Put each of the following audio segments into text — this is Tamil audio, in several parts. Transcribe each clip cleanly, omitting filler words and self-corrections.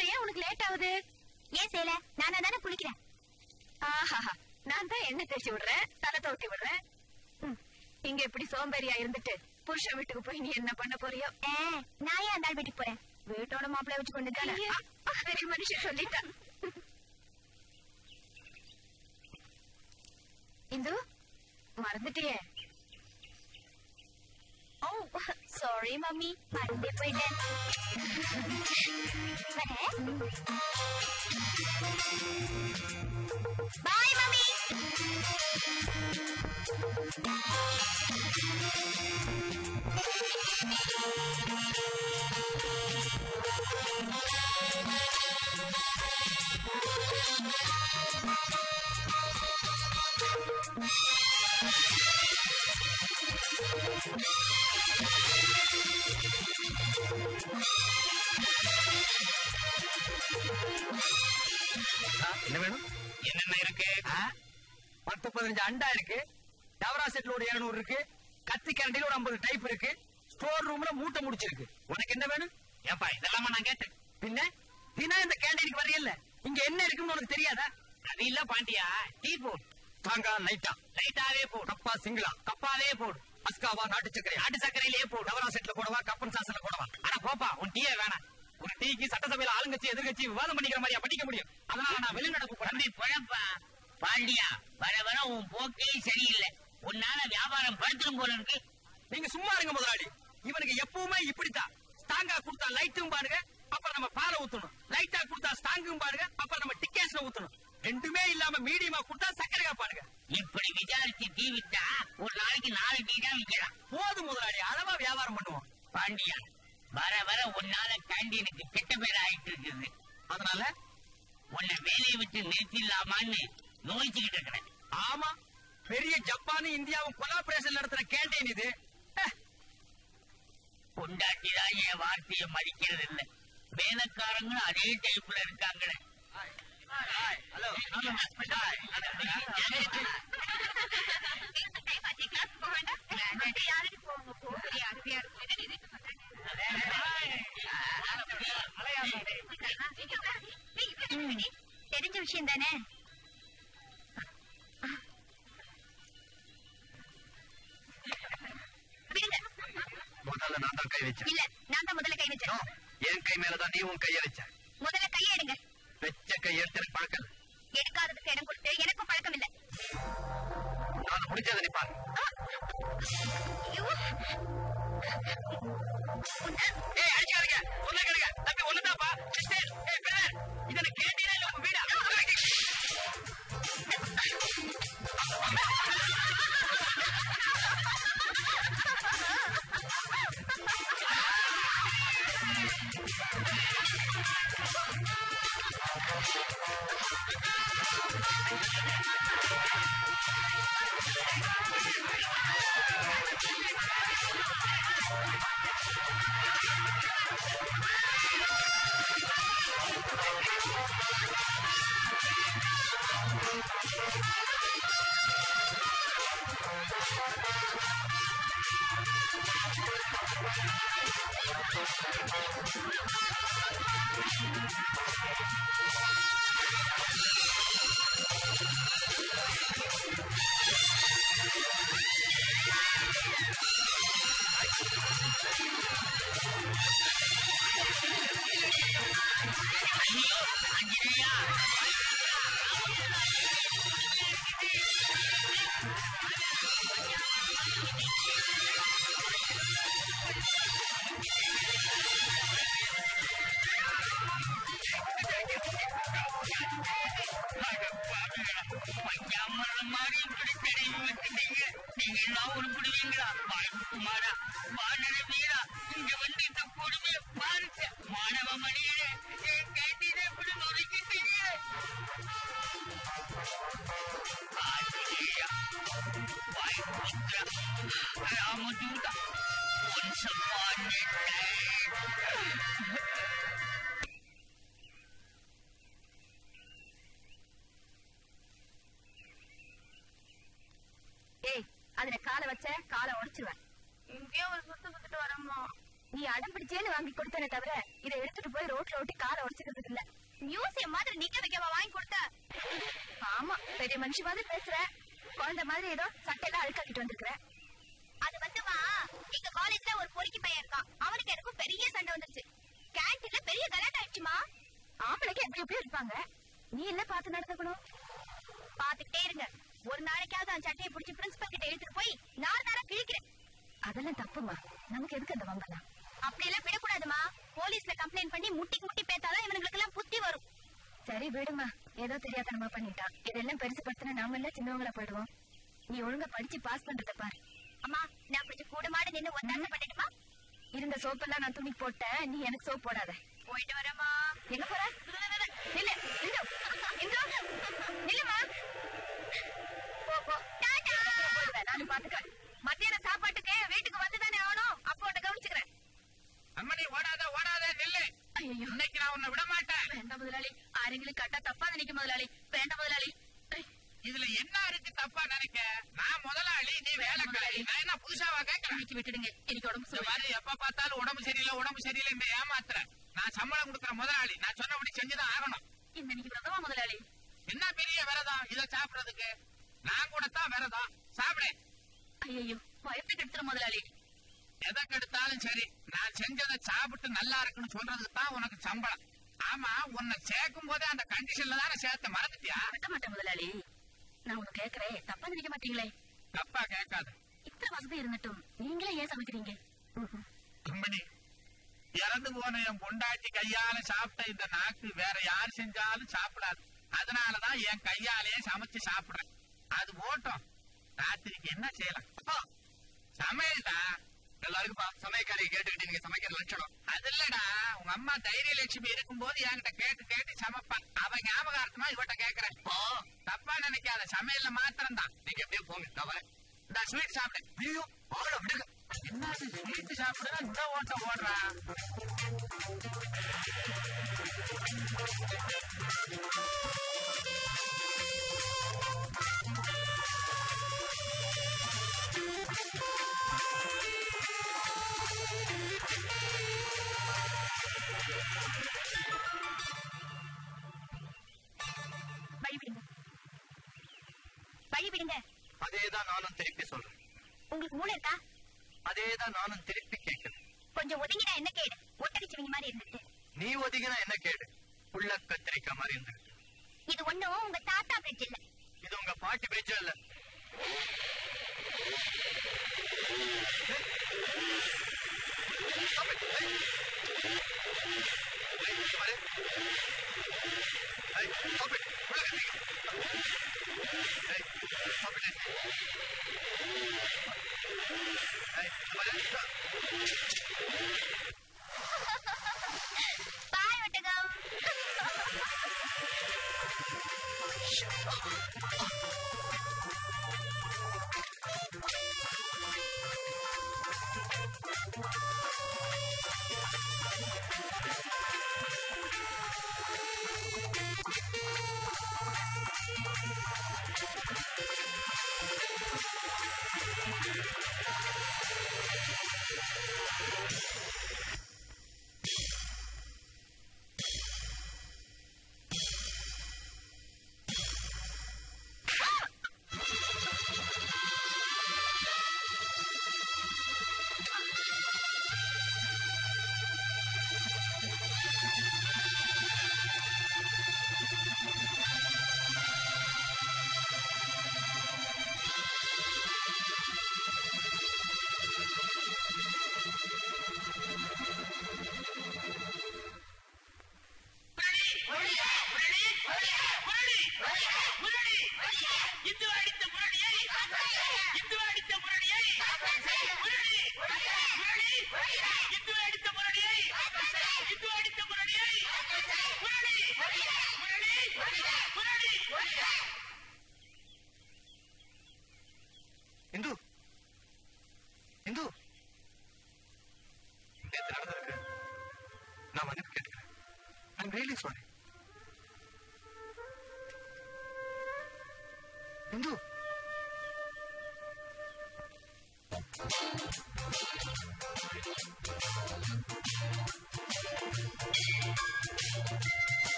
அப்புறம் ஏன் உனக்கு லேட் ஆகுது? ஏன் சேல நானா தானே குளிக்கிறேன். ஆஹா நான் தான் எண்ணெய் தேய்ச்சி விடுறேன், தலை தோட்டி விடுறேன். இங்க எப்படி சோம்பேறியா இருந்துட்டு புருஷன் வீட்டுக்கு போய் நீ என்ன பண்ண போறியோ? நான் ஏன் அந்த வீட்டுக்கு போறேன்? வீட்டோட மாப்பிள்ளை வச்சு கொண்டு மனுஷன் சொல்லிட்டான். Indu மறந்துட்டியே. Sorry, mommy. Monday by then. Bye, mommy. என்ன வேணும்? என்னென்ன இருக்கு? 10-15 அண்டா இருக்கு, டவரா செட்ல ஒரு 700 இருக்கு, கத்தி கரண்டில ஒரு 50 டைப் இருக்கு, ஸ்டோர் ரூம்ல மூட்டை முடிச்சிருக்கு. உனக்கு என்ன வேணும்? ஏப்பா இதெல்லாம் நான் கேட்டேன். பின்ன தினம் இந்த கேண்டீனுக்கு வரையில இங்க என்ன இருக்குன்னு உனக்கு தெரியாதா? அது இல்ல பாண்டியா, டீ போடு, தாங்கா லைட்டா, லைட்டாவே போடு, கப்பா சிங்கிளா, கப்பாவே போடு, அஸ்காவா நாட்டு சக்கரை, நாட்டு சக்கரையிலே போடு, டவரா செட்ல போடவா, கப்பன் சாஸ்ல போடவா. ஆனா போப்பா உன் டீயே வேணாம். ஒரு டீக்கு சட்டசபையில ஆளுங்கட்சி எதிர்கட்சி விவாதம் பண்ணிக்கிற மாதிரியா படிக்க முடியும்? அதனால நான் வெளிநடப்பு பழப்பா. பாண்டியா வர வர உன் போக்கே சரியில்லை, உன்னால வியாபாரம் படுத்தும் போல இருக்கு. நீங்க சும்மா இருங்க முதலாளி, இவனுக்கு எப்பவுமே இப்படித்தான். ஸ்டாங்கா கொடுத்தா லைட்டும் பாருங்க, அப்புறம் நம்ம பாலை ஊத்தணும், லைட்டா கொடுத்தா ஸ்டாங்கும் பாருங்க, அப்புறம் நம்ம டிக்கெட்ஸ்ல ஊத்தணும், ரெண்டுமே இல்லாம மீடியமா கொடுத்தா சக்கரையா பாருங்க. இப்படி விசாரிச்சு டீ விட்டா ஒரு நாளைக்கு 4 டீ தான் விற்கலாம். போதும் முதலாளி, அளவா வியாபாரம் பண்ணுவோம். பாண்டியா வர வர உன்னால கேண்டீனுக்கு கெட்ட பேர் ஆயிட்டு இருக்குது, அதனால உன்னை வேலையை விட்டு நிறுத்திடலாமான்னு யோசிச்சுக்கிட்டு இருக்கிறேன். ஆமா, பெரிய ஜப்பானும் இந்தியாவும் கொலாபரேஷன் நடத்துற கேண்டீன் இது. கொண்டாட்டிதான் என் வார்த்தையை மதிக்கிறது இல்லை, வேலைக்காரங்க அதே டைப்ல இருக்காங்களே. தெரிஞ்ச விஷயம் தானே. முதல்ல நான் தான் கை வச்சேன். இல்ல நான் தான் முதல்ல கை வச்சேன். என் கை மேலதான் நீ உன் கைய வச்ச. முதல்ல கையை எடுங்க. வெச்ச கையை எடுத்து பழக்கம் எடுக்காததுக்கு இடம் கொடுத்து எனக்கும் பழக்கம் இல்ல. நான் முடிச்சதை நீ பாரு. ஏய் அடிக்காதீங்க, ஒண்ணு கேளுங்க, தம்பி ஒண்ணுதாப்பா. சிஸ்டர் ஏய் பிரதர், இது என்ன கேண்டீனா இல்ல உங்க வீடா? நீ அடம் பிடிச்சேன்னு வாங்கி கொடுத்தன தவிர இதை எடுத்துட்டு போய் ரோட்ல ஓட்டி காரை உடச்சுக்கிறதுக்கு இல்ல, மியூசியம் மாதிரி நிக்க வைக்காம வாங்கி கொடுத்த. ஆமா, பெரிய மனுஷன் மாதிரி பேசுற, குழந்தை மாதிரி ஏதோ சட்டையெல்லாம் அழுக்காக்கிட்டு வந்திருக்கிற. அது வந்துமா, எங்க காலேஜ்ல ஒரு பொறுக்கி பையன் இருக்கான், அவனுக்கு எனக்கும் பெரிய சண்டை வந்துருச்சு. கேண்டீன்ல பெரிய கலாட்டை ஆயிடுச்சுமா. ஆம்பளைக்கு எப்படி எப்படியும் இருப்பாங்க, நீ என்ன பார்த்து நடந்துக்கணும்? பாத்துக்கிட்டே இருங்க, ஒரு நாளைக்காவது அந்த சட்டையை பிடிச்சி பிரின்சிபல் கிட்ட எடுத்துட்டு போய் நாலு நாளா கிழிக்கிறேன். அதெல்லாம் தப்புமா, நமக்கு எதுக்கு அந்த வம்பலாம்? அப்படி எல்லாம் விடக்கூடாதுமா, போலீஸ்ல கம்ப்ளைண்ட் பண்ணி முட்டிக்கு முட்டி பேத்தாலும் இவங்களுக்கு எல்லாம் புத்தி வரும். சரி விடுமா, ஏதோ தெரியாதனமா பண்ணிட்டான், இதெல்லாம் பெருசு படுத்தின நாம எல்லாம் சின்னவங்களா போயிடுவோம். நீ ஒழுங்கா படிச்சு பாஸ் பண்றத பாரு. அம்மா, நான் பிடிச்ச கூடமாட நின்று ஒத்தாசம் பண்ணிட்டுமா? இருந்த சோப்பெல்லாம் நான் துணிக்கு போட்டேன், நீ எனக்கு சோப் போடாத. போயிட்டு வரமா. எங்க போற? இல்ல இல்லமா, நானும் பாத்துக்க. மத்தியான சாப்பாட்டுக்கு வீட்டுக்கு வந்துதானே ஆகணும், அப்போ உன்னை கவனிச்சுக்கிறேன். அம்மணி, ஓடாத ஓடாத, நில்லு. இன்னைக்கு நான் உன்னை விட மாட்டேன். வேண்டாம் முதலாளி, ஆரங்களுக்கு கட்டா தப்பா நினைக்க முதலாளி. வேண்டாம் முதலாளி, இதுல என்ன இருக்கு தப்பா நினைக்க? நான் முதலாளி, நீ வேலைக்காரி. நான் என்ன புதுசாவா கேட்கறேன்? விட்டுடுங்க, எனக்கு உடம்பு சரியில்லை. எப்ப பார்த்தாலும் உடம்பு சரியில்லை உடம்பு சரியில்லை இந்த ஏமாத்துற. நான் சம்பளம் கொடுக்குற முதலாளி, நான் சொன்னபடி செஞ்சுதான் ஆகணும். இந்த நீங்க விரதமா முதலாளி? என்ன பெரிய விரதம் இதை சாப்பிடறதுக்கு? நான் கூட தான் விரதம் சாப்பிடு. ஐயோ, பயப்பட கெடுத்துற முதலாளி. எதை கெடுத்தாலும் சரி, நான் செஞ்சதை சாப்பிட்டு நல்லா இருக்குன்னு சொல்றதுக்கு தான் உனக்கு சம்பளம். ஆமா, உன்னை சேர்க்கும் போதே அந்த கண்டிஷன்ல தானே சேர்த்த, மறந்துட்டியா? கட்ட மாட்டேன் முதலாளி, நான் உனக்கு கேட்கறேன், தப்பா நினைக்க மாட்டீங்களே? தப்பா கேட்காத. இத்தனை வசதி இருந்துட்டும் நீங்களே ஏன் சமைக்கிறீங்க? கம்பெனி இறந்து போன என் பொண்டாட்டி கையால சாப்பிட்ட இந்த நாக்கு வேற யார் செஞ்சாலும் சாப்பிடாது. அதனாலதான் என் கையாலேயே சமைச்சு சாப்பிடுறேன். அது போட்டோம், ராத்திரிக்கு என்ன செய்யலாம்? சமையல்டா. எல்லாருக்கும் சமையக்காரிய கேட்டுக்கிட்டு நீங்க சமைக்கிற லட்சணம் அது இல்லடா. உங்க அம்மா தைரியலட்சுமி இருக்கும்போது என்கிட்ட கேட்டு கேட்டு சமைப்பான். அவன் ஞாபகார்த்தமா இவட்ட கேட்கறேன். தப்பா நினைக்காத, சமையல்ல மாத்திரம் தான். நீங்க எப்படியோ போங்க, தவறு. இந்த ஸ்வீட் சாப்பிடு. ஐயோ, ஓட விடுங்க. என்ன ஸ்வீட் சாப்பிடுனா இந்த ஓட்ட ஓடுறா? அதேதான் நானும் திருப்பி சொல்றேன். உங்களுக்கு மூளை இருக்கா? அதேதான் நானும் திருப்பி கேட்கிறேன். கொஞ்சம் ஒதுங்கினா என்ன கேடு? ஒட்டடிச்சவங்க மாதிரி இருந்துட்டு நீ ஒதுங்கினா என்ன கேடு? உள்ள கத்திரிக்க மாதிரி இருந்துட்டு. இது ஒண்ணும் உங்க தாத்தா பேச்சு இல்ல, இது உங்க பாட்டி பேச்சும் இல்ல.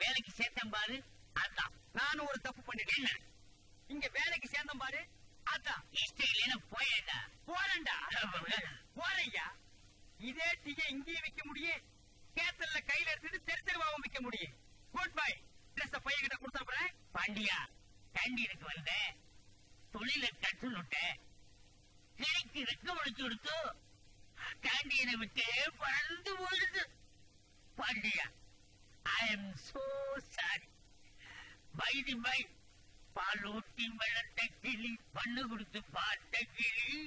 வேலைக்கு சேர்த்தம்பாரு ஏண்டா போறையா? இதே டீயை இங்கேயும் விற்க முடியும், கேத்தல்ல கையில எடுத்துட்டு தெருவாவும் விற்க முடியும். குட் பை ட்ரெஸ் பையன் கிட்ட கொடுத்த பாண்டியா தாண்டி எனக்கு வந்த தொழில கற்று ரெக்க முடிச்சு கொடுத்து தாண்டியனை விட்டு பறந்து போயிடுது. Pandiya I am so sorry. By the by, பால் ஊட்டி வளர்த்த கிளி பண்ணு கொடுத்து பார்த்த கிளி.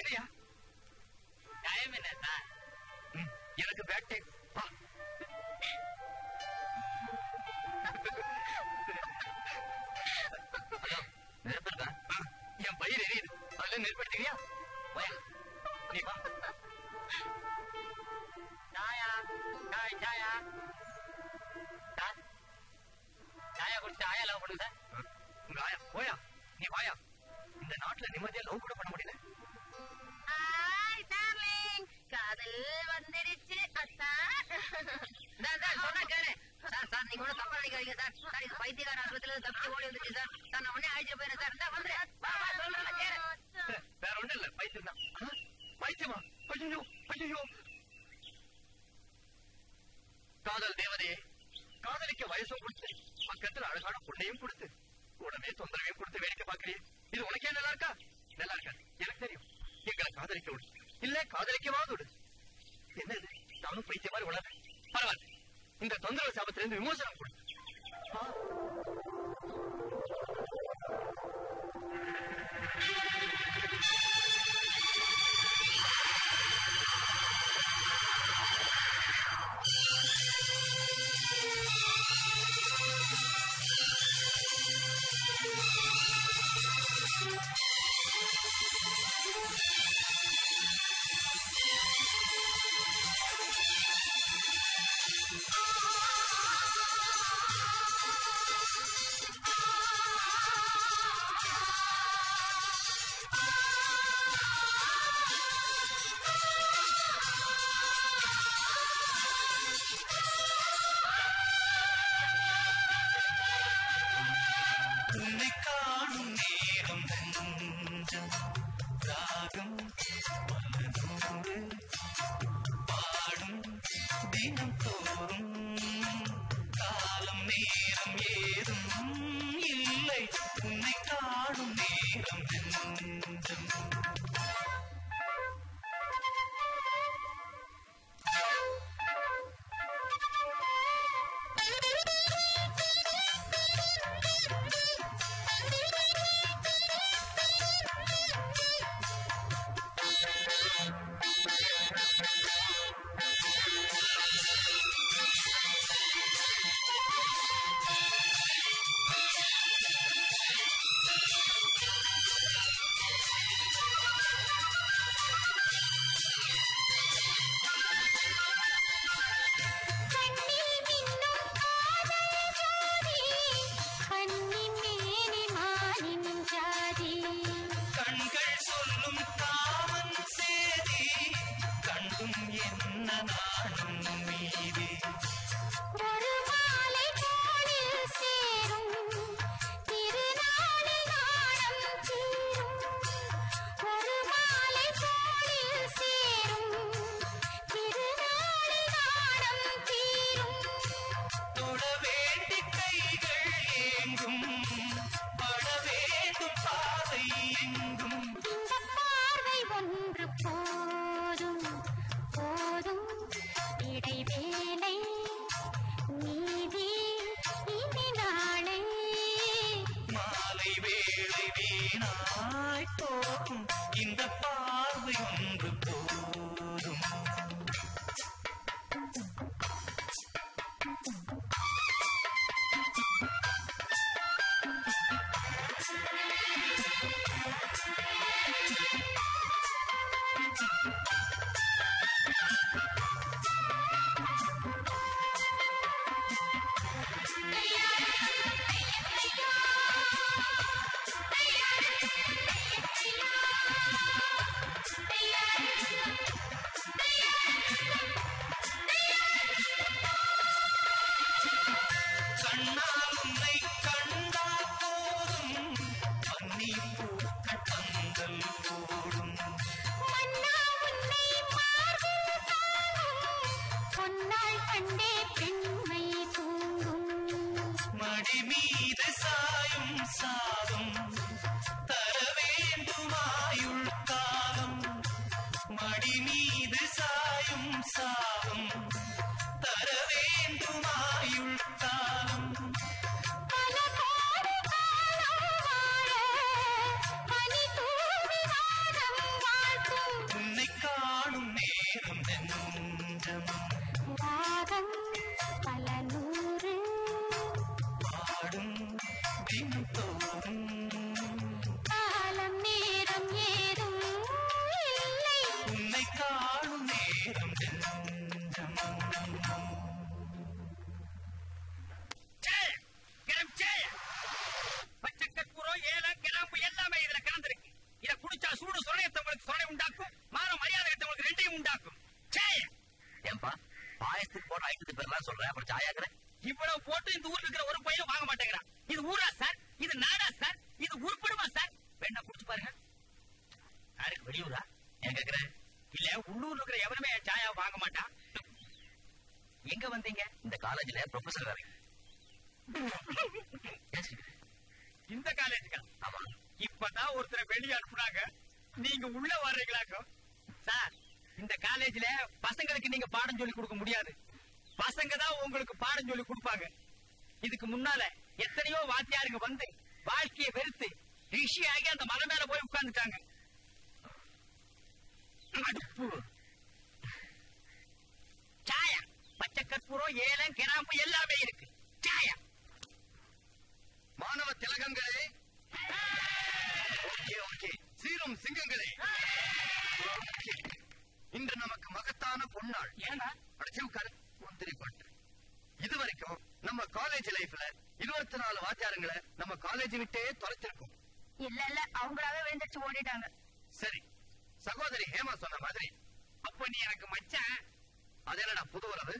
என்னையா டைம் என்ன சார்? எனக்கு பேட்டை என் பயிர் எரியுது, அதுல நெருப்படுத்துக்கிறியா? சாயா குடிச்சு ஆயா லவ் பண்ணுங்க சார். உங்க ஆயா போயா நீ வாயா. இந்த நாட்டுல நிம்மதியா லவ் கூட பண்ண முடியல. காதல் வந்துடுச்சு காதல் தேவதையே. காதலிக்க வயசும் கொடுத்து பக்கத்துல அழகான பொண்ணையும் கொடுத்து உடனே தொந்தரவையும் கொடுத்து வேடிக்கை பாக்குறேன். இது உனக்கே நல்லா இருக்கா? நல்லா இருக்காது, எனக்கு தெரியும். எங்களை காதலிக்க விடு, இல்ல காதலிக்கவாது விடு. என்னது நானும் பைத்திய மாதிரி உணர பரவாயில்ல. இந்த தொந்தரவு சாபத்திலிருந்து விமோசனம் கொடு. மீது சாயும் சாபம் தர வேண்டுமாயுள் காலம். உன்னை காணும் நேரம் நெஞ்சம் பாதம் பல நூறு பாடும் தினம் தோறும் இவ்வளவு போட்டு இந்த ஊர்ல இருக்கிற ஒரு பையனும் வாங்க மாட்டேங்கிறான். இது ஊரா சார்? இது நாடா சார்? இது உருப்படுமா சார்? வேணா குடிச்சு பாருங்க. யாருக்கு வெளியூரா என்ன கேக்குறேன்? இல்ல உள்ளூர்ல இருக்கிற எவனுமே சாயா வாங்க மாட்டான். எங்க வந்தீங்க? இந்த காலேஜ்ல ப்ரொஃபசர். இந்த காலேஜுக்கா? ஆமா. இப்பதான் ஒருத்தரை வெளியே அனுப்புனாங்க. நீங்க உள்ள வர்றீங்களாக்கும் சார். இந்த காலேஜ்ல பசங்களுக்கு நீங்க பாடம் சொல்லி கொடுக்க முடியாது. பசங்க தான் உங்களுக்கு பாடம் சொல்லி கொடுப்பாங்க. இதுக்கு முன்னால எத்தனையோ வாத்தியாருங்க வந்து வாழ்க்கையை வெறுத்து ரிஷி ஆகி அந்த மலை மேல போய் உட்கார்ந்துட்டாங்க. சாயா, பச்சை கற்பூரம், ஏலம், கிராம்பு எல்லாமே இருக்கு. சாயா மாணவ திலகங்களே, சீரும் சிங்கங்களே, இன்று நமக்கு மகத்தான பொன்னாள். ஏன்னா அடிச்சவுக்காரு இதுவரைக்கும் நம்ம காலேஜ் லைஃப்ல 24 வாத்தியாரங்களை நம்ம காலேஜ் விட்டே தொலைச்சிருக்கோம். இல்ல இல்ல, அவங்களாவே விழுந்துச்சு ஓடிட்டாங்க. சரி, சகோதரி ஹேமா சொன்ன மாதிரி அப்ப நீ எனக்கு மச்சான். அது என்னடா புது உறவு?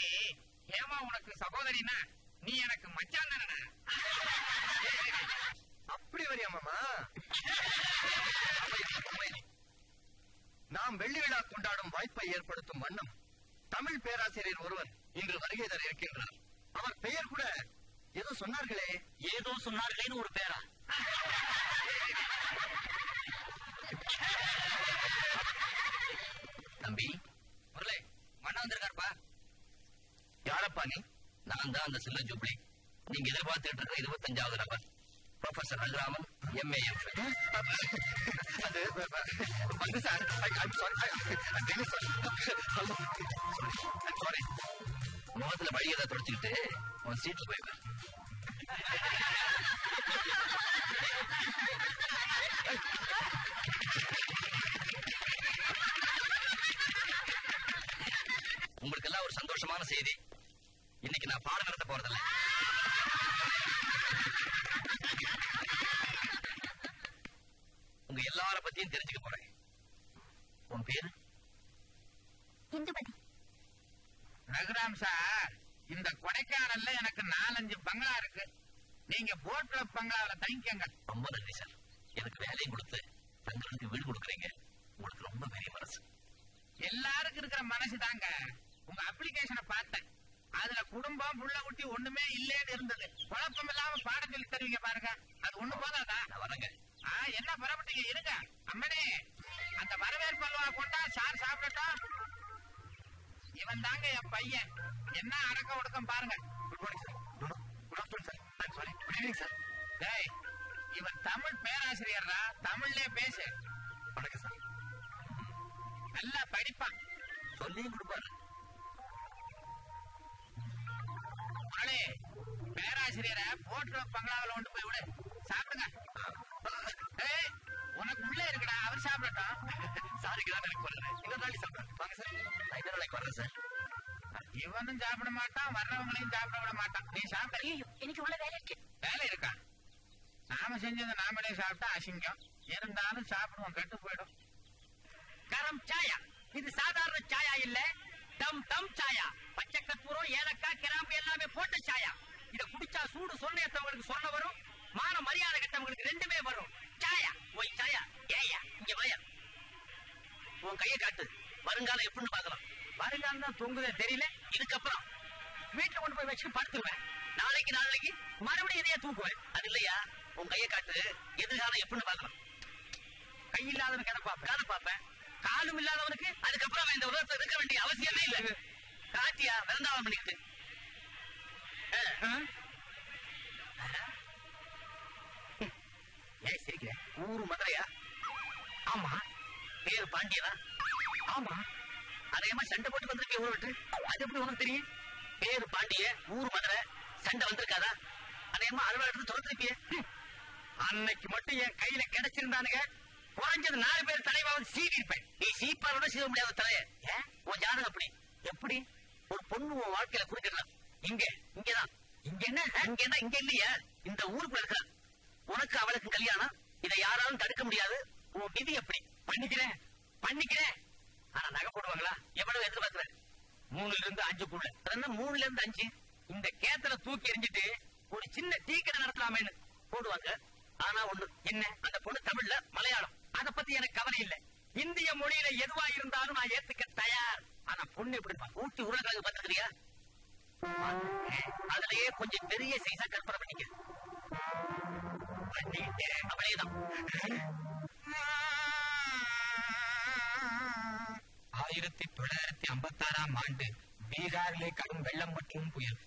ஏய் ஹேமா உனக்கு சகோதரினா நீ எனக்கு மச்சான் தானே? அப்படி வரியாமாமா? நாம் வெள்ளி விழா கொண்டாடும் வாய்ப்பை ஏற்படுத்தும் வண்ணம் தமிழ் பேராசிரியர் ஒருவர் இன்று வருகை தர இருக்கின்றார். அவர் பெயர் கூட ஏதோ சொன்னார்களே, ஏதோ சொன்னார்களேன்னு ஒரு பேரா? தம்பி முரளே, மண்ணா வந்திருக்காருப்பா. யாரப்பா நீ? நான் தான் அந்த சில்ல ஜூப்ளி நீங்க எதிர்பார்த்துட்டு இருக்கிற 25வது நபர், ப்ரொஃபசர் ரகுராமன், எம்ஏ. வந்து சார், முகத்துல வழியை தான் தொடச்சுக்கிட்டு உன் சீட்டில் போயிடுறேன். உங்களுக்கு எல்லாம் ஒரு சந்தோஷமான செய்தி. இன்னைக்கு நான் பாடம் நடத்த போறதில்லை. உங்க எல்லார பத்தியும் தெரிஞ்சுக்க போறேன். உன் பேரு? இந்துமதி. ரகுராம் சார், இந்த கொடைக்கானல்ல எனக்கு 4-5 பங்களா இருக்கு. நீங்க போட்ல பங்களாவில தங்கிக்கங்க. ரொம்ப நன்றி சார். எனக்கு வேலையும் கொடுத்து தங்களுக்கு வீடு கொடுக்குறீங்க. உங்களுக்கு ரொம்ப பெரிய மனசு. எல்லாருக்கும் இருக்கிற மனசு தாங்க. உங்க அப்ளிகேஷனை பார்த்தேன். அதுல குடும்பம் புள்ள குட்டி ஒண்ணுமே இல்லேன்னு இருந்தது. குழப்பம் இல்லாம பாடம் சொல்லி தருவீங்க பாருங்க. அது ஒண்ணு போதாதா? வரங்க. என்ன பரப்பிட்டீங்க? இருங்க அம்மனே, அந்த வரவேற்பு அல்வா கொண்டா சார் சாப்பிட்டா. இவன் தாங்க என் பையன். என்ன அடக்க ஒடுக்கம் பாருங்க. இவன் தமிழ் பேராசிரியரா? தமிழ்லே பேசு. நல்லா படிப்பான், சொல்லியும் கொடுப்பாரு. பேராசிரியரை போட்டு பங்களாவில் கொண்டு போய் விடு. சாப்பிடுங்க. உனக்கு உள்ளே இருக்கடா, அவர் சாப்பிடட்டா. சாரிக்குதான் எனக்கு போறேன். இன்னொரு நாளைக்கு சாப்பிடுறேன். வாங்க சார், இன்னொரு நாளைக்கு வர்றேன் சார். இவனும் சாப்பிட மாட்டான், வர்றவங்களையும் சாப்பிட விட மாட்டான். நீ சாப்பிட இன்னைக்கு உள்ள வேலை இருக்கா? நாம செஞ்சதை நாமளே சாப்பிட்டா அசிங்கம். இருந்தாலும் சாப்பிடுவோம், கெட்டு போயிடும். கரம் சாயா. இது சாதாரண சாயா இல்ல, தம் தம் சாயா. பச்சை கற்பூரம், ஏலக்காய், கிராம்பு எல்லாமே போட்ட சாயா. இத குடிச்சா சூடு சொன்ன எத்தவங்களுக்கு சொன்ன வரும், மான மரியாதை கட்டவங்களுக்கு ரெண்டுமே வரும். சாயா ஒய் சாயா. ஏயா இங்க வாயா, உன் கையை காட்டு. வருங்காலம் எப்படின்னு பாக்கலாம். வருங்காலம் தான் தொங்குதே தெரியல. இதுக்கப்புறம் வீட்டுல கொண்டு போய் வச்சு படுத்துருவேன். நாளைக்கு மறுபடியும் இதையே தூக்குவேன். அது இல்லையா? உன் கையை காட்டு. எதிர்காலம் எப்படின்னு பாக்கலாம். கை இல்லாதவன் கதை பார்ப்பேன். காலும் இல்லாதவனுக்கு அதுக்கப்புறம் இந்த உலகத்துல இருக்க வேண்டிய அவசியமே இல்லை. காட்டியா விருந்தாவனம் பண்ணிக்கிட்டு ஊரு மதுரையா? ஆமா. பேரு பாண்டியனா? ஆமா. அதே மாதிரி சண்டை போட்டு வந்திருக்கேன் ஊரை விட்டு. அது எப்படி உனக்கு தெரியும்? பேரு பாண்டிய, ஊர் மதுரை, சண்டை வந்திருக்காதா? அதேமா அலுவலகத்துக்கு தொடர்ந்துருப்பிய. அன்னைக்கு மட்டும் என் கையில கிடைச்சிருந்தானுங்க, குறைஞ்சது 4 பேர் தலைவாவது சீவி இருப்பேன். நீ சீப்பாரோட சீவ முடியாத தலைய. உன் ஜாதகம் அப்படி. எப்படி ஒரு பொண்ணு உன் வாழ்க்கையில குறிச்சிடலாம்? இங்க இங்கதான். இங்க என்ன? இங்க என்ன? இங்க இல்லையா? இந்த ஊருக்குள்ள இருக்கிற உனக்கு அவளுக்கு கல்யாணம். இதை யாராலும் தடுக்க முடியாது. உன் விதி எப்படி? பண்ணிக்கிறேன் பண்ணிக்கிறேன். ஆனா நகை போடுவாங்களா? எவ்வளவு எதிர்பார்க்கிறேன்? 3-5 குள்ள. அதனால 3-5. இந்த கேத்துல தூக்கி எறிஞ்சிட்டு ஒரு சின்ன டீ கடை நடத்தலாமேன்னு போடுவாங்க. ஆனா ஒண்ணு என்ன, அந்த பொண்ணு தமிழ்ல மலையாளம். அதை பத்தி எனக்கு கவலை இல்லை. இந்திய மொழியில எதுவா இருந்தாலும் நான் ஏத்துக்க தயார். ஆனா பொண்ணு எப்படி ஊட்டி உருளைக்கிழங்கு பார்த்துக்கிறியா? அதுலயே கொஞ்சம் பெரிய சைஸா கற்பனை பண்ணிக்க. அப்படியேதான். ஆயிரத்தி 1956 ஆம் ஆண்டு பீகாரிலே கடும் வெள்ளம் மற்றும் புயல்.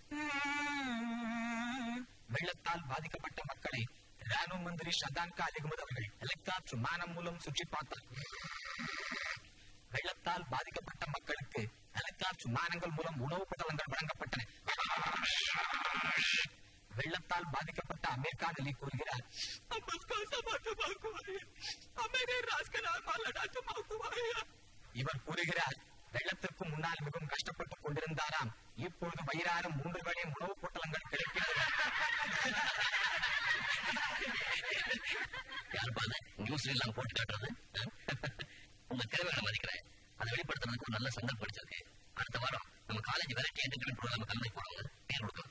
வெள்ளத்தால் பாதிக்கப்பட்ட மக்களை ராணுவ மந்திரி ஷதான்கா அலிகுமது அவர்கள் ஹெலிகாப்டர் விமானம் மூலம் சுற்றி பார்த்தார். வெள்ளத்தால் பாதிக்கப்பட்ட மக்களுக்கு ஹெலிகாப்டர் விமானங்கள் மூலம் உணவு பதலங்கள் வழங்கப்பட்டன. வெள்ளத்தால் பாதிக்கப்பட்ட அமீர் கான் அலி கூறுகிறார், இவர் கூறுகிறார், வெள்ளத்திற்கு முன்னால் மிகவும் கஷ்டப்பட்டுக் கொண்டிருந்தாராம். இப்பொழுது வயிறாறு 3 வேளை உணவு பொட்டலங்கள் கிடைக்கின்றன. உங்க தேவை மதிக்கிறேன். அதை வெளிப்படுத்துறதுக்கு ஒரு நல்ல சந்தர்ப்பம் படிச்சிருக்கு. அடுத்த வாரம் நம்ம காலேஜ் வெரைட்டி என்டர்டெயின்மென்ட் கலந்து போடுவாங்க. பேர் கொடுக்கும்.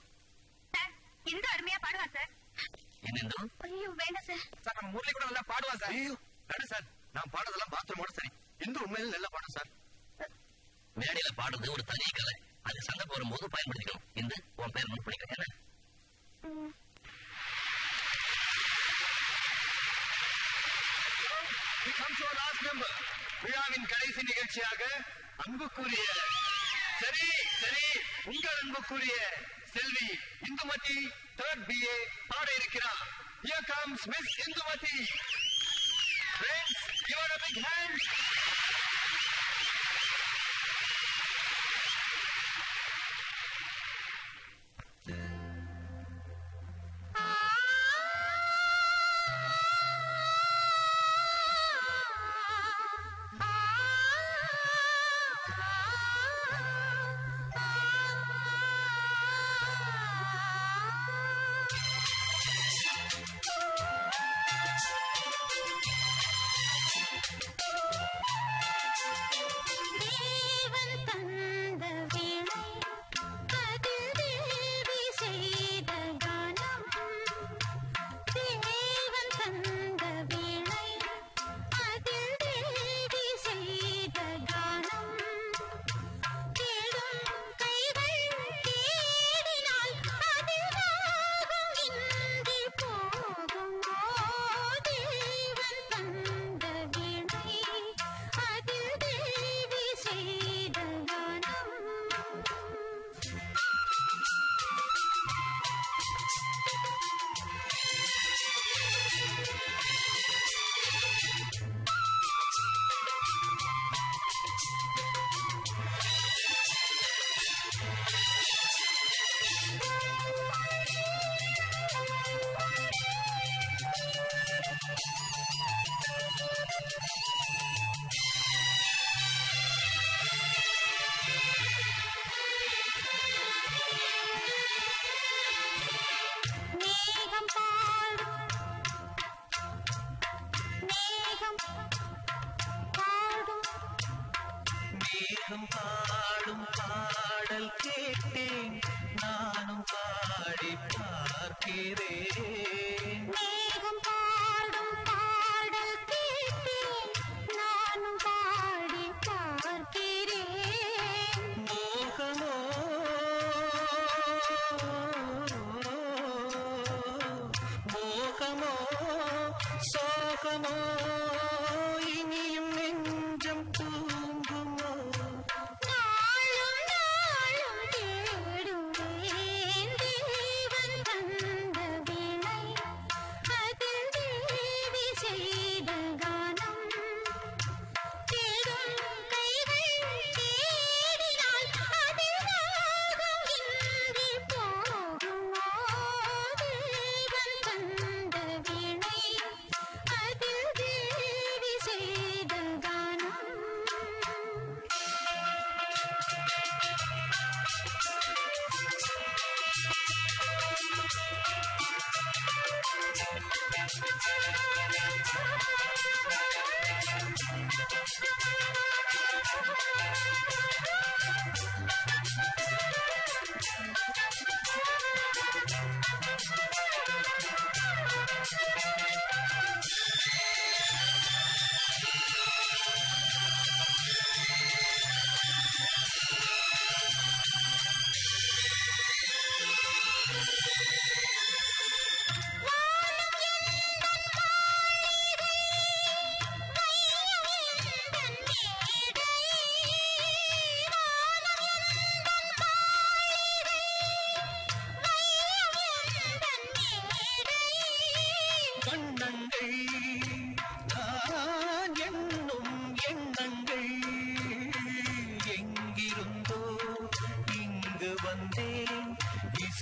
இந்த அருமையா பாடுவா சார். என்ன வேண்டாம் சார். சார் நம்ம ஊர்ல கூட நல்லா பாடுவா சார். வேண்டாம் சார், நான் பாடுறதெல்லாம் பாத்ரூமோட சரி. இந்த உண்மையில நல்லா பாடும் சார். மேடையில பாடுறது ஒரு தனி கலை. அது சண்டை போடும் போது பயன்படுத்திக்கணும். இந்த உன் பேர் நோட் பண்ணிக்கிறேன். என்ன விழாவின் கடைசி நிகழ்ச்சியாக அன்புக்குரிய சரி சரி உங்கள் அன்புக்குரிய செல்வி இந்துமதி 3rd BA பாட இருக்கிறார். Here comes Miss Indumati. Friends, give her a big hand. மோகமோ சோகமோ இனியும் நெஞ்சம்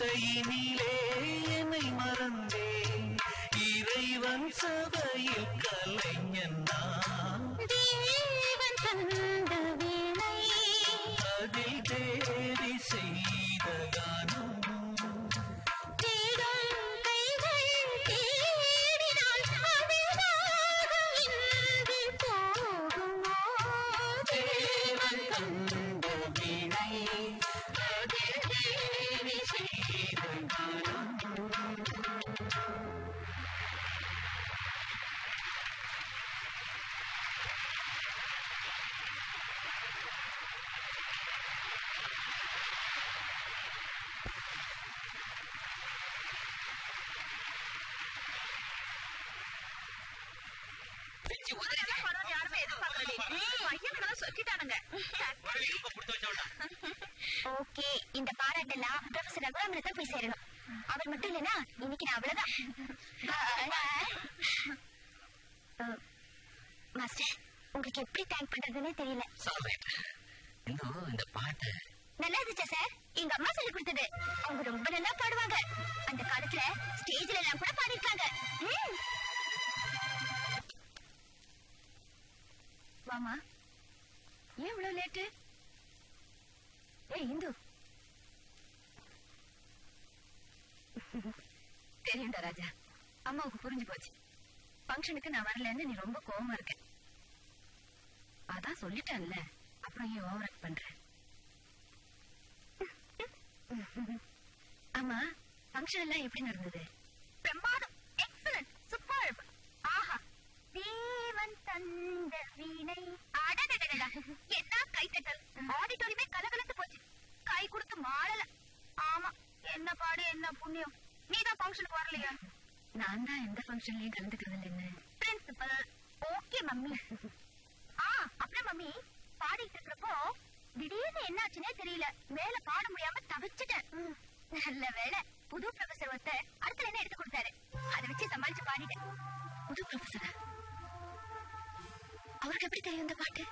இசையினிலே என்னை மறந்தேன். இறைவன் சபையில் கலைஞன் நான், தேவன் தந்த வீணை அதில் தேடி செய்த கானம். ஓகே, இந்த பாராட்டெல்லாம் ப்ரொஃபசர் ரகுராமன் தான் போய் சேரணும். அவர் மட்டும் இல்லைன்னா இன்னைக்கு நான் அவ்வளவுதான். மாஸ்டர், உங்களுக்கு எப்படி தேங்க் பண்றதுன்னு தெரியல. இந்த பாட்டு நல்லா இருந்துச்சா சார்? எங்க அம்மா சொல்லி கொடுத்தது. அவங்க ரொம்ப நல்லா பாடுவாங்க. அந்த காலத்துல ஸ்டேஜ்ல எல்லாம் கூட பாடிருக்காங்க. மாமா, ஏன் இவ்வளவு லேட்டு? ஏய் இந்து, தெரியும்டா ராஜா, அம்மாவுக்கு புரிஞ்சு போச்சு. பங்கனுக்கு நான் வரலன்னு நீ ரொம்ப கோவமா இருக்க. அதான் சொல்லிட்டேன்ல, அப்புறம் ஏன் ஓவர் ஆக்ட் பண்ற? ஆமா, பங்கன் எல்லாம் எப்படி நடந்தது? பிரமாதம், எக்ஸலன்ட், சூப்பர். ஆஹா, தேவன் தந்த வீணை. என்ன கைத்தட்டல்! ஆடிட்டோரியமே கலகலத்து போச்சு. கை கொடுத்து மாறல. ஆமா, என்ன பாடு, என்ன புண்ணியம். நீதான் பங்கனுக்கு வரலையா? நான் தான் எந்த பங்கன்லயும் கலந்துக்கிறது இல்லை. Principal okay mummy. அப்புறம் மம்மி, பாடிட்டு இருக்கிறப்போ திடீர்னு என்ன ஆச்சுன்னே தெரியல, மேல பாட முடியாம தவிச்சிட்டேன். நல்ல வேலை, புது ப்ரொஃபசர் ஒருத்தர் அடுத்துல என்ன எடுத்து கொடுத்தாரு, அதை வச்சு சமாளிச்சு பாடிட்டேன். புது ப்ரொஃபசரா? அவருக்கு எப்படி தெரியும் இந்த பாட்டு?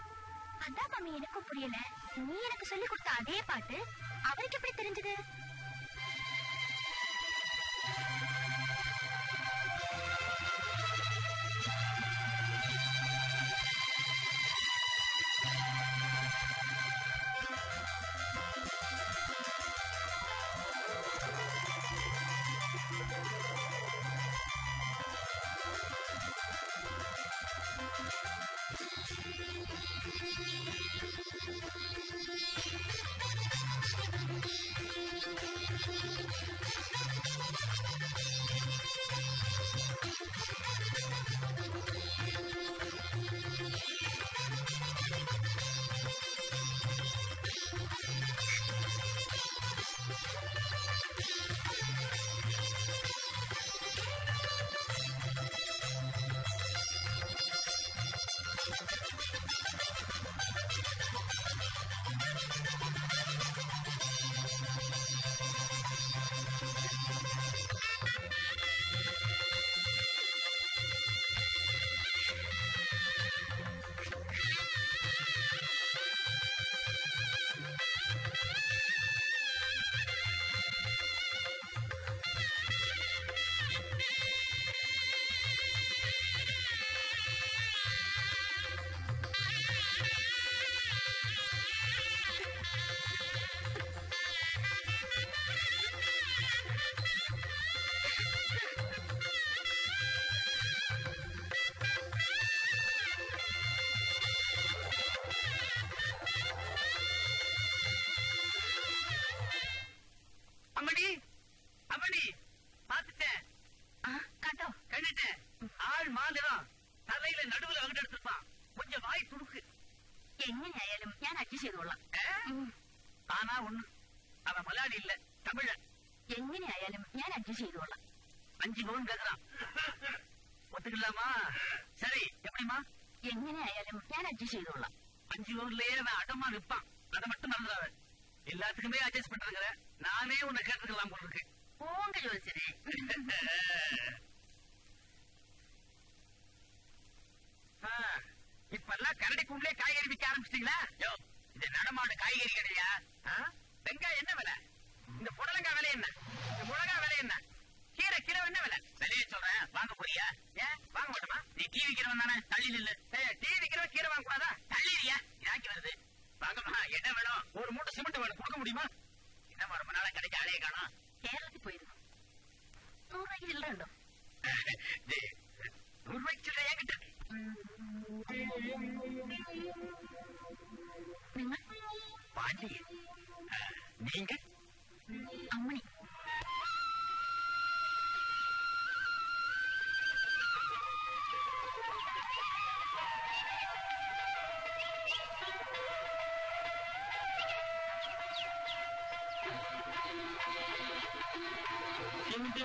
அதான் மம்மி, எனக்கும் புரியல. நீ எனக்கு சொல்லி கொடுத்த அதே பாட்டு அவருக்கு எப்படி தெரிஞ்சது? இந்த புடலங்கா விலை என்ன, இந்த முழங்கா விலை என்ன, கீரை கிலோ என்ன விலை? விலையை சொல்றேன், வாங்க போறியா? ஏன் வாங்க மாட்டோமா? நீ டீ விக்கிறவன் தானே, தள்ளில இல்ல. டீ விக்கிறவன் கீரை வாங்க கூடாதா? தள்ளியா யாக்கி வருது? வாங்கம்மா, என்ன வேணும்? ஒரு மூட்டை சிமெண்ட் வேணும், கொடுக்க முடியுமா? என்னமா ரொம்ப நாளா கிடைக்க ஆளையே காணும். கேரளத்துக்கு போயிருந்தோம், 100 ரூபாய்க்கு சில்லறை உண்டோ? 100 ரூபாய்க்கு சில்லறை என்கிட்ட. பாட்டி நீங்க அம்மணி. சிந்து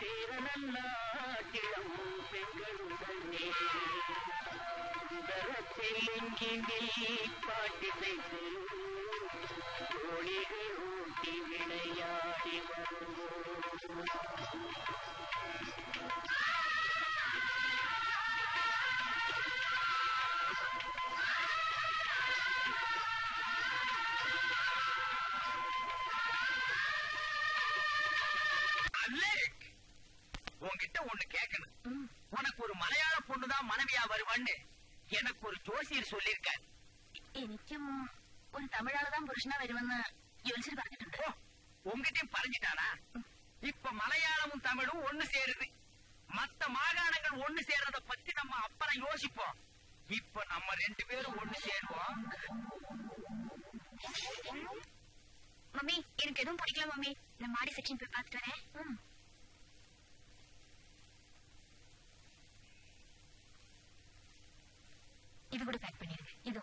சேரநல்லாட்டிடம் பெண்களுடனே பாட்டி செய்து கோழிகள் ஊட்டி விளையாடி உன்கிட்ட ஒண்ணு கேட்கணும். உனக்கு ஒரு மலையாள பொண்ணுதான் மனைவியா வருவான்னு எனக்கு ஒரு ஜோசியர் சொல்லிருக்க. எனக்கும் ஒரு தமிழாலதான் புருஷனா வருவன்னு ஜோசியர் பார்த்துட்டு உங்ககிட்டயும் பறஞ்சிட்டானா? இப்ப மலையாளமும் தமிழும் ஒண்ணு சேருது. மத்த மாகாணங்கள் ஒண்ணு சேர்றத பத்தி நம்ம அப்புறம் யோசிப்போம். இப்ப நம்ம 2 பேரும் ஒண்ணு சேருவோம். மம்மி எனக்கு எதுவும் பிடிக்கல மம்மி, நான் மாடி செக்ஷன் போய் பார்த்துட்டு வரேன். இது கூட பேக் பண்ணிருங்க. இது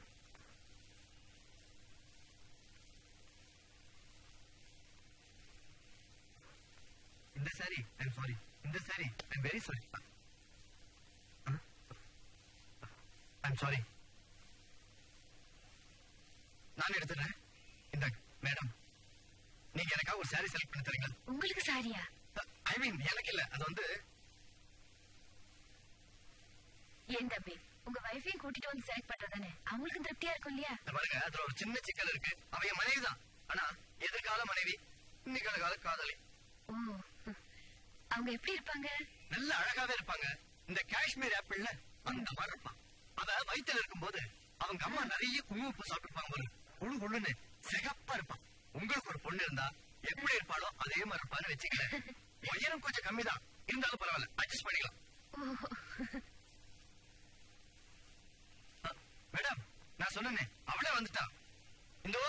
இந்த சாரி. I'm sorry. இந்த sorry. I'm very sorry. I'm sorry. நான் எடுத்துறேன். இந்த மேடம் நீங்க எனக்காக ஒரு சாரி செலக்ட் பண்ணி தரீங்களா? உங்களுக்கு சாரியா? ஐ மீன் எனக்கு இல்ல, அது வந்து ஏன் தம்பி உங்க வைஃபையும் கூட்டிட்டு வந்து செலக்ட் பண்றதானே, அவங்களுக்கு திருப்தியா இருக்கும் இல்லையா? பாருங்க, அதுல ஒரு சின்ன சிக்கல் இருக்கு. அவன் மனைவி தான், ஆனா எதிர்கால மனைவி, நிகழ்கால காதலி. ஓ, அவங்க எப்படி இருப்பாங்க? நல்ல அழகாவே இருப்பாங்க. இந்த காஷ்மீர் ஆப்பிள்ல அந்த மாதிரி இருப்பான். அத வயிற்றுல இருக்கும் போது அவங்க அம்மா நிறைய குங்குமப்பூ சாப்பிட்டுப்பாங்க. ஒரு குழு குழுன்னு சிகப்பா இருப்பான். உங்களுக்கு ஒரு பொண்ணு இருந்தா எப்படி இருப்பாளோ அதே மாதிரி இருப்பான்னு வச்சுக்கல. உயரம் கொஞ்சம் கம்மி தான் இருந்தாலும் பரவாயில்ல, அட்ஜஸ்ட் பண்ணிக்கலாம். மேடம் நான் சொன்னேன், அவளே வந்துட்டா. இந்து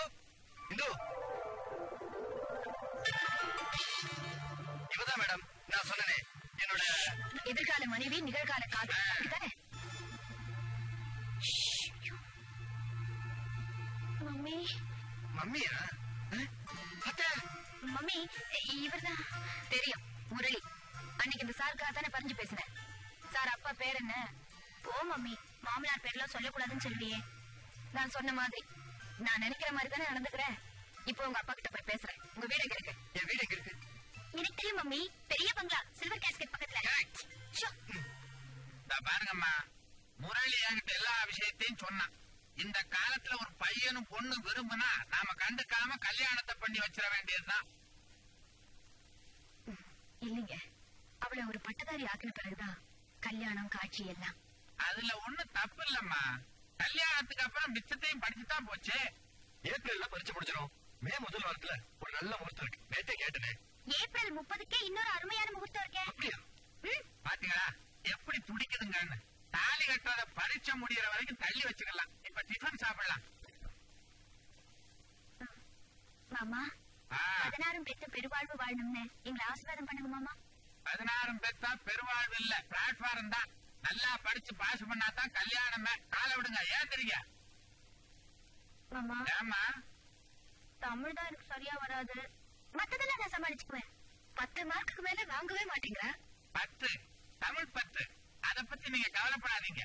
இந்து இவதான் மேடம் நான் சொன்னேன், என்னோட எதிர்கால மனைவி நிகழ்கால காதலி தானே. மம்மி மம்மியா அத்தை? மம்மி இவர்தான். தெரியும் முரளி, அன்னைக்கு இந்த சாருக்காக தானே பறிஞ்சு பேசினேன். சார் அப்பா பேர் என்ன? ஓ மம்மி, மாமனார் பேர்லாம் சொல்லக்கூடாதுன்னு சொல்லியே. நான் சொன்ன மாதிரி நான் நினைக்கிற மாதிரி தானே நடந்துக்கிறேன். இப்போ உங்க அப்பா கிட்ட போய் பேசுறேன். உங்க வீடு எங்க இருக்கு? என் வீடு எங்க இருக்கு எனக்கு தெரியும் மம்மி. பெரிய பங்களா, சில்வர் கேஸ்கெட் பக்கத்துல. பாருங்கம்மா, முரளி என்கிட்ட எல்லா விஷயத்தையும் சொன்னான். இந்த காலத்துல ஒரு பையனும் பொண்ணு விரும்புனா நாம கண்டுக்காம கல்யாணத்தை பண்ணி வச்சிட வேண்டியதுதான். இல்லைங்க, அவளை ஒரு பட்டதாரி ஆக்கின பிறகுதான் கல்யாணம் காட்சி எல்லாம். அதுல ஒண்ணு தப்பு இல்லம்மா. கல்யாணத்துக்கு அப்புறம் மிச்சத்தையும் படிச்சுதான் போச்சு. ஏப்ரல்ல பரிச்சு முடிச்சிடும். மே முதல் வாரத்துல ஒரு நல்ல முகூர்த்தம் இருக்கு. நேத்தே கேட்டேன். ஏப்ரல் 30க்கே இன்னொரு அருமையான முகூர்த்தம் இருக்கே. பாத்தீங்களா எப்படி துடிக்குதுங்கன்னு. தாலி கட்டாத பரிச்சை முடியற வரைக்கும் தள்ளி வச்சுக்கலாம். இப்ப டிஃபன் சாப்பிடலாம். மாமா 16 பெத்த பெருவாழ்வு வாழணும்னு எங்களை ஆசீர்வாதம் பண்ணுங்க மாமா. 16 பெத்தா பெருவாழ்வு இல்ல, பிளாட்ஃபார்ம் தான். நல்லா படிச்சு பாஸ் பண்ணாதான் கல்யாணமே. காலை விடுங்க, ஏத்துறீங்க. தமிழ் தான் எனக்கு சரியா வராது, மத்ததெல்லாம் நான் சமாளிச்சுக்குவேன். 10 மார்க்குக்கு மேல வாங்கவே மாட்டீங்களா? 10 தமிழ் 10. அத பத்தி நீங்க கவலைப்படாதீங்க.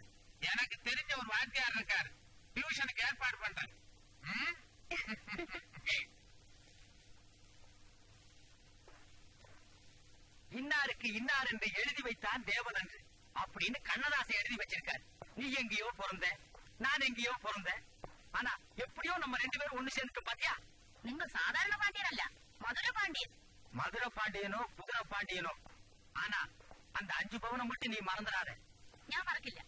எனக்கு தெரிஞ்ச ஒரு வாத்தியார் இருக்காரு, டியூஷனுக்கு ஏற்பாடு பண்றாரு. இன்னாருக்கு இன்னார் என்று எழுதி வைத்தான் தேவதன்று அப்படின்னு கண்ணதாசன் எழுதி வச்சிருக்காரு. நீ எங்கேயோ பிறந்த, நான் எங்கேயோ பிறந்த, ஆனா எப்படியோ நம்ம ரெண்டு பேரும் ஒண்ணு சேர்ந்துட்டு பாத்தியா? நீங்க சாதாரண பாண்டியன் அல்ல, மதுரை பாண்டியன். மதுரை பாண்டியனோ குதிரை பாண்டியனோ, ஆனா அந்த 5 பவுனம் மட்டும் நீ மறந்துடாத. ഞാൻ പറക്കില്ല.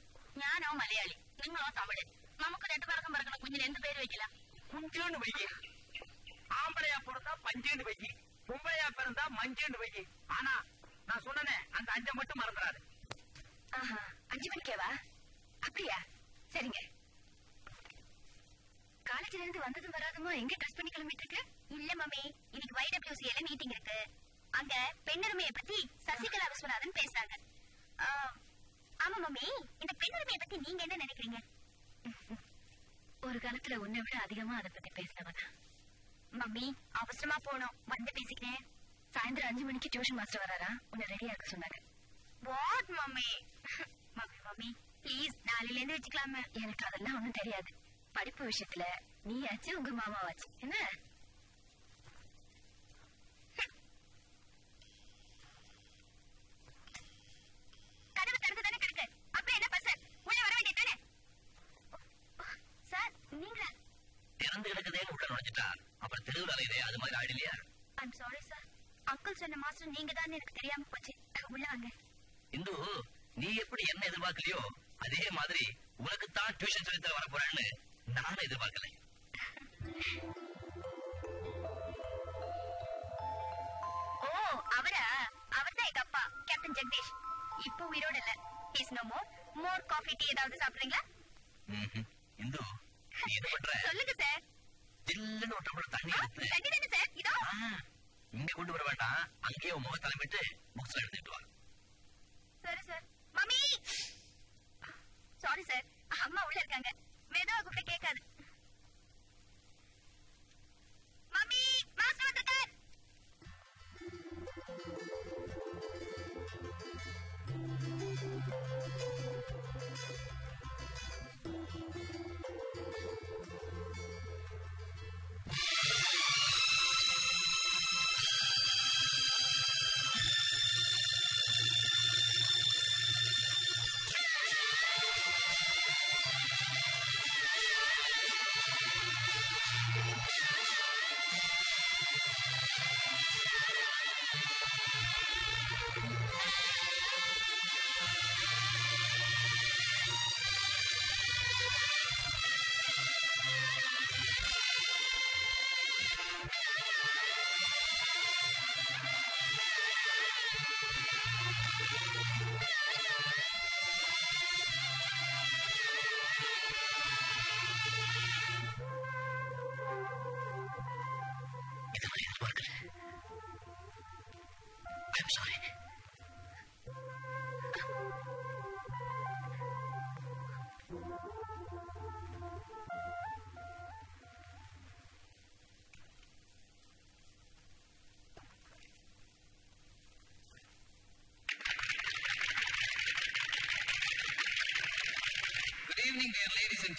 ഞാനോ മലയാളി, നിങ്ങളോ തമിഴ്. നമുക്ക് 2 പേർക്കും പറക്കണ കുഞ്ഞിന് എന്ത് പേര് വെക്കില്ല? കുഞ്ചുന്ന് വെയ്യ. ஆம்பளையா பிறந்தா பஞ்சுன்னு வெய்யி, பொம்பளையா பிறந்தா மஞ்சுன்னு வெய்யி. ஆனா நான் சொன்னனே, அந்த 5 மட்டும் மறந்துடாது. 5 மணிக்கேவா? அப்படியா? சரிங்க. காலேஜ்ல இருந்து வந்ததும் வராதுமா எங்க ட்ரெஸ் பண்ணி கிளம்பிட்டு இருக்க? இல்ல மம்மி, இன்னைக்கு YWCல மீட்டிங் இருக்கு. அங்க பெண்ணுரிமையை பத்தி சசிகலா விஸ்வநாதன் பேசுறாங்க. ஆமா மம்மி, இந்த பெண்ணுரிமையை பத்தி நீங்க என்ன நினைக்கிறீங்க? ஒரு காலத்துல உன்னை விட அதிகமா அதை பத்தி பேசினவதான். மம்மி அவசரமா போனோம், வந்து பேசிக்கிறேன். சாயந்தரம் 5 மணிக்கு டியூஷன் மாஸ்டர் வராரா, உன்னை ரெடியா இருக்க சொன்னாங்க. What mummy? Mummy mummy please, நாளையில இருந்து வச்சுக்கலாமே. எனக்கு அதெல்லாம் ஒண்ணும் தெரியாது. படிப்பு விஷயத்துல நீயாச்சு உங்க மாமாவாச்சு என்ன? கதவு திறந்து தானே கிடக்கு, அப்புறம் என்ன பசர் உள்ள வர வேண்டிய தானே? சார் நீங்க திறந்து கிடக்குதே, உள்ள நுழைஞ்சிட்டா அப்புறம் தெருவில் அலையுதே, அது மாதிரி ஆயிடலையா? ஐம் சாரி சார், அங்கிள் சொன்ன மாஸ்டர் நீங்க தான், எனக்கு தெரியாம போச்சு. உள்ள வாங்க. இந்து, நீ எப்படி என்ன எதிர்பார்க்கலையோ அதே மாதிரி உனக்குத்தான் டியூஷன் சென்டர் வர போறேன்னு நானும் எதிர்பார்க்கல. ஓ அவரா? அவர்தான் எங்க அப்பா, கேப்டன் ஜெகதீஷ். இப்போ உயிரோட இல்ல, பேசணுமோ? மோர் காஃபி டீ ஏதாவது சாப்பிடுறீங்களா? இந்து நீ என்ன பண்ற? சொல்லுங்க சார். ஜில்லுன்னு ஒரு டம்ளர் தண்ணி எடுத்து. தண்ணி தானே சார் இதோ? இங்க கொண்டு வர வேண்டாம், அங்கேயே உன் முகத்தை விட்டு புக்ஸ்ல எடுத்துட்டு வா. சரி சார். மம்மி சாரி சார், அம்மா உள்ள இருக்காங்க, மெதுவா கூப்பிட கேட்காது. மம்மி மாஸ்டர் வந்துட்டார்.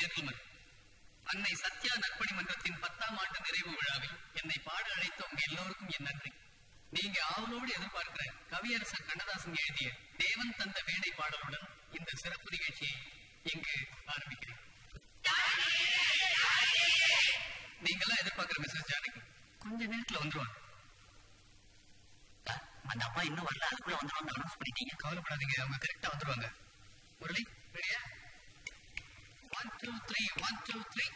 Gentlemen, அன்னை சத்யா நற்பணி மன்றத்தின் 10ஆம் ஆண்டு நிறைவு விழாவில் என்னை பாட அழைத்த உங்க எல்லோருக்கும் என் நன்றி. நீங்க ஆவலோடு எதிர்பார்க்கிற கவியரசர் கண்ணதாசன் எழுதிய தேவன் தந்த வேலை பாடலுடன் இந்த சிறப்பு நிகழ்ச்சியை இங்கு ஆரம்பிக்கிறேன். நீங்களாம் எதிர்பார்க்கிற மிஸ்ஸஸ் ஜானகி கொஞ்ச நேரத்துல வந்துருவாங்க. அந்த அப்பா இன்னும் வரல, அதுக்குள்ள வந்துருவாங்க. கவலைப்படாதீங்க, அவங்க கரெக்டா வந்துருவாங்க. முரளி ரெடியா? 1, 2, 3, 1, 2, 3.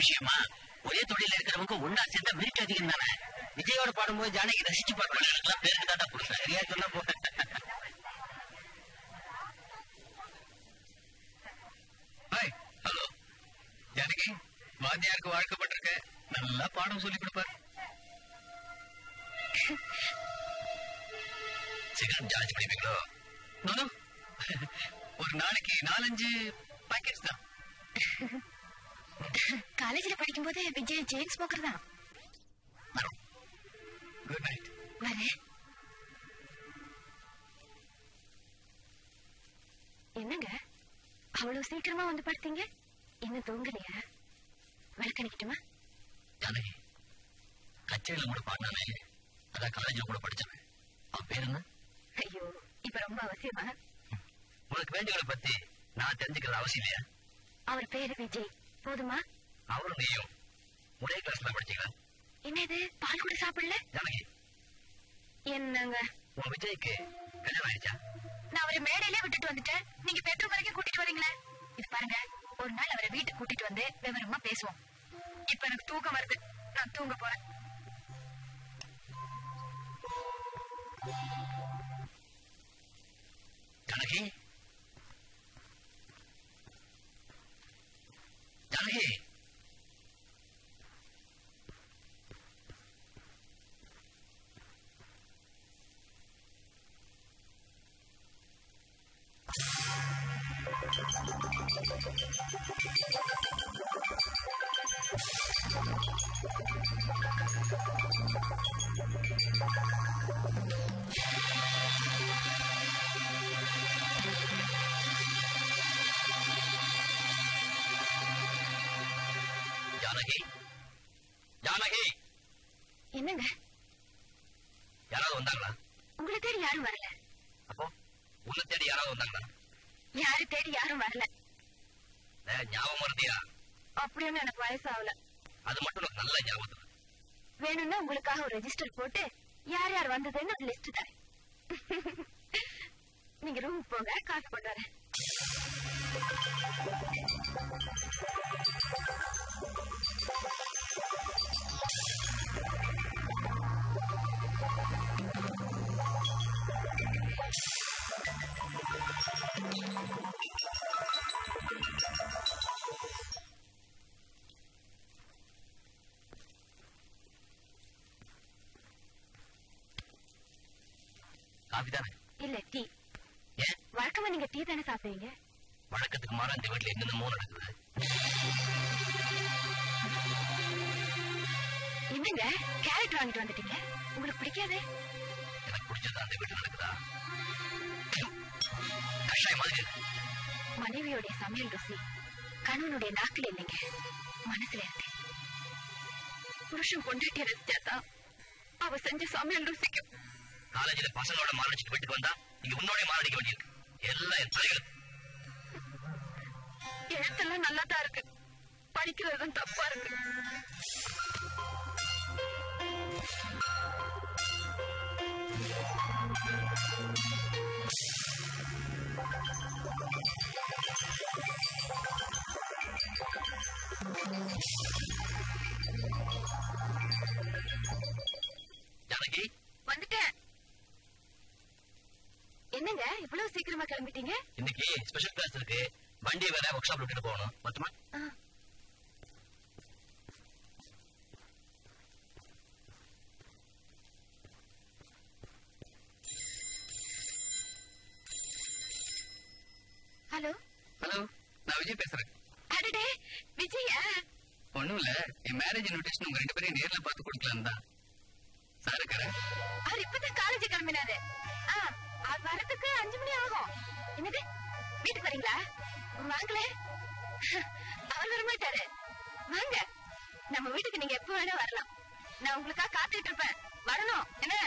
விஷயமா ஒரே தொழில இருக்கிறவங்க ஒன்னா சேர்ந்த மிரிக்க அதிகம் தானே. விஜயோட பாடும்போது ஜானகி ரசிச்சு பார்க்கலாம். பேருக்கு தாட்டா புரிசா சரியா சொல்ல போட்ட ஜானகி வாத்தியாருக்கு வாழ்க்கப்பட்டிருக்க. நல்லா பாடம் சொல்லி கொடுப்பாரு. சிகரெட் ஜார்ஜ் பண்ணிப்பீங்களோ? ஒரு நாளைக்கு 4-5 packets தான். காலேஜ்ல படிக்கும் போது விஜய் ஜெயின் ஸ்மோக்கர் தான். Good night. வரேன். என்னங்க அவ்வளவு சீக்கிரமா வந்து படுத்தீங்க? என்ன தூங்கலையா? வழக்கணிக்கட்டுமா? கச்சேரியில கூட பாடினாலே அதான் காலேஜ்ல கூட படிச்சேன். அவ பேர் என்ன? ஐயோ இப்ப ரொம்ப அவசியமா? உனக்கு வேண்டியவளை பத்தி நான் தெரிஞ்சுக்கிறது அவசியம் இல்லையா? அவர் பேரு விஜய் போதுமா? அவரும் நீயும் ஒரே கிளாஸ்ல படிச்சீங்களா? என்னது பால் கூட சாப்பிடல? என்னங்க உன் விஜய்க்கு கல்யாணம் ஆயிடுச்சா? நான் அவரை மேடையிலே விட்டுட்டு வந்துட்டேன். நீங்க பெட்ரோல் வரைக்கும் கூட்டிட்டு வரீங்களே. இது பாருங்க, ஒரு நாள் அவரை வீட்டுக்கு கூட்டிட்டு வந்து விவரமா பேசுவோம். இப்ப எனக்கு தூக்கம் வருது, நான் தூங்க போறேன். கனகி ஜானகி, என்னங்க யாராவது வந்தாங்களா? உங்களை தேடி யாரும் வரல. அப்போ உங்களை தேடி யாராவது வந்தாங்களா? யாரு தேடி யாரும் வரல. ஞாபகம் வருதியா? அப்படின்னு எனக்கு வயசாகல. அது மட்டும் எனக்கு நல்ல ஞாபகம். வேணும்னா உங்களுக்காக ஒரு ரெஜிஸ்டர் போட்டு யார் யார் வந்ததுன்னு ஒரு லிஸ்ட் தரேன். நீங்க ரூமுக்கு போங்க, காசு போட்டு வரேன். வழக்கமா நீங்க டீ தானே சாப்பிடுவீங்க? வழக்கத்துக்கு மாற அந்த வீட்டுல என்னென்னமோ நடக்குது. என்னங்க கேரட் வாங்கிட்டு வந்துட்டீங்க? உங்களுக்கு பிடிக்காது? எனக்கு பிடிச்சதா அந்த வீட்டுல நடக்குதா? மனைவியோடைய சமையல் ருசி கணவனுடைய நாக்கில் இல்லைங்க, மனசுல இருக்கு. புருஷன் கொண்டாட்டி ரசிச்சாதான் அவ செஞ்ச சமையல் ருசிக்கு. காலேஜ்ல பசங்களோட மாரடிச்சுட்டு வீட்டுக்கு வந்தா நீங்க உன்னோட மாரடிக்க வேண்டியிருக்கு. எல்லாம் என் தலைகள். எழுத்தெல்லாம் நல்லா தான் இருக்கு, படிக்கிறதுதான் தப்பா இருக்கு. ஜானகி வந்துட்டேன். என்னங்க இவ்வளவு சீக்கிரமா கிளம்பிட்டீங்க? இன்னைக்கு ஸ்பெஷல் கிளாஸ் இருக்கு, வண்டியை வேற ஒர்க் ஷாப்ல விட்டுட்டு போகணும் மொத்தமா. ஹலோ ஹலோ, நான் விஜய் பேசுறேன். அடடே விஜயா, ஒண்ணும் இல்ல, என் மேரேஜ் இன்விடேஷன் உங்க ரெண்டு பேரும் நேர்ல பார்த்து கொடுக்கலாம் தான். அவர் இப்பதான் காலேஜ் கிளம்பினாரு, வரதுக்கு 5 மணி ஆகும். என்னது வீட்டுக்கு வரீங்களா? வாங்கல, அவர் வரமாட்டாரு. வாங்க, நம்ம வீட்டுக்கு நீங்க எப்ப வேணா வரலாம். நான் உங்களுக்காக காத்துட்டு இருப்பேன், வரணும். என்ன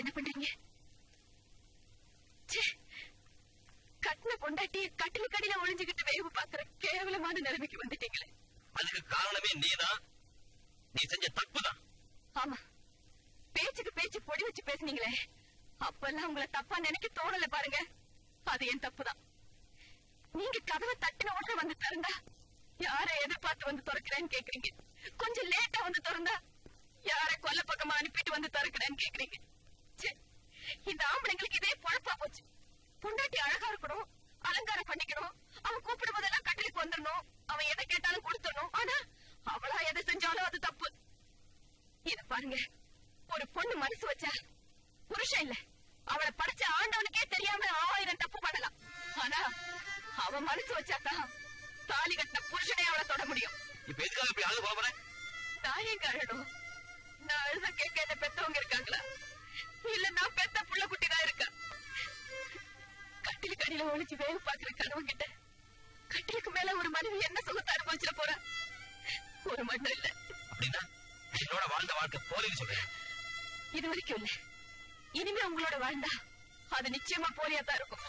என்ன பண்றீங்க? கட்டின கொண்டாட்டி கட்டில் கடியில ஒளிஞ்சுக்கிட்டு வேவு பாக்குற கேவலமான நிலைமைக்கு வந்துட்டீங்களே. அதுக்கு காரணமே நீதான், நீ செஞ்ச தப்புதான். ஆமா, பேச்சுக்கு பேச்சு பொடி வச்சு பேசுனீங்களே, அப்பெல்லாம் உங்களை தப்பா நினைக்க தோணல பாருங்க. அது என் தப்புதான். நீங்க கதவை தட்டின உடனே வந்து திறந்தா யார எதிர்பார்த்து வந்து திறக்கிறேன்னு கேக்குறீங்க. கொஞ்சம் லேட்டா வந்து திறந்தா யார கொல்ல பக்கமா அனுப்பிட்டு வந்து திறக்கிறேன்னு கேக்குறீங்க. இந்த ஆம்பளைங்களுக்கு இதே பொழப்பா போச்சு. பொண்டாட்டி அழகா இருக்கணும், அலங்காரம் பண்ணிக்கணும், அவன் கூப்பிடும் போதெல்லாம் கட்டளைக்கு வந்துடணும், அவன் எதை கேட்டாலும் கொடுத்துடணும். ஆனா அவளா எதை செஞ்சாலும் அது தப்பு. இத பாருங்க, ஒரு பொண்ணு மனசு வச்சா புருஷன் இல்ல, அவளை படைச்ச ஆண்டவனுக்கே தெரியாம 1000 தப்பு பண்ணலாம். ஆனா அவன் மனசு வச்சாதான் தாலி கட்டின புருஷனே அவளை தொட முடியும். நான் எங்க அழணும்? நான் அழுத கேட்க என்ன பெத்தவங்க இருக்காங்களா? இல்ல, நான் பெத்த புள்ள குட்டிதான் இருக்க. கட்டில் கடியில ஒழிச்சு வேக பாக்குற கணவங்கிட்ட கட்டிலுக்கு மேல ஒரு மனைவி என்ன சுகத்தை அனுபவிச்சுட போற? ஒரு மண்ணும் இல்ல. அப்படின்னா என்னோட வாழ்ந்த வாழ்க்கை போலின்னு சொல்றேன். இது வரைக்கும் இல்ல, இனிமே உங்களோட வாழ்ந்தா அது நிச்சயமா போலியா தான் இருக்கும்.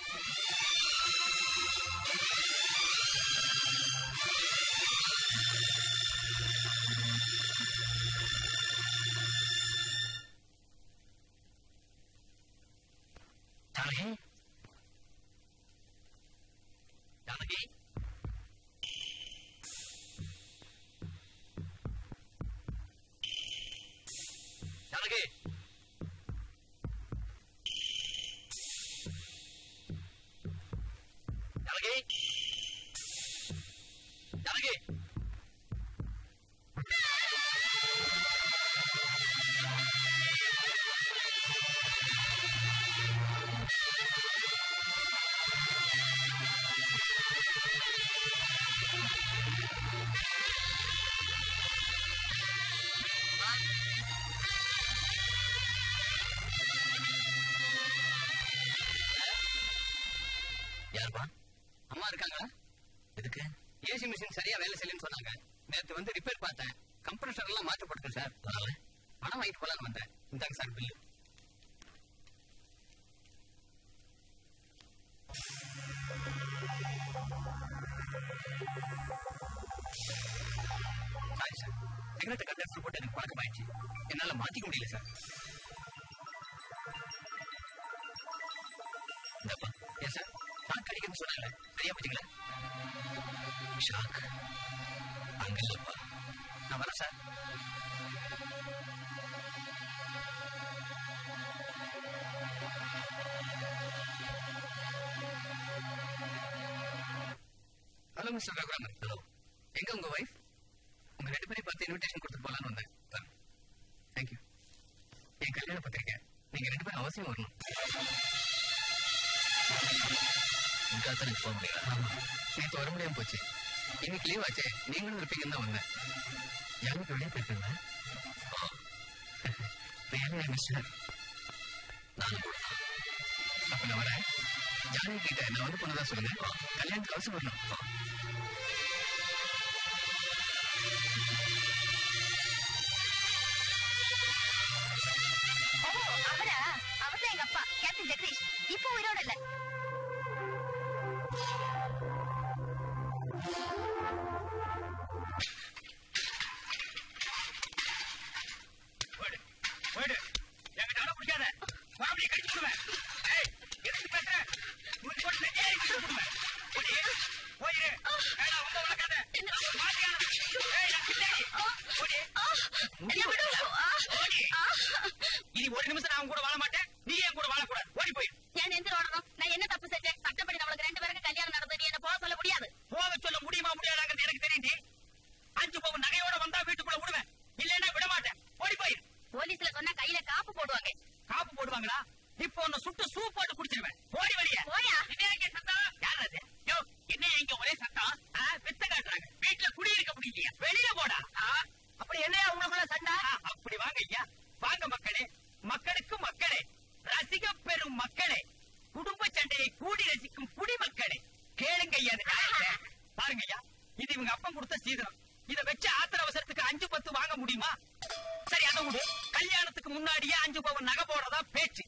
சரியா வேலை செய்யலன்னு சொன்னாங்க. நேற்று வந்து ரிப்பேர் பார்த்தேன், கம்ப்ரஷர் எல்லாம் மாற்றப்பட்டு சார், அதனால பணம் வாங்கிட்டு போலான்னு வந்தேன். இந்தாங்க சார் பில்லு. சாரி சார், சிகரெட்டை கட்டை போட்டு எனக்கு பழக்கமாயிடுச்சு, என்னால மாத்திக்க முடியல சார். ஏன் சார் பாக்கு அடிக்கணும்னு சொன்னாங்க, சரியா போச்சுங்களா? ஷாக் அங்கப்பா, நான் வரேன் சார். சொல்லுங்க சொல்லுங்க. ஹலோ, எங்க உங்க வைஃப்? உங்க ரெண்டு பேரையும் பார்த்து இன்விடேஷன் கொடுத்துட்டு போலான்னு வந்தேன். தேங்க்யூ. என் கல்யாண பத்திரிக்கை, நீங்க ரெண்டு பேரும் அவசியம் வரணும். நேற்று வர முடியாம போச்சு, இன்னைக்கு லீவ் ஆச்சு, நீங்களும் இருப்பீங்கன்னு தான் வந்தேன். யாருக்கு வெளியே போயிருக்கேன். அப்ப நான் வரேன். ஜானி கிட்ட நான் வந்து போனதான் சொல்லுங்க. கல்யாணத்துக்கு அவசியம் வரணும். இப்போ உயிரோட இல்ல. இனி ஒரு நிமிஷம் நான் கூட வாழ மாட்டேன், நீ ஏன் கூட வாழக்கூடாது, ஓடி போயிரு. நான் எந்த ஓடணும்? நான் என்ன தப்பு செஞ்சேன்? சட்டப்படி நம்மளுக்கு ரெண்டு பேருக்கு கல்யாணம் நடந்தது. என்ன போக சொல்ல முடியாது? போக சொல்ல முடியுமா முடியாதாங்கிறது எனக்கு தெரியுது. 5 பவுன் நகையோட வந்தா வீட்டுக்குள்ள விடுவேன், இல்லைன்னா விட மாட்டேன், ஓடி போயிரு. போலீஸ்ல சொன்னா கையில காப்பு போடுவாங்க. காப்பு போடுவாங்களா? இப்ப ஒன்னு சுட்டு சூ போட்டு குடிச்சிருவேன், ஓடி வழியா. ஓயா, என்ன சத்தம்? யாராவது என்ன இங்க ஒரே சத்தம்? வித்த காட்டுறாங்க. வீட்டுல குடியிருக்க முடியலையா? வெளியில போடா. அப்படி என்ன உங்களுக்குள்ள சண்டை? அப்படி வாங்க ஐயா, வாங்க மக்களே, மக்களுக்கு மக்களே, ரசிக பெரும் மக்களே, குடும்ப சண்டையை கூடி ரசிக்கும் குடிமக்களே, கேளுங்க ஐயா. பாருங்க ஐயா, இது இவங்க அப்பம் கொடுத்த சீதனம். இதை வச்சு ஆத்திர அவசரத்துக்கு 5-10 வாங்க முடியுமா? சரி, அதை விடு. கல்யாணத்துக்கு முன்னாடியே 5 பவுன் நகை போடுறதா பேச்சு.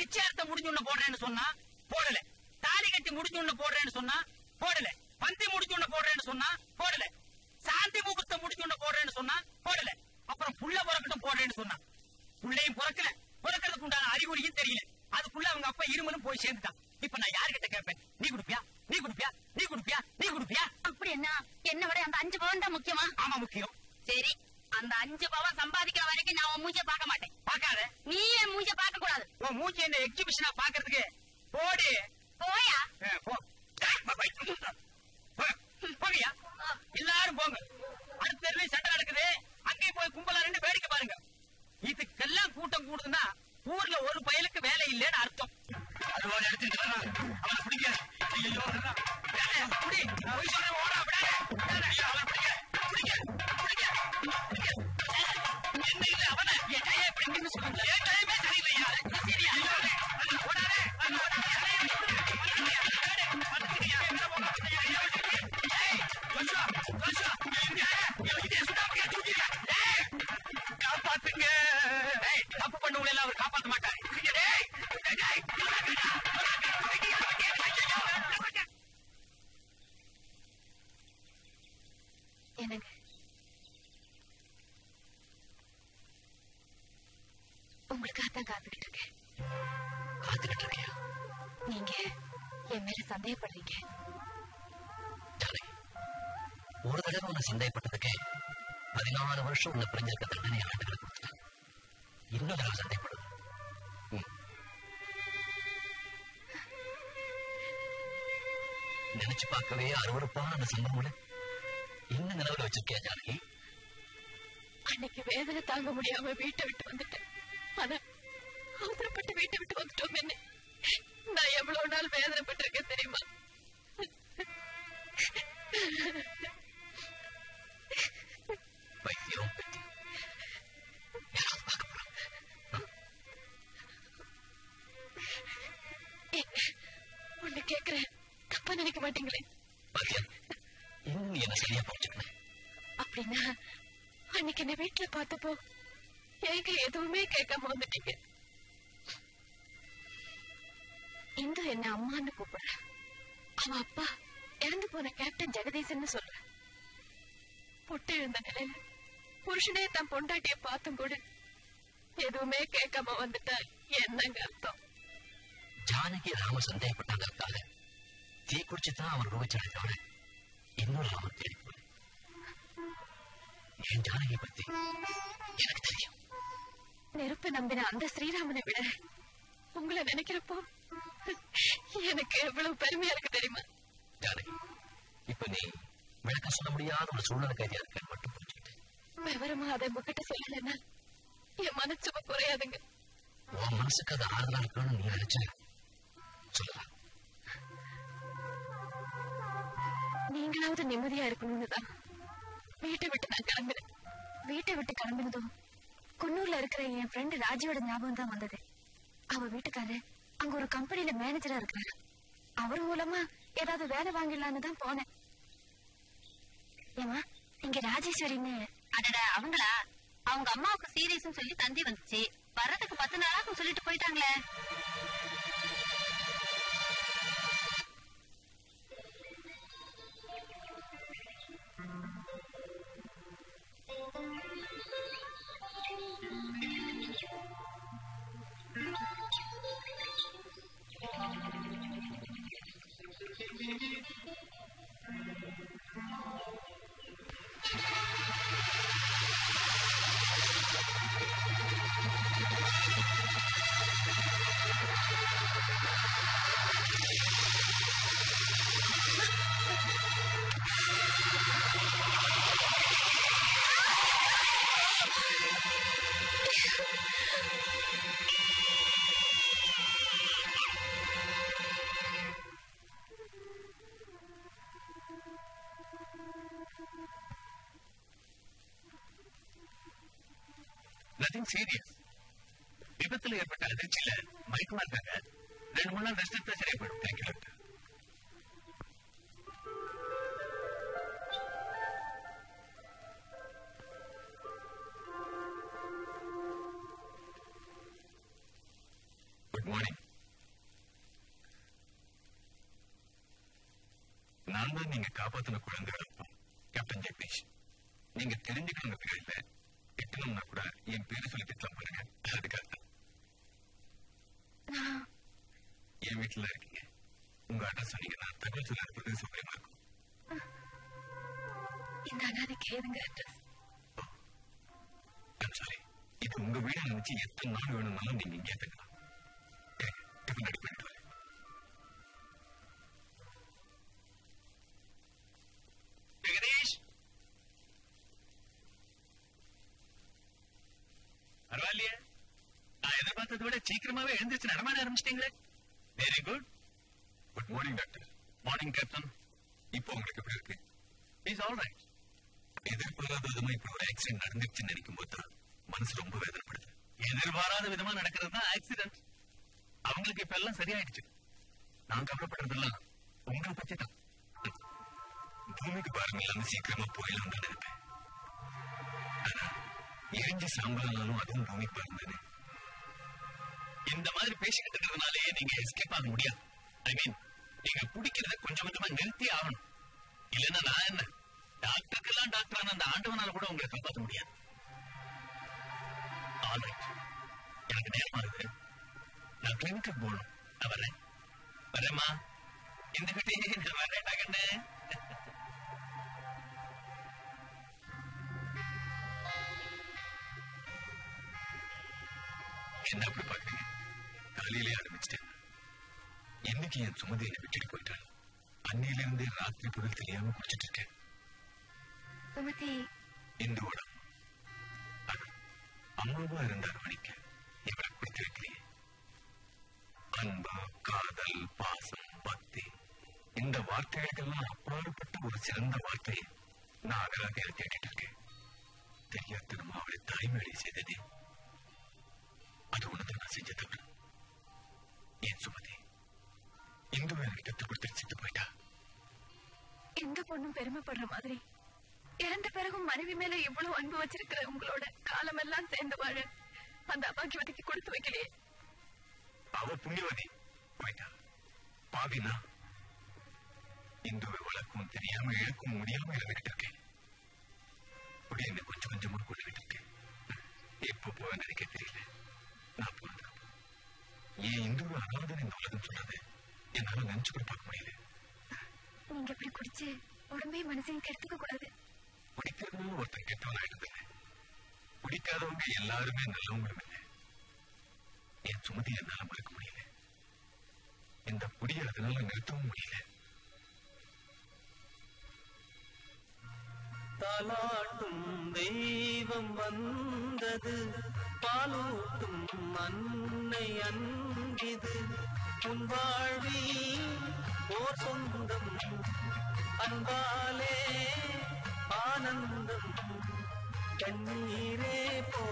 நிச்சயார்த்தம் முடிஞ்சு ஒண்ணு போடுறேன்னு சொன்னா போடல, தாலி கட்டி முடிஞ்சு ஒண்ணு போடுறேன்னு சொன்னா போடல, பந்தி முடிஞ்சு ஒண்ணு போடுறேன்னு சொன்னா போடல, சாந்தி முகூர்த்தம் முடிஞ்சு ஒண்ணு போடுறேன்னு சொன்னா போடல, அப்புறம் புள்ள புறக்கட்டும் போடுறேன்னு சொன்னா பிள்ளையும் பிறக்கல, பிறக்கிறதுக்கு உண்டான அறிகுறியும் தெரியல. அதுக்குள்ள அவங்க அப்பா இருமலும் போய் சேர்ந்துட்டான். இப்ப நான் யாருகிட்ட கேட்பேன்? நீ குடுப்பியா, நீ குடுப்பியா, நீ குடுப்பியா, நீ குடுப்பியா? அப்படி என்ன? என்ன விட அந்த 5 பவன் தான் முக்கியமா? ஆமா முக்கியம். சரி, அந்த 5 பவன் சம்பாதிக்கிற வரைக்கும் நான் உன் மூஞ்ச பார்க்க மாட்டேன். பாக்காத. நீ என் மூஞ்ச பார்க்க கூடாது. உன் மூஞ்ச என்ன எக்ஸிபிஷனா பாக்குறதுக்கு? போடு போயா, போகையா, எல்லாரும் போங்க. அடுத்த தெருவே சண்டை நடக்குது, அங்கே போய் கும்பலா ரெண்டு வேடிக்கை பாருங்க. இதுக்கெல்லாம் கூட்டம் கூடுதுன்னா ஊர்ல ஒரு பயலுக்கு வேலை இல்லைன்னு அர்த்தம். தப்பு பண்ணவங்க எல்லாம் அவர் காப்பாற்ற மாட்டாரு. எனக்கு உங்களுக்காக தான் காத்துக்கிட்டு இருக்கேன். காத்துக்கிட்டு இருக்கியா? நீங்க என் மேல சந்தேகப்படுறீங்க. ஒரு தடவை உன்னை சந்தேகப்பட்டதுக்கு 14 வருஷம் உன்னை புரிஞ்சிருக்க தண்டனை ஆண்டுகளை கொடுத்துட்டேன். இன்னும் தடவை சந்தேகப்படும். நினைச்சு பார்க்கவே அருவருப்பான அந்த சம்பவங்களை இன்னும் நிலவுல வச்சிருக்கியா ஜானகி? அன்னைக்கு வேதனை தாங்க முடியாம வீட்டை விட்டு வந்துட்டேன். ஆனா அவசரப்பட்டு வீட்டை விட்டு வந்துட்டோம். என்ன நான் எவ்வளவு நாள் வேதனைப்பட்டு இருக்கேன் தெரியுமா? பைத்தியம் பைத்தியம். யாராவது பார்க்க போறாங்க. ஒண்ணு கேக்குறேன், தப்பா நினைக்க மாட்டீங்களே? என்ன சரியா போச்சுக்கணும் அப்படின்னா அன்னைக்கு என்ன வீட்டுல பார்த்தப்போ எனக்கு எதுவுமே கேட்காம வந்துட்டீங்க. இந்து என்ன அம்மான்னு கூப்பிடுற, அவன் அப்பா இறந்து போன கேப்டன் ஜெகதீசன் சொல்ற. பொட்டு எழுந்த நிலையில புருஷனே தான் பொண்டாட்டிய பார்த்தும் கூட எதுவுமே கேட்காம வந்துட்டா என்னங்க அர்த்தம்? ஜானகி ராம சந்தேகப்பட்டாங்க இருக்காங்க. தீ குடிச்சுதான் அவன் ரூபிச்சடைத்தவன இன்னொரு ராமன் தேடி போன. என் ஜானகி பத்தி எனக்கு தெரியும். நெருப்பு நம்பின அந்த ஸ்ரீராமனை விட உங்களை நினைக்கிறப்போ எனக்கு எவ்வளவு பெருமையா இருக்கு தெரியுமா? ஜானகி, இப்ப நீ விளக்க சொல்ல முடியாத ஒரு சூழ்நிலை கைதியா இருக்கேன்னு மட்டும் புரிஞ்சுக்கிட்டேன். விவரமா அதை உங்ககிட்ட சொல்லலன்னா என் மனசுக்கு குறையாதுங்க. உன் மனசுக்கு அது ஆறுதலா இருக்கணும்னு நீ நினைச்ச சொல்லலாம். நீங்களாவது நிம்மதியா இருக்கணும்னு தான் வீட்டை விட்டு நான் கிளம்பினேன். வீட்டை விட்டு கிளம்பினதும் குன்னூர்ல இருக்கிற என் ஃப்ரெண்டு ராஜியோட ஞாபகம் தான் வந்தது. அவ வீட்டுக்காரர் அங்க ஒரு கம்பெனில மேனேஜரா இருக்கிறாரு. அவர் மூலமா ஏதாவது வேலை வாங்கிடலான்னு தான் போனேன். ஏமா இங்க ராஜேஸ்வரின்னு அடடா அவங்களா? அவங்க அம்மாவுக்கு சீரியஸ் சொல்லி தந்தி வந்துச்சு. வர்றதுக்கு 10 நாளாக சொல்லிட்டு போயிட்டாங்களே. சீரியஸ் விபத்துல ஏற்பட்ட அதிர்ச்சியில மயக்கமா இருக்காங்க. 2-3 நாள் நஷ்டத்தை சரியாயிடும். Thank you doctor. Good morning. நான் தான் நீங்க காப்பாத்தின குழந்தைகளுக்கும் கேப்டன் ஜெகதீஷ். நீங்க தெரிஞ்சுக்கணுங்கிறதுக்கு இல்லை, திட்டணும்னா கூட என் பேரு சொல்லி திட்டம் பண்ணுங்க. அதுக்காக என் வீட்டுல இருக்கீங்க. உங்க அட்ரஸ் சொன்னீங்கன்னா தகவல் சொல்ல இருக்கிறது சௌகரியமா இருக்கும். இந்த அண்ணாதிக்கு எதுங்க அட்ரஸ்? சாரி, இது உங்க வீடு நினைச்சு எத்தனை நாள் வேணும்னாலும் நீங்க இங்கே தங்கலாம். டிஃபன் ரெடி பண்ணிட்டு வரேன். ஜெகதீஷ் பரவாயில்லையா? நான் எதிர்பார்த்ததை விட சீக்கிரமாவே எழுந்திரிச்சு நடமாட ஆரம்பிச்சிட்டீங்களே. Very good. Good morning doctor. Morning captain. இப்போ உங்களுக்கு எப்படி இருக்கு? Is all right. எதிர்பாராத விதமா இப்படி ஒரு ஆக்சிடென்ட் நடந்துருச்சுன்னு நினைக்கும் போது தான் மனசு ரொம்ப வேதனைப்படுது. எதிர்பாராத விதமா நடக்கிறது தான் ஆக்சிடென்ட். அவங்களுக்கு இப்ப எல்லாம் சரியாயிடுச்சு. நான் கவலைப்படுறதெல்லாம் உங்களை பத்தி தான். பூமிக்கு பாருங்க இல்லாம சீக்கிரமா போயிடலாம் தான் நினைப்பேன். ஆனா எரிஞ்சு சாம்பலானாலும் அதுவும் பூமி பாருந்தானே. இந்த மாதிரி பேசிக்கிட்டு இருக்கிறதுனாலயே நீங்க எஸ்கேப் ஆக முடியாது. ஐ மீன், நீங்க குடிக்கிறத கொஞ்சம் கொஞ்சமா நிறுத்தி ஆகணும். இல்லைன்னா நான் என்ன டாக்டருக்கெல்லாம் டாக்டரான அந்த ஆண்டவனால கூட உங்களை காப்பாற்ற முடியாது. எனக்கு நேரமா இருக்கு, நான் கிளினிக்கு போகணும். நான் வர்றேன். வரேம்மா, இருந்துகிட்டே நான் வர்றேன். டாக்டர் என்ன அப்படி பாக்குறீங்க? காலையிலே ஆரம்பிச்சுட்டேன். என்னைக்கு என் சுமதி என்னை விட்டுட்டு போயிட்டாள். அன்னையிலிருந்தே ராத்திரி பொருள் தெரியாம குடிச்சிட்டு இருக்கேன். இந்துவோட அம்மாவா இருந்தார் மணிக்கு இவரை கொடுத்திருக்கிறேன். அன்பு, காதல், பாசம், பக்தி, இந்த வார்த்தைகளுக்கெல்லாம் அப்பாற்பட்ட ஒரு சிறந்த வார்த்தையை நான் அகராக தேடிட்டு இருக்கேன். தெரியாதனமா அவளை தாய்மொழி செய்ததே அது உனக்கு நான் செஞ்ச தவிர. ஏன் சுமதி இந்துவை எனக்கு கத்து கொடுத்துட்டு போயிட்டா? எந்த பொண்ணும் பெருமைப்படுற மாதிரி இறந்த பிறகும் மனைவி மேல இவ்வளவு அன்பு வச்சிருக்கிற உங்களோட காலமெல்லாம் சேர்ந்து வாழ அந்த அபாகியவதிக்கு கொடுத்து வைக்கலையே. அவ புண்ணியவதி போயிட்டா. பாவினா இந்துவை வளர்க்கும் தெரியாம இழக்கும் முடியாம இருந்துகிட்டு இருக்கேன். அப்படியே என்ன கொஞ்சம் கொஞ்சமா கொண்டுகிட்டு இருக்கேன். எப்ப போக நினைக்க தெரியல. நான் போனது ஏன் இந்துவை அனாதன் இந்த உலகம் சொன்னது என்னால நினைச்சு கூட பார்க்க முடியல. நீங்க எப்படி குடிச்சு உடம்பே மனசையும் கெடுத்துக்க கூடாது. குடிக்கிறதுனால ஒருத்தன் கெட்டவன் ஆயிடுதில்லை. குடிக்காதவங்க எல்லாருமே நல்லவங்களும் இல்லை. என் சுமதி என்னால மறக்க முடியல. இந்த குடியை அதனால நிறுத்தவும் முடியல. தாலாட்டும் தெய்வம் வந்தது, பாலூட்டும் அன்னை அன்பிது. உன் வாழ்வில் ஓர் சொந்தம், அன்பாலே ஆனந்தம். கண்ணீரே போ,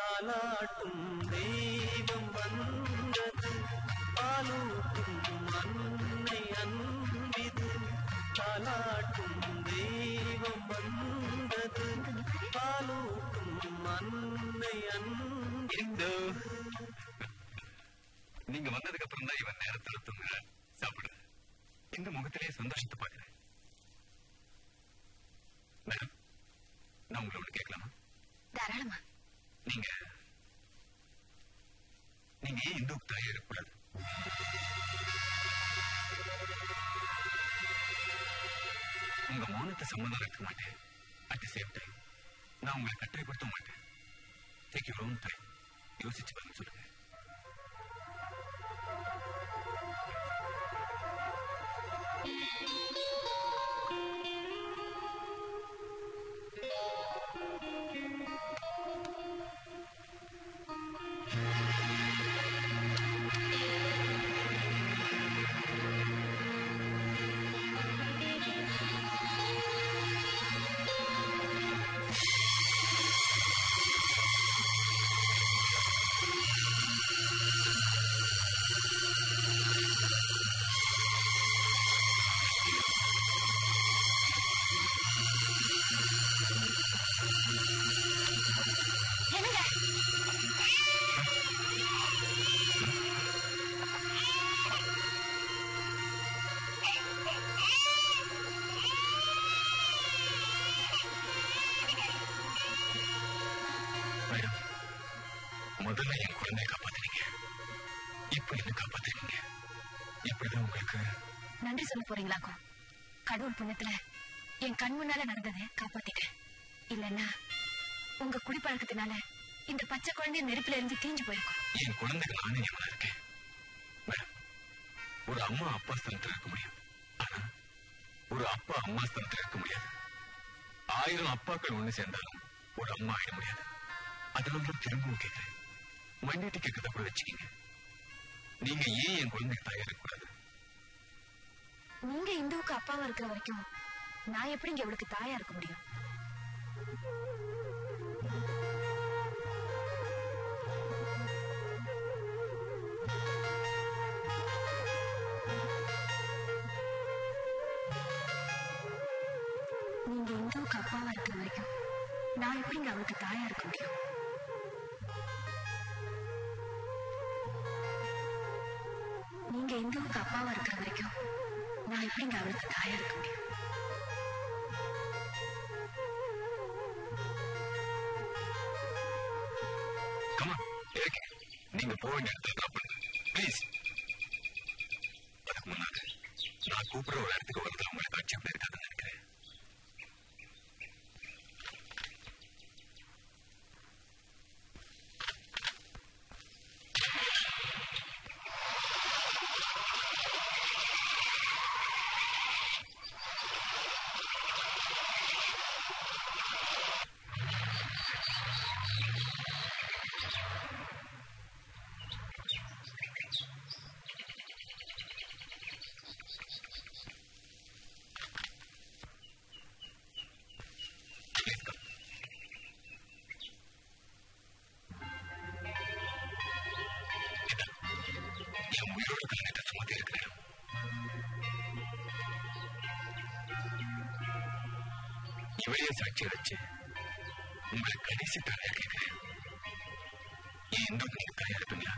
தாலாட்டும் தெய்வம் வந்தது, பாலூட்டும் அன்னை அன்பிது. தாலாட்டும் தெய்வம் வந்தது, பாலூட்டும் அன்னை அன்பிது. நீங்க வந்ததுக்கு அப்புறம் தான் இவன் நேரத்துல தூங்குற, சாப்பிட, இந்த முகத்திலேயே சந்தோஷத்தை பாக்குறேன். மேடம், நான் உங்களை ஒண்ணு கேட்கலாமா? தாராளமா. நீங்க ஏன் இந்துக்கு தாயா இருக்கக்கூடாது? உங்க மௌனத்தை சம்மதம் இருக்க மாட்டேன். அட் தி சேம் டைம் நான் உங்களை கட்டாயப்படுத்த மாட்டேன். டேக் யுவர் ஓன் டைம், யோசிச்சு பாருங்க, சொல்லுங்க. முதல்ல என் குழந்தைய காப்பாத்துறீங்க, இப்ப என்ன காப்பாத்துறீங்க, இப்படிதான் உங்களுக்கு நன்றி சொல்ல போறீங்களாக்கும். கடவுள் புண்ணியத்துல என் கண் முன்னால நடந்ததை காப்பாத்திட்டேன். இல்லன்னா உங்க குடிப்பழக்கத்தினால இந்த பச்சை குழந்தைய நெருப்புல இருந்து தீஞ்சு போயிருக்கும். என் குழந்தைக்கு நானே நிம்மதியா இருக்கேன். ஒரு அம்மா அப்பா ஸ்தானத்துல இருக்க முடியும், ஆனா ஒரு அப்பா அம்மா ஸ்தானத்துல இருக்க முடியாது. 1000 அப்பாக்கள் ஒண்ணு சேர்ந்தாலும் ஒரு அம்மா ஆயிட முடியாது. அதனால திரும்பவும் கேட்கிறேன், மண்டிட்டு கேட்கறத கூட வச்சுக்கீங்க. நீங்க ஏன் என் குழந்தைக்கு தாயா இருக்கக்கூடாது? நீங்க இந்துவுக்கு அப்பாவா இருக்கிற வரைக்கும் நான் எப்படி இங்க இவளுக்கு தாயா இருக்க முடியும்? நீங்க இந்துவுக்கு அப்பாவா இருக்கிற வரைக்கும் நான் எப்படி இங்க அவளுக்கு தாயா இருக்க முடியும்? நீங்க இந்துவுக்கு அப்பாவா இருக்கிற வரைக்கும் நான் எப்படி இங்க அவளுக்கு தாயா இருக்க முடியும்? நீங்க போக வேண்டிய இடத்துல பிளீஸ், அதுக்கு முன்னாடி நான் கூப்பிடுற ஒரு இடத்துக்கு வரதுல உங்களுக்கு ஆட்சேபம் இருக்காதுன்னு நினைக்கிறேன். இவரையே சாட்சி வச்சு உங்களை கடைசி தாயா கேட்கிறேன். ஏன் இந்துக்கு தாயா இருப்பீங்களா?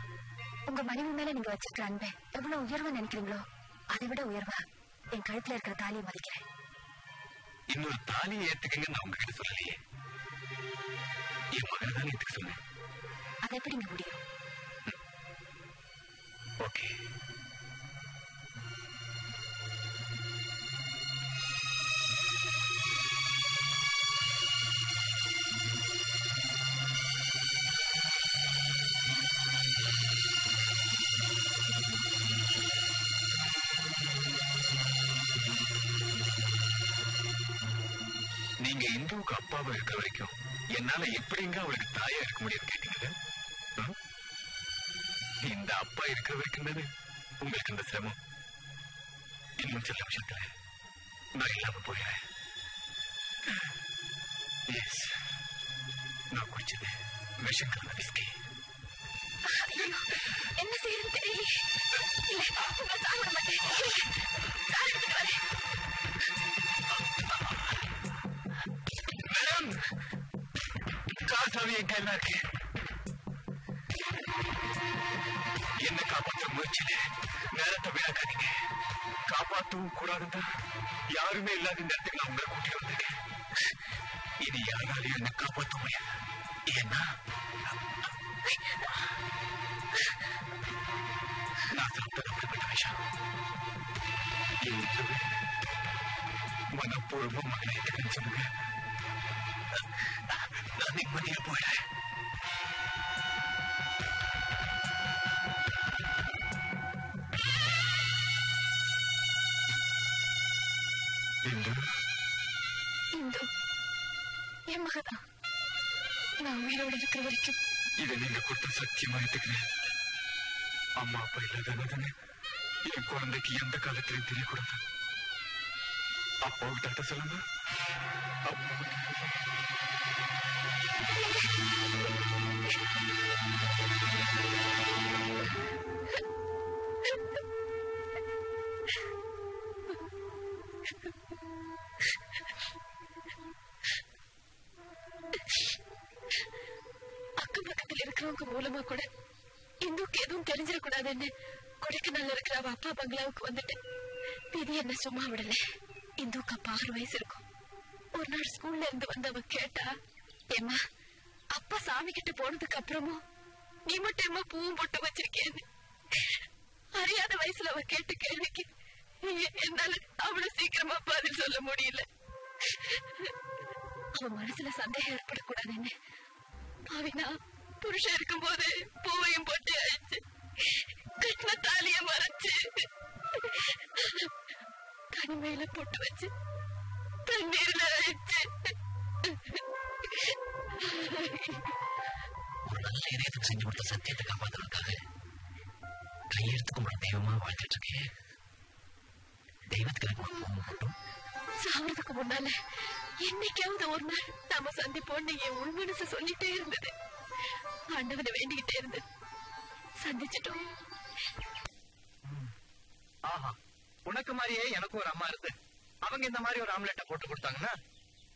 உங்க மனைவி மேல நீங்க வச்சிருக்கிற அன்பை எவ்வளவு உயர்வா நினைக்கிறீங்களோ அதை விட உயர்வா என் கழுத்துல இருக்கிற தாலியை மதிக்கிறேன். இன்னொரு தாலியை ஏத்துக்குங்க நான் உங்ககிட்ட சொல்லலையே, என் மகளை தான் ஏத்துக்க சொன்னேன். அதை எப்படி நீங்க முடியும்? ஓகே, நீங்க இந்துவுக்கு அப்பாவை இருக்க வரைக்கும் என்னால எப்படிங்க அவளுக்கு தாயா இருக்க முடியாது கேட்டீங்களே. இந்த அப்பா இருக்க வைக்கின்றது உங்களுக்கு இந்த சிரமம். இன்னும் சில நிமிஷத்துல நான் இல்லாம போயிடுறேன். நான் குடிச்சது விஷம் கலந்த விஸ்கி. என்ன செய்யறது மேடம்? காசாவிய கையில இருக்கு. என்ன காப்பாற்ற முயற்சியில நேரத்தை வீணாக்காதீங்க. காப்பாற்றவும் கூடாதுதான். யாருமே இல்லாத இந்த இடத்துக்கு நான் உங்களை கூட்டிட்டு வந்திருக்கேன். இது யாராலையும் என்ன காப்பாற்ற முடியாது. ஏன்னா நான் சாப்பிட்டது அப்படிப்பட்ட விஷயம். மனப்பூர்வம் மகளை எதிர்த்து சொல்லுங்க. நான் நிம்மதியா போயிடுறேன். நான் உயிரோடு இருக்கிற வரைக்கும் இதை நீங்க கொடுத்த சத்தியமா எடுத்துக்கிறேன். அம்மா அப்பா இல்லாததுன்னு என் குழந்தைக்கு எந்த காலத்திலையும் தெரியக்கூடாது. அப்பாவுக்கு தட்ட சொல்லுங்க. மூலமா கூட இந்துக்கு எதுவும் தெரிஞ்சிடக்கூடாதுன்னு கொடைக்கானல் இருக்கிற அவ அப்பா பங்களாவுக்கு வந்துட்டு இது என்ன சும்மா விடல. இந்துக்கு அப்பா 6 வயசு இருக்கும். ஒரு நாள் ஸ்கூல்ல இருந்து வந்து அவ கேட்டா, ஏம்மா அப்பா சாமி கிட்ட போனதுக்கு அப்புறமும் நீ மட்டும் ஏமா பூவும் போட்டு வச்சிருக்கேன்னு. அறியாத வயசுல அவ கேட்டு கேள்விக்கு என்னால அவ்வளவு சீக்கிரமா பதில் சொல்ல முடியல. அவ மனசுல சந்தேகம் ஏற்படக்கூடாதுன்னு பாவினா புருஷன் இருக்கும்போது பூவையும் போட்டு ஆயிடுச்சு. கிருஷ்ண தாலிய மறைச்சு தனிமையில போட்டு வச்சு தண்ணீர்ல ஆயிடுச்சு. ஒரு நல்ல இதயத்துக்கு செஞ்சு கொடுத்த சத்தியத்தை காப்பாத்துறதுக்காக கையெழுத்துக்கு உங்களோட தெய்வமா வாழ்ந்துட்டு இருக்கேன். தெய்வத்துக்கு மட்டும் சாகிறதுக்கு முன்னால என்னைக்காவது ஒரு நாள் நாம சந்திப்போன்னு என் உள் மனசு சொல்லிட்டே இருந்தது. ஆண்டவனை வேண்டிக்கிட்டே இருந்து சந்திச்சிட்டோம். ஆஹா, உனக்கு மாதிரியே எனக்கு ஒரு அம்மா இருக்கு. அவங்க இந்த மாதிரி ஒரு ஆம்லெட்டை போட்டு கொடுத்தாங்கன்னா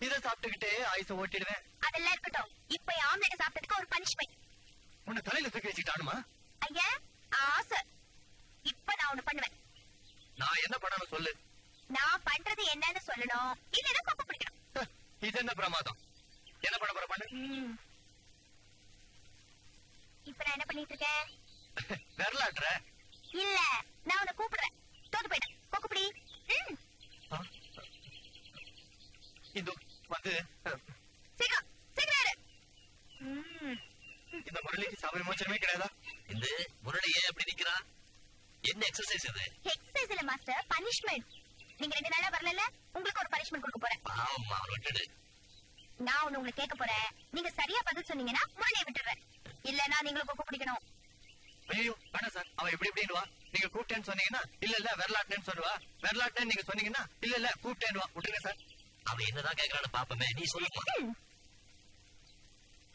இதை சாப்பிட்டுக்கிட்டே ஆயுச ஓட்டிடுவேன். அதெல்லாம் இருக்கட்டும். இப்ப ஆம்லெட் சாப்பிட்டதுக்கு ஒரு பனிஷ்மெண்ட். உன்னை தலையில தூக்கி வச்சுக்கிட்டானுமா? ஐயா ஆசை. இப்ப நான் ஒண்ணு பண்ணுவேன். நான் என்ன பண்ணணும் சொல்லு. நான் பண்றது என்னன்னு சொல்லணும். இல்லைன்னா கொப்ப பிடிக்கணும். இது என்ன பிரமாதம்? என்ன பண்ண போற பண்ணு. இப்ப நான் என்ன பண்ணிட்டு இருக்கேன்? வரலாற்ற இல்ல, நான் உன கூப்பிடுறேன். தோத்து போயிட்டேன். கொக்குப்படி இது வந்து சீக்கிரம் சீக்கிரம். இந்த முரளிக்கு சாப்பிட மோச்சமே கிடையாதா? இந்த முரளியே அப்படி நிக்கிறான். என்ன எக்ஸசைஸ் இது? எக்ஸசைஸ் இல்ல மாஸ்டர், பனிஷ்மெண்ட். நீங்க 2 நாளா வரல, உங்களுக்கு ஒரு பனிஷ்மெண்ட் கொடுக்க போறேன். ஆமா விட்டுடு. நான் ஒண்ணு உங்களுக்கு கேட்க போறேன். நீங்க சரியா பதில் சொன்னீங்கன்னா முரளியை விட்டுறேன். இல்லன்னா நீங்களும் கொக்கு பிடிக்கணும். ஐயோ வேணா சார். அவன் எப்படி எப்படின்னு வா. நீங்க கூப்பிட்டேன்னு சொன்னீங்கன்னா இல்ல இல்ல வரலாட்டேன்னு சொல்லுவா. வரலாட்டேன்னு நீங்க சொன்னீங்கன்னா இல்ல இல்ல கூப்பிட்டேன்னு வா. விட்டுருங்க சார். அவன் என்னதான் கேட்கறான்னு பாப்பமே. நீ சொல்லுங்க.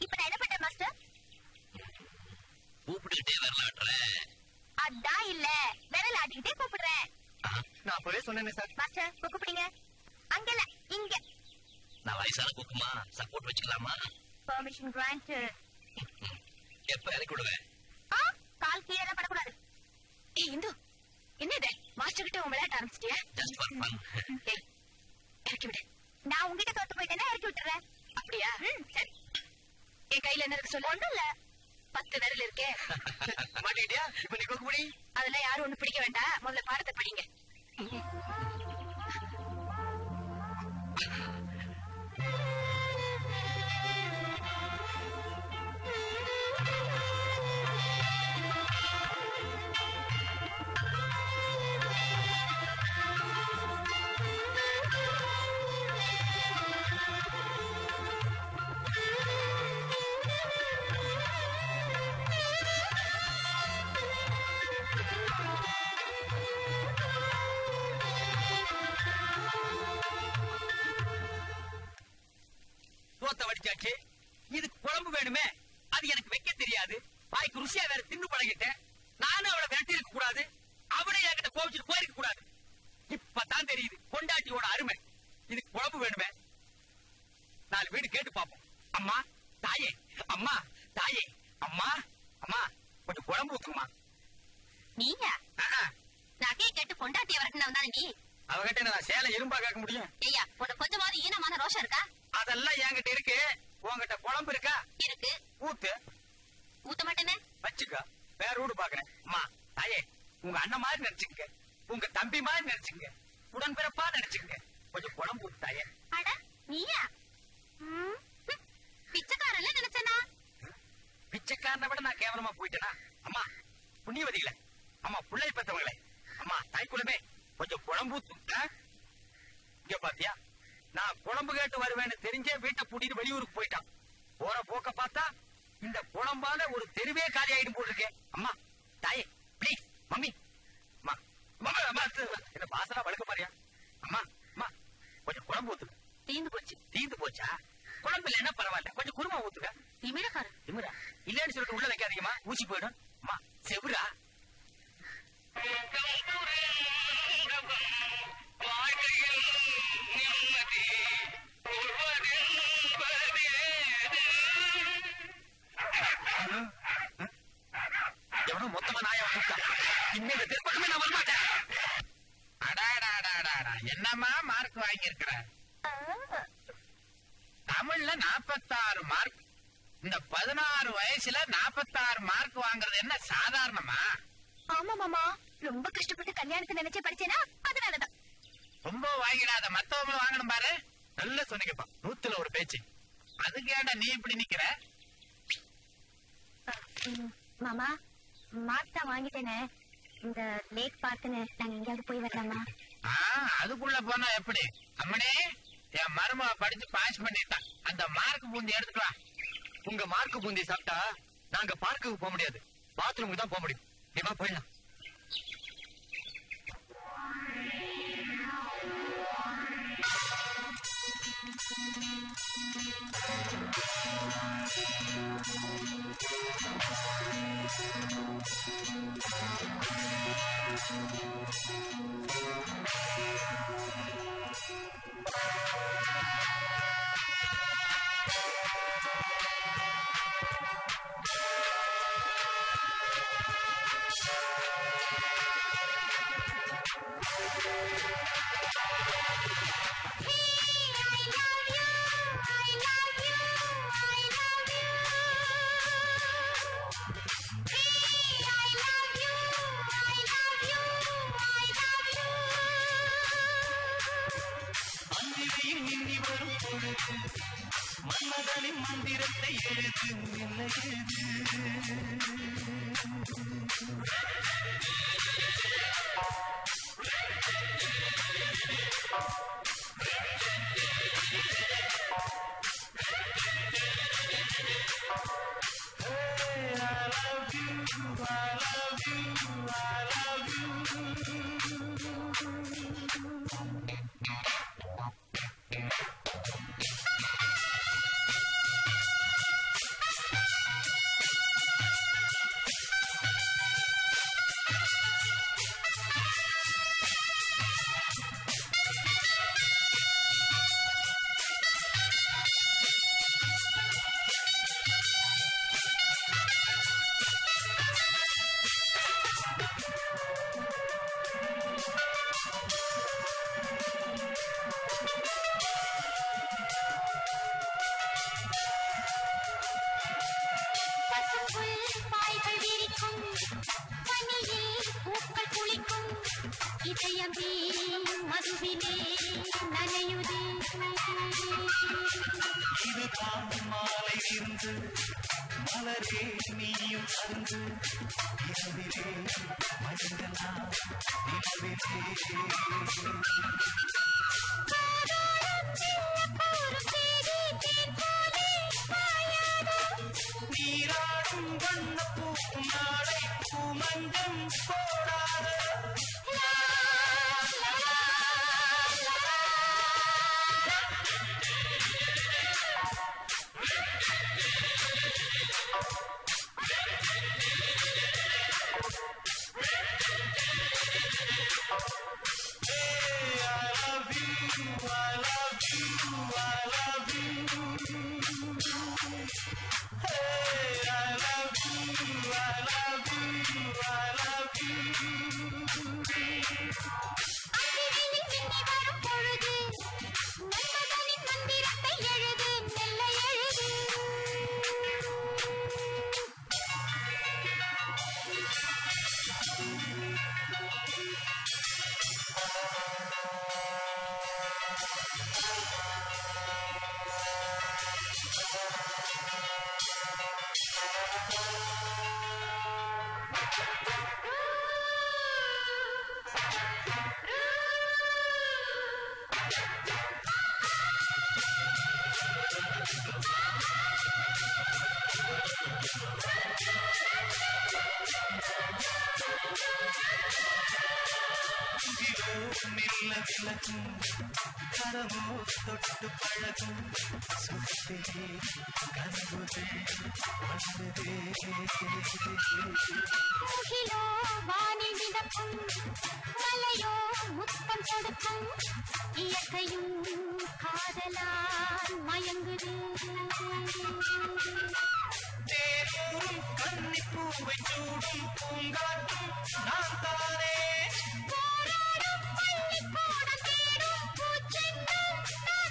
இப்ப நான் என்ன பண்றேன் மாஸ்டர்? கூப்பிட்டுக்கிட்டே வரலாட்டுறேன். அதான் இல்ல வரலாட்டிக்கிட்டே கூப்பிடுறேன். நான் அப்பவே சொன்னேன் சார். மாஸ்டர் கொக்கு பிடிங்க. அங்கல்ல இங்க. நான் வயசான கொக்குமா, சப்போர்ட் வச்சுக்கலாமா? Permission granted. எப்ப இறக்கிடுவேன்? கால் கீழே படக்கூடாது. ஏய் இந்து, என்னது மாஸ்டர் கிட்ட விளையாட்ட ஆரம்பிச்சிட்டியா? இறக்கி விடு. நான் உங்ககிட்ட தோத்து போயிட்டேன்னா இறக்கி விட்டுறேன். அப்படியா? சரி. என் கையில என்ன இருக்கு சொல்லு. ஒண்ணும் இல்ல, 10 விரல் இருக்கேன். மாட்டிக்கிட்டியா? இப்ப நீ கொக்கு பிடி. அதெல்லாம் யாரும் ஒண்ணு பிடிக்க வேண்டாம். முதல்ல பாடத்தை படிங்க. போச்சு. இதுக்கு குழம்பு வேணுமே, அது எனக்கு வைக்க தெரியாது. வாய்க்கு ருசியா வேற தின்னு பழகிட்டேன். நானும் அவளை விரட்டி இருக்க கூடாது, அவளை என்கிட்ட கோவிச்சுட்டு போயிருக்க கூடாது. இப்பதான் தெரியுது கொண்டாட்டியோட அருமை. இதுக்கு குழம்பு வேணுமே, நாலு வீடு கேட்டு பாப்போம். அம்மா தாயே, அம்மா தாயே, அம்மா அம்மா கொஞ்சம் குழம்பு ஊத்துமா. நீங்க நகையை கேட்டு கொண்டாட்டிய வரட்டுன்னு வந்தாங்க. நீ அவகிட்ட நான் சேலை எறும்பா கேட்க முடியும்? ஐயா, உனக்கு கொஞ்சமாவது ஈனமான ரோஷம் இருக்கா? அதெல்லாம் என்கிட்ட இருக்கு. உங்ககிட்ட குழம்பு இருக்கா? இருக்கு. ஊத்து. ஊத்த மாட்டேனே, வச்சுக்கோ, வேற ஊடு பாக்குறேன். அம்மா தாயே, உங்க அண்ணன் மாதிரி நினைச்சுக்கங்க, உங்க தம்பி மாதிரி நினைச்சுக்கங்க, உடன்பிறப்பா நினைச்சுக்கங்க. கொஞ்சம் குழம்பு ஊத்து தாயே. அட நீயா பிச்சைக்காரன் நினைச்சனா? பிச்சைக்காரனை விட நான் கேவலமா போயிட்டேனா? அம்மா புண்ணியவதிகளே, அம்மா பிள்ளை பெற்றவங்களே, அம்மா தாய்க்குலமே, கொஞ்சம் குழம்பு இங்க. பாத்தியா, நான் குழம்பு கேட்டு வருவேன்னு தெரிஞ்சே வீட்டை பூட்டிட்டு வெளியூருக்கு போயிட்டான். போற போக்க பார்த்தா இந்த குழம்பால ஒரு தெருவே காலி ஆயிடும் போட்டு இருக்கேன். அம்மா தாயே, பிளீஸ் மம்மி, அம்மா அம்மா இந்த பாசலா வளர்க்க பாரியா. அம்மா அம்மா கொஞ்சம் குழம்பு ஊத்துக்க. தீந்து போச்சு? தீந்து போச்சா? குழம்பு இல்ல, என்ன பரவாயில்ல, கொஞ்சம் குருமா ஊத்துக்க. திமிரா திமிரா இல்லன்னு சொல்லிட்டு உள்ள வைக்காதீங்கம்மா, ஊசி போயிடும். அம்மா செவுரா எவனும் மொத்தமா நாயா கூட்டா இன்னும் திருப்பமே நான் வரமாட்டேன். அடாடாடாடா, என்னம்மா மார்க் வாங்கியிருக்கிற? தமிழ்ல 46 மார்க். இந்த 16 வயசுல 46 மார்க் வாங்குறது என்ன சாதாரணமா? ஆமா மாமா, ரொம்ப கஷ்டப்பட்டு கல்யாணத்தை நினைச்சே படிச்சேனா, அதனாலதான். ரொம்ப வாங்கிடாத, மத்தவங்களும் வாங்கணும் பாரு. நல்லா சொன்னீங்கப்பா, 100ல 1 பேச்சு. அதுக்கேடா நீ இப்படி நிக்கிற? மாமா மார்க் தான் வாங்கிட்டேனே, இந்த லேக் பார்க்குன்னு நாங்க எங்கேயாவது போய் வரலாமா? அதுக்குள்ள போனா எப்படி? அம்மனே, என் மருமக படிச்சு பாஸ் பண்ணிட்டான், அந்த மார்க் பூந்தி எடுத்துக்கலாம். உங்க மார்க் பூந்தி சாப்பிட்டா நாங்க பார்க்குக்கு போக முடியாது, பாத்ரூமுக்கு தான் போக முடியும். நீமா போயிடலாம். மன்னர்களின் மந்திரத்தை எழுது விலக்கும் கரமோ தொட்டு பழகும் சுத்தே கண்புதே வந்ததே முகிலோ வானி மிதக்கும் மலையோ முத்தம் கொடுக்கும் இயற்கையும் காதலால் மயங்குதே தேரும் கன்னிப்பூவை சூடும் பூங்காற்றும் நான் தானே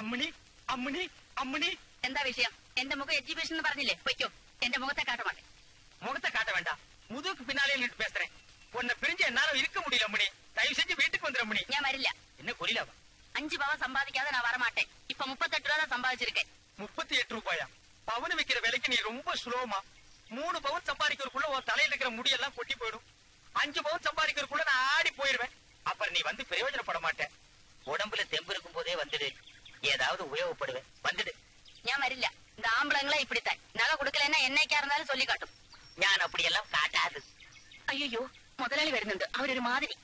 അമ്മിണി അമ്മിണി അമ്മിണി എന്താ വിഷയം? എന്റെ മുഖം എക്സിബിഷൻ എന്ന് പറഞ്ഞില്ലേ? പൊയ്ക്കോ, എന്റെ മുഖത്തെ കാട്ട മാട്ടെ. മുഖത്തെ കാട്ട വേണ്ട, മുതുക്ക് പിന്നാലെയിൽ ഇട്ട് പേസറേ. ഉന്നെ പിരിഞ്ഞ് എന്നാലും ഇരിക്ക മുടിയില്ല അമ്മിണി. ദയവ് ചെയ്ത് വീട്ടിൽ വന്നിട്ട് അമ്മിണി. ഞാൻ വരില്ല. എന്നെ കൊല്ലിലാവാ. 5 பவ சம்பாதிக்காத நான் வரமாட்டேன். இப்ப 38 ரூபா தான் சம்பாதிச்சிருக்கேன். 38 ரூபாயா? பவன் வைக்கிற விலைக்கு நீ ரொம்ப சுலோமா. 3 பவன் சம்பாதிக்கிறதுக்குள்ள உன் தலையில இருக்கிற முடியெல்லாம் கொட்டி போயிடும். 5 பவன் சம்பாதிக்கிறதுக்குள்ள நான் ஆடி போயிடுவேன். அப்புறம் நீ வந்து பிரயோஜனப்பட மாட்டேன். உடம்புல தெம்பு இருக்கும் போதே வந்துடு, ஏதாவது உபயோகப்படுவேன். வந்துடு. ஞான் வரில்ல. இந்த ஆம்பளங்களா இப்படித்தான். நகை கொடுக்கலன்னா என்னைக்கா இருந்தாலும் சொல்லி காட்டும். ஞான் அப்படியெல்லாம் காட்டாது. ஐயோ, முதலாளி வருந்துண்டு. அவர் ஒரு மாதிரி.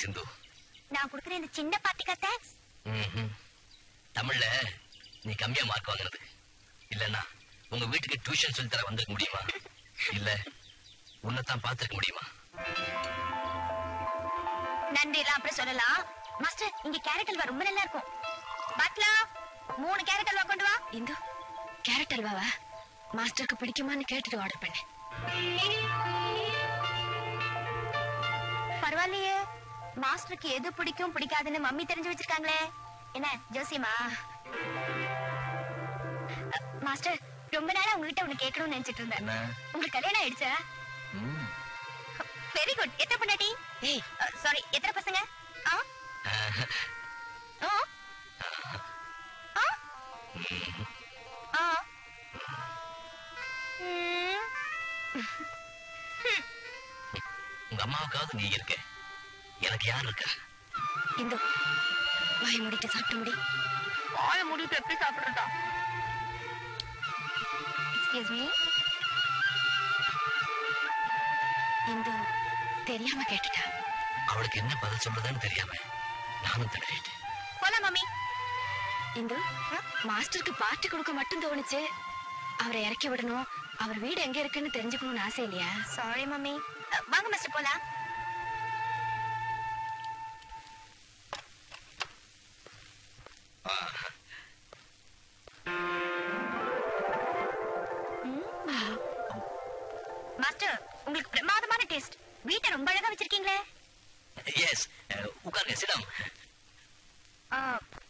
சிந்து, நான் கொடுக்கிற இந்த சின்ன பார்ட்டிக்கா தேங்க்ஸ். தமிழ்ல நீ கம்மியா மார்க் வாங்குறது இல்லன்னா உங்க வீட்டுக்கு டியூஷன் சொல்லி தர வந்திருக்க முடியுமா? இல்ல உன்னதான் பாத்துருக்க முடியுமா? நன்றி எல்லாம் அப்படி சொல்லலாம். மாஸ்டர், இங்க கேரட் அல்வா ரொம்ப நல்லா இருக்கும். பாட்லா, 3 கேரட் அல்வா கொண்டு வா. இந்து, கேரட் அல்வாவா? மாஸ்டருக்கு பிடிக்குமான்னு கேட்டுட்டு ஆர்டர் பண்ணேன். பரவாயில்லையே, மாஸ்டருக்கு எது பிடிக்கும் பிடிக்காதுன்னு மம்மி தெரிஞ்சு வச்சிருக்காங்களே. என்ன ஜோசியமா? மாஸ்டர், ரொம்ப நாளா உங்ககிட்ட ஒண்ணு கேட்கணும்னு நினைச்சிட்டு இருந்தேன். உங்களுக்கு கல்யாணம் ஆயிடுச்சா? Very good. எத்தனை பொண்டாட்டி? சாரி, எத்தனை பசங்க? உங்க அம்மாவுக்காவது நீ இருக்க, எனக்கு யார் இருக்கா? இந்து, வாய் முடிட்டு சாப்பிட்டு முடி. வாய் முடிட்டு எப்படி சாப்பிடுறதா? எக்ஸ்கியூஸ் மீ இந்து, தெரியாம கேட்டுட்டா. அவளுக்கு என்ன பதில் சொல்றதுன்னு தெரியாம நானும் தடுக்கிட்டேன். போலாம் மம்மி. இந்து, மாஸ்டருக்கு பார்ட்டி கொடுக்க மட்டும் தோணுச்சு. அவரை இறக்கி விடணும், அவர் வீடு எங்க இருக்குன்னு தெரிஞ்சுக்கணும்னு ஆசை இல்லையா? Sorry mummy. வாங்க மாஸ்டர் போலாம். மாஸ்டர், உங்களுக்கு பிரமாதமான டேஸ்ட். வீட்டை ரொம்ப அழகா வச்சிருக்கீங்களே. எஸ், உட்காருங்க, சிடம்.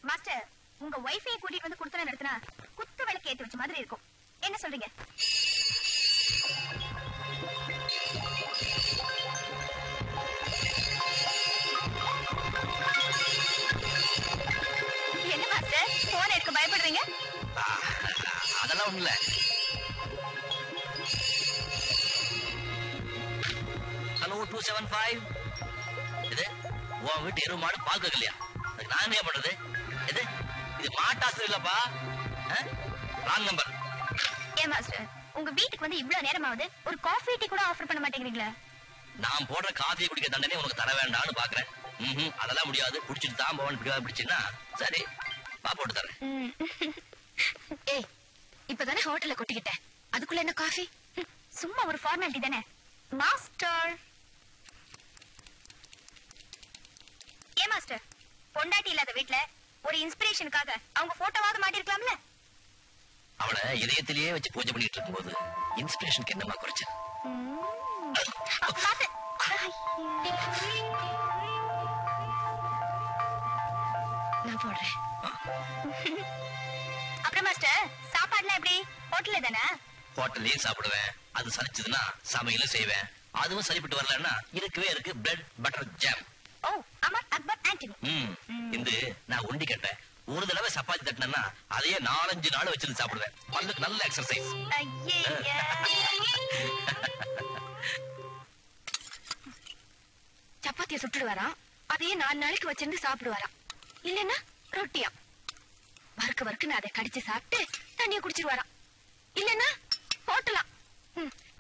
மாஸ்டர், உங்க வைஃபை கூட்டிட்டு வந்து குடுத்தன நடத்தினா குத்து விளக்கு ஏத்தி வச்ச மாதிரி இருக்கும். என்ன சொல்றீங்க? என்ன மாஸ்டர், போன எடுக்க பயப்படுறீங்க? அதெல்லாம் ஒண்ணுல. ஹலோ 275. இது உன் வீட்டு எரு மாடு பாக்க இல்லையா? அதுக்கு நான் என்ன பண்றது? இது இது மாட்டாசு இல்லப்பா, ராங் நம்பர். ஏன் மாஸ்டர், உங்க வீட்டுக்கு வந்து இவ்வளவு நேரமாவது ஒரு காஃபி டீ கூட ஆஃபர் பண்ண மாட்டேங்கிறீங்களா? நான் போடுற காஃபியை குடிக்க தண்டனை உனக்கு தர வேண்டாம்னு பாக்குறேன். அதெல்லாம் முடியாது, குடிச்சிட்டு தான் போவான்னு பிடிச்சுன்னா சரி, பா போட்டு தரேன். ஏய், இப்பதானே ஹோட்டல்ல கொட்டிக்கிட்டேன், அதுக்குள்ள என்ன காஃபி? சும்மா ஒரு ஃபார்மாலிட்டி தானே மாஸ்டர். ஏன் மாஸ்டர், பொண்டாட்டி இல்லாத வீட்டுல ஒரு இன்ஸ்பிரேஷனுக்காக அவங்க போட்டோவாவது மாட்டி இருக்கலாம்ல? அவளை இதயத்திலேயே வச்சு பூஜை பண்ணிட்டு இருக்கும்போது இன்ஸ்பிரேஷனுக்கு என்னமா குறைச்ச? நான் போடுறேன். அப்புறம் மாஸ்டர், சாப்பாடுலாம் எப்படி? ஹோட்டல்ல தானே? ஹோட்டல்லையும் சாப்பிடுவேன், அது சலிச்சதுன்னா சமையலும் செய்வேன். அதுவும் சரிப்பட்டு வரலன்னா இருக்கவே இருக்கு பிரெட் பட்டர் ஜாம். ஓ ஆமா, அக்பர் ஆண்டனி. இந்த நான் ஒண்டி கேட்டேன், ஒரு தடவை சப்பாத்தி தட்டினா அதையே 4-5 நாள் வச்சிருந்து சாப்பிடுவேன். அதுக்கு நல்ல எக்ஸர்சைஸ். சப்பாத்தியை சுட்டுடுவாராம், அதையே 4 நாளைக்கு வச்சிருந்து சாப்பிடுவாராம். இல்லன்னா ரொட்டியா வறுக்கு வறுக்குன்னு அதை கடிச்சு சாப்பிட்டு தண்ணியை குடிச்சிருவாராம். இல்லன்னா ஹோட்டலாம்,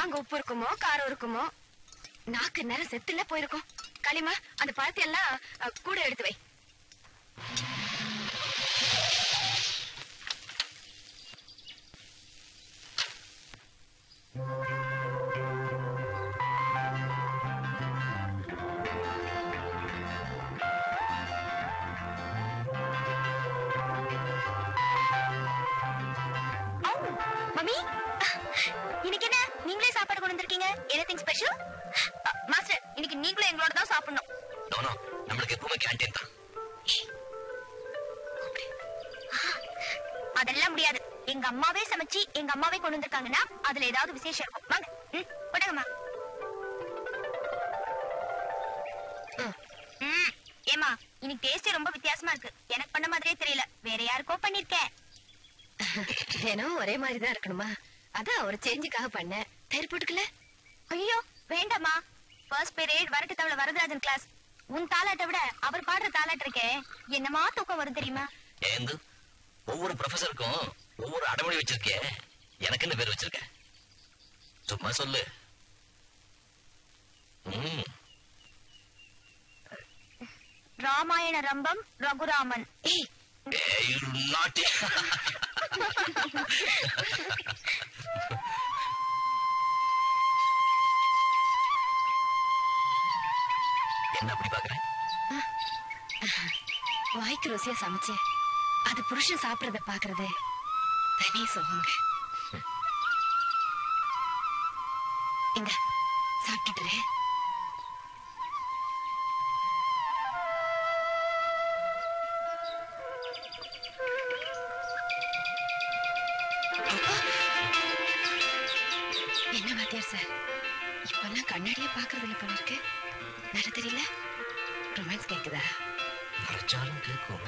அங்க உப்பு இருக்குமோ காரம் இருக்குமோ, நாக்கு நேரம் செத்துல போயிருக்கும். களிமா, அந்த பழத்தை எல்லாம் கூட எடுத்து வை. மம்மி, இன்னைக்கு என்ன நீங்களே சாப்பாடு கொண்டு வந்திருக்கீங்க? Anything special? மாஸ்டர், இன்னைக்கு நீங்களே எங்களோட தான் சாப்பிடணும். நோ, நமக்கு எப்பவுமே கேண்டீன் தான். அதெல்லாம் முடியாது, எங்க அம்மாவே சமைச்சு எங்க அம்மாவே கொண்டு வந்திருக்காங்கன்னா அதுல ஏதாவது விசேஷம் இருக்கும். வாங்க, போடுங்கம்மா. ஏமா, இன்னைக்கு டேஸ்ட் ரொம்ப வித்தியாசமா இருக்கு. எனக்கு பண்ண மாதிரியே தெரியல, வேற யாருக்கோ பண்ணிருக்கேன். ஏனோ ஒரே மாதிரி தான் இருக்கணுமா? அதான் ஒரு சேஞ்சுக்காக பண்ண. தயிர் போட்டுக்கல? ஐயோ வேண்டாமா, ஃபர்ஸ்ட் பீரியட் வரட்டு தவிர வரதராஜன் கிளாஸ். உன் தாலாட்ட விட அவர் பாடுற தாலாட்ட இருக்கே, என்னமா தூக்கம் வரும் தெரியுமா? ஒவ்வொரு ப்ரொஃபஸருக்கும் ஒவ்வொரு அடமொழி வச்சிருக்கேன். எனக்கு என்ன பேர் வச்சிருக்கேன்? சும்மா சொல்லு. ராமாயண ரம்பம் ரகுராமன். என்ன அப்படி பாக்குறேன்? வாய்க்கு ருசியா சமைச்சு அது புருஷன் சாப்பிடறத பாக்குறது தனி சொல்லுங்க. இங்க சாப்பிட்டுட்டு என்ன வாத்தியார் சார், இப்பெல்லாம் கண்ணாடியே பாக்குறது இல்ல போல இருக்கு. வேற தெரியல, ரொமான்ஸ் கேக்குதா? மறைச்சாலும் கேட்கும்.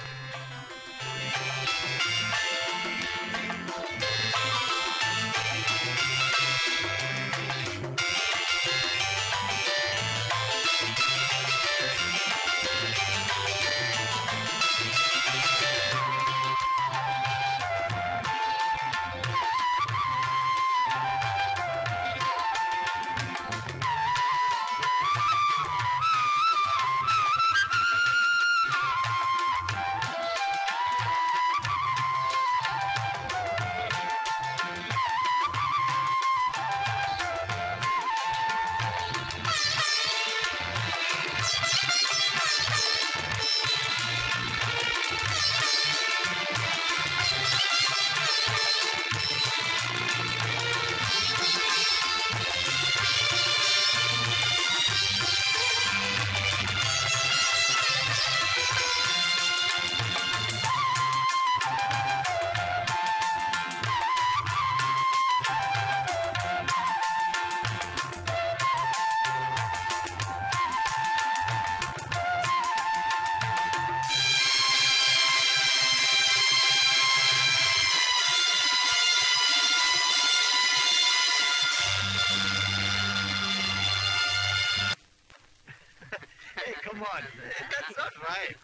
That's not right.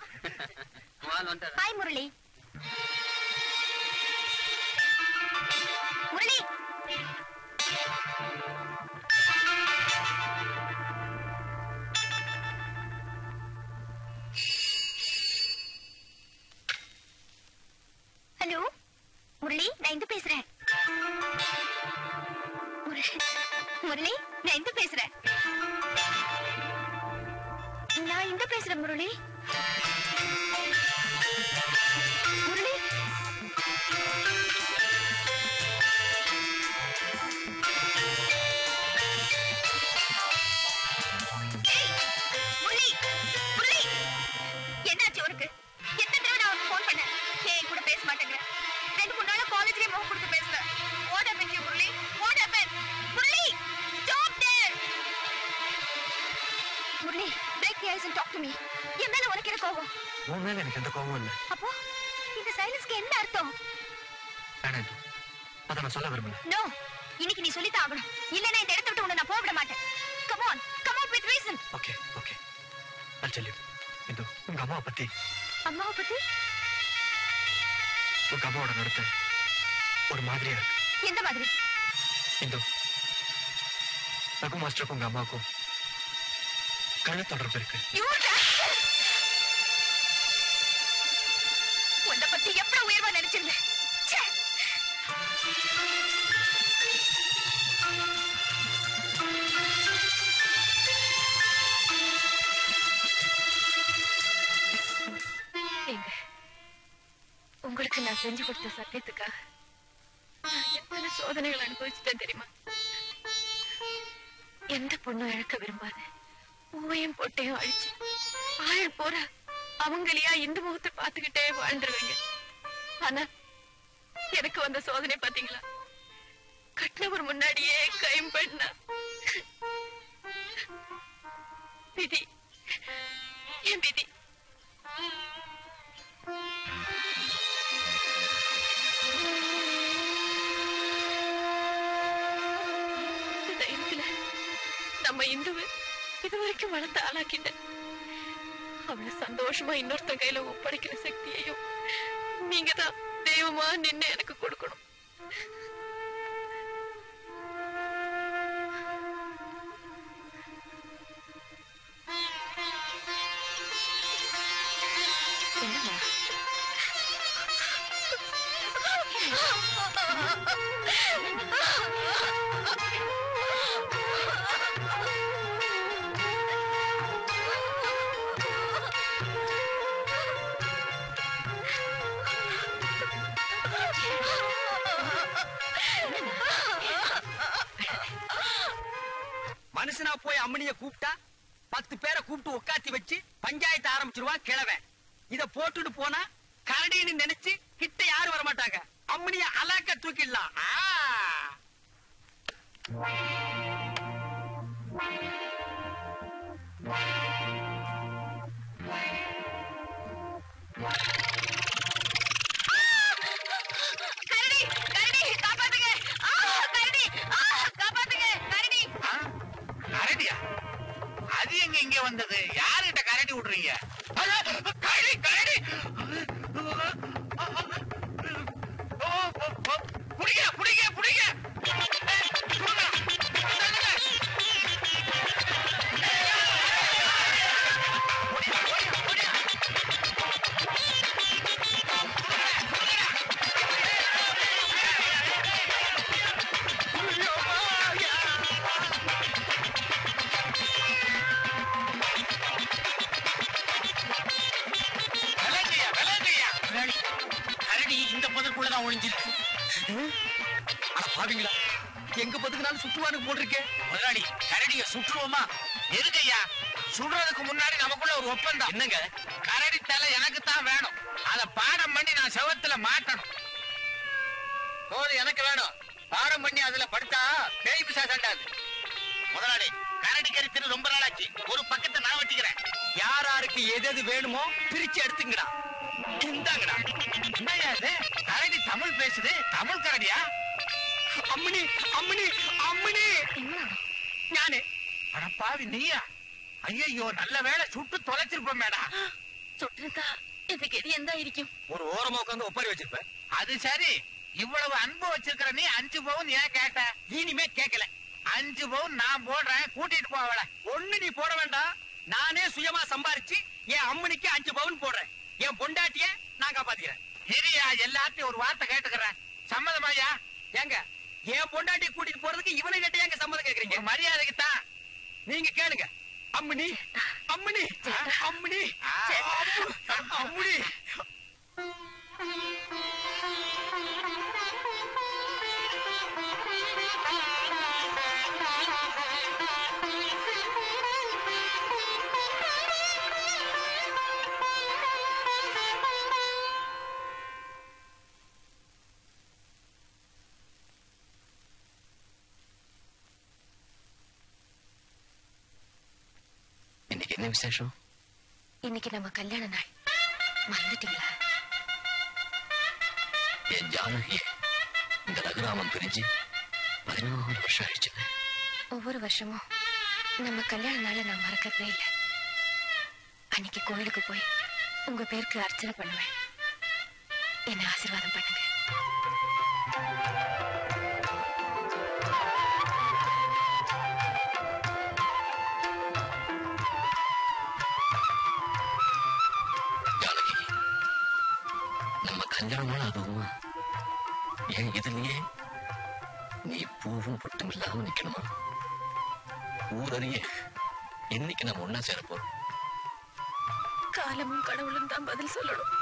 Bye, Murali. Murali! Hello? Murali, I'm the Pesra. Murali, I'm the Pesra. I'm the Pesra, Murali. No, இன்னைக்கு நீ சொல்லி தான் ஆகணும். இல்லனா இந்த இடத்தை விட்டு உன்னை நான் போக விட மாட்டேன். Come on, come out with reason. Okay, okay. I'll tell you. இந்தோ உங்க அம்மா பத்தி. அம்மா பத்தி? உங்க அம்மாவோட நடத்தை ஒரு மாதிரியா? எந்த மாதிரி? இந்தோ ரகு மாஸ்டருக்கும் உங்க அம்மாவுக்கும் கள்ள தொடர்பு இருக்கு. உன்னை பத்தி எவ்வளவு உயர்வா நினைச்சிருந்தேன். உங்களுக்கு நான் செஞ்சு கொடுத்த சத்தியத்துக்காக எத்தனை சோதனைகள் அனுபவிச்சுட்டேன் தெரியுமா? எந்த பொண்ணும் இழக்க விரும்பாத பூவையும் பொட்டையும் அழிச்சு ஆள் போற அவங்களையா இந்து முகத்தை பார்த்துக்கிட்டே வாழ்ந்துருவீங்க. ஆனா எனக்கு வந்த சோதனை பாத்தீங்களா? கட்டினவர் முன்னாடியே கைம் பண்ண விதி என் விதி. நம்ம இந்துவை இதுவரைக்கும் வளர்த்த ஆளாக்கிட்ட அவளை சந்தோஷமா இன்னொருத்த கையில ஒப்படைக்கிற சக்தியையும் நீங்கதான் தெய்வமா நின்று எனக்கு கொடுக்கணும். மனுஷனா போய் அம்மனிய கூப்பிட்டா 10 பேரை கூப்பிட்டு உட்காத்தி வச்சு பஞ்சாயத்து ஆரம்பிச்சிருவா கிழவன். இத போட்டுட்டு போனா கரடின்னு நினைச்சு கிட்ட யாரும் வரமாட்டாங்க. அம்மனிய அலாக்க தூக்கிடலாம். கரடியா? அது எங்க இங்க வந்தது? யாருகிட்ட கரடி விடுறீங்க? எங்க பதுக்குனாலும் சுற்றுவானுக்கு போட்டிருக்கேன். முதலாளி கரடிய சுற்றுவோமா? எதுக்கையா? சுடுறதுக்கு முன்னாடி நமக்குள்ள ஒரு ஒப்பந்தம். என்னங்க? கரடி தலை எனக்கு தான் வேணும். அதை பாடம் பண்ணி நான் செவத்துல மாட்டணும். போது எனக்கு வேணும். பாடம் பண்ணி அதுல படுத்தா பேய் பிசாசண்டாது. முதலாளி கரடி கறித்து ரொம்ப நாளாச்சு. ஒரு பக்கத்தை நான் வச்சுக்கிறேன். யாராருக்கு எது எது வேணுமோ பிரிச்சு எடுத்துங்கடா. இந்தாங்கடா. என்னையாது கரடி தமிழ் பேசுது? தமிழ் கரடியா? அம்மணி அம்மணி அம்மணி! நானே. அடப்பாவி நீயா? ஐயோ நல்ல வேலை சுட்டு தொலைச்சிருப்பேன் மேடம். சுட்டுருந்தா இது கெதியந்தா இருக்கும். ஒரு ஓரமா உட்காந்து ஒப்பாரி வச்சிருப்பேன். அது சரி, இவ்வளவு அன்பு வச்சிருக்கிற நீ 5 பவுன் ஏன் கேட்ட? இனிமே கேட்கல. 5 பவுன் நான் போடுறேன், கூட்டிட்டு போவல. ஒண்ணு நீ போட வேண்டாம், நானே சுயமா சம்பாரிச்சு என் அம்மனுக்கு 5 பவுன் போடுறேன். என் பொண்டாட்டிய நான் காப்பாத்திக்கிறேன். சரியா எல்லாத்தையும் ஒரு வார்த்தை கேட்டுக்கிறேன், சம்மதமாயா? ஏங்க என் பொண்டாட்டி கூட்டிட்டு போறதுக்கு இவனை கேட்ட எங்க சம்மதம் கேக்குறீங்க? மரியாதைக்கு தான் நீங்க கேளுங்க. அம்மணி அம்மணி அம்மணி அம்மணி விசேஷம். இன்னைக்கு நம்ம கல்யாண நாள், மறந்துட்டீங்களா? என் ஜானகிய இந்த ரகுராமன் பிரிஞ்சு 14 வருஷம் ஆயிடுச்சு. ஒவ்வொரு வருஷமும் நம்ம கல்யாண நாளை நான் மறக்கவே இல்லை. அன்னைக்கு கோயிலுக்கு போய் உங்க பேருக்கு அர்ச்சனை பண்ணுவேன். என்ன ஆசீர்வாதம் பண்ணுங்க. ஏன் இதுலயே நீ பூவும் பட்டும் இல்லாம நிக்கணுமா? ஊரறிய என்னைக்கு நம்ம ஒன்னா சேர போறோம்? காலமும் கடவுளும் தான் பதில் சொல்லணும்.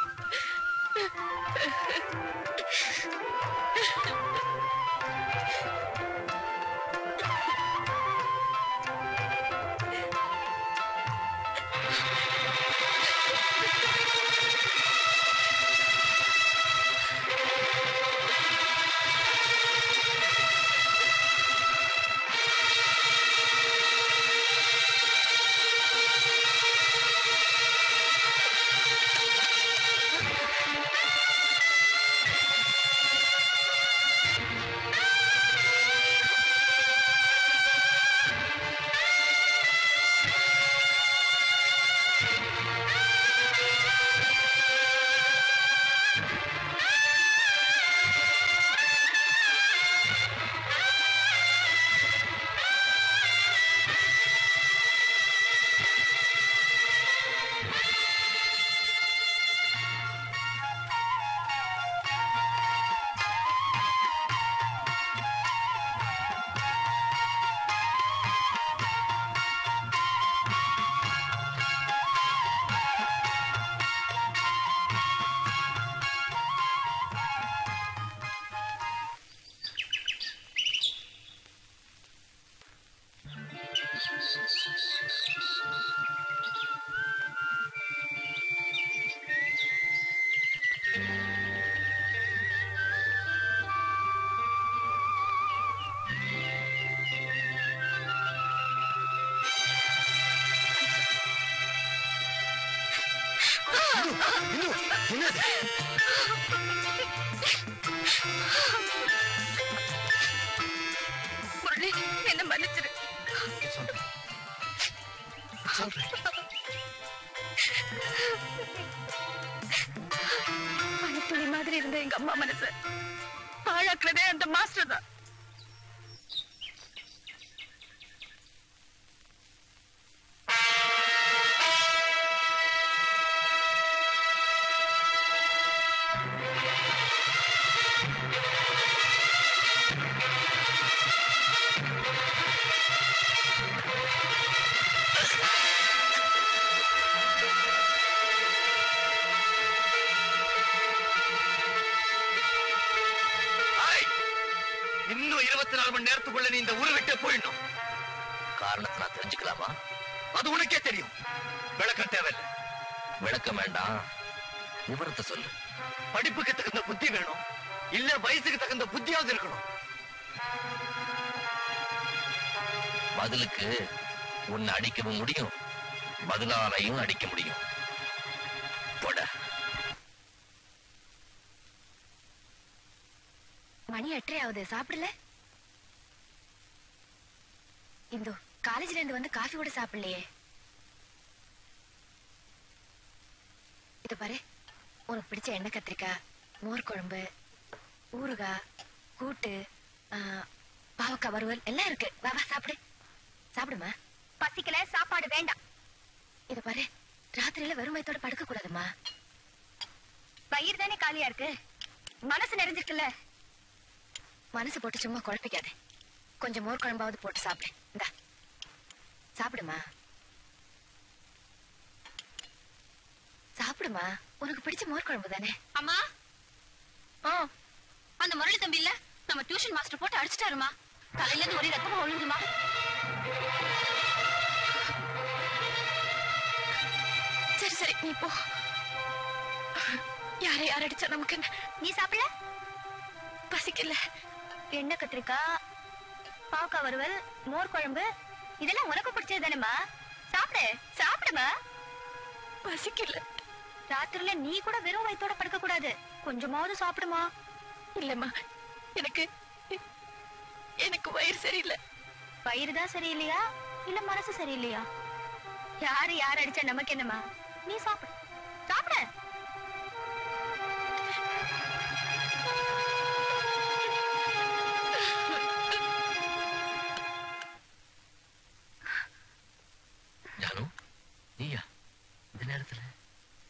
பதிலுக்கு உன்னை அடிக்கவும் முடியும், பதிலாலையும் அடிக்க முடியும். மணி 8:30 ஆகுது, சாப்பிடல? இந்த காலேஜ்ல இருந்து வந்து காஃபி கூட சாப்பிடலையே. பாரு, உனக்கு பிடிச்ச எண்ணெய் கத்திரிக்காய், மோர் குழம்பு, ஊறுகாய், கூட்டு, பாவக்காய் வறுவல் எல்லாம் இருக்கு. வா வா சாப்பிடு. சாப்பிடுமா? பசிக்கல, சாப்பாடு வேண்டாம். இத பாரு, ராத்திரியில வெறுமையத்தோட படுக்க கூடாதுமா. வயிறு தானே காலியா இருக்கு, மனசு நிறைஞ்சிருக்குல்ல. மனசு போட்டு சும்மா குழப்பிக்காத, கொஞ்சம் மோர் குழம்பாவது போட்டு சாப்பிடு. இந்தா சாப்பிடுமா, சாப்பிடுமா. உனக்கு பிடிச்ச மோர் குழம்பு தானே. அம்மா, அந்த முரளி தம்பி இல்ல, நம்ம டியூஷன் மாஸ்டர் போட்டு அடிச்சுட்டாருமா. தலையில இருந்து ஒரே ரத்தமா ஒழுங்குமா. சரி சரி, நீ போ. யாரை யார் அடிச்சா நமக்கு என்ன? நீ சாப்பிடல, பசிக்கல. எண்ணெய் கத்திரிக்காய், பாவக்காய் வறுவல், மோர் குழம்பு இதெல்லாம் உனக்கு பிடிச்சது தானேமா. சாப்பிடு, சாப்பிடுமா. பசிக்கல. ராத்திரில நீ கூட வெறும் வயிற்றோட படுக்க கூடாது, கொஞ்சமாவது சாப்பிடுமா. இல்லம்மா, எனக்கு எனக்கு வயிறு சரியில்லை. வயிறு தான் சரியில்லையா, இல்ல மனசு சரியில்லையா? யாரு யார் அடிச்சா நமக்கு என்னமா. நீ சாப்பிடு, சாப்பிட.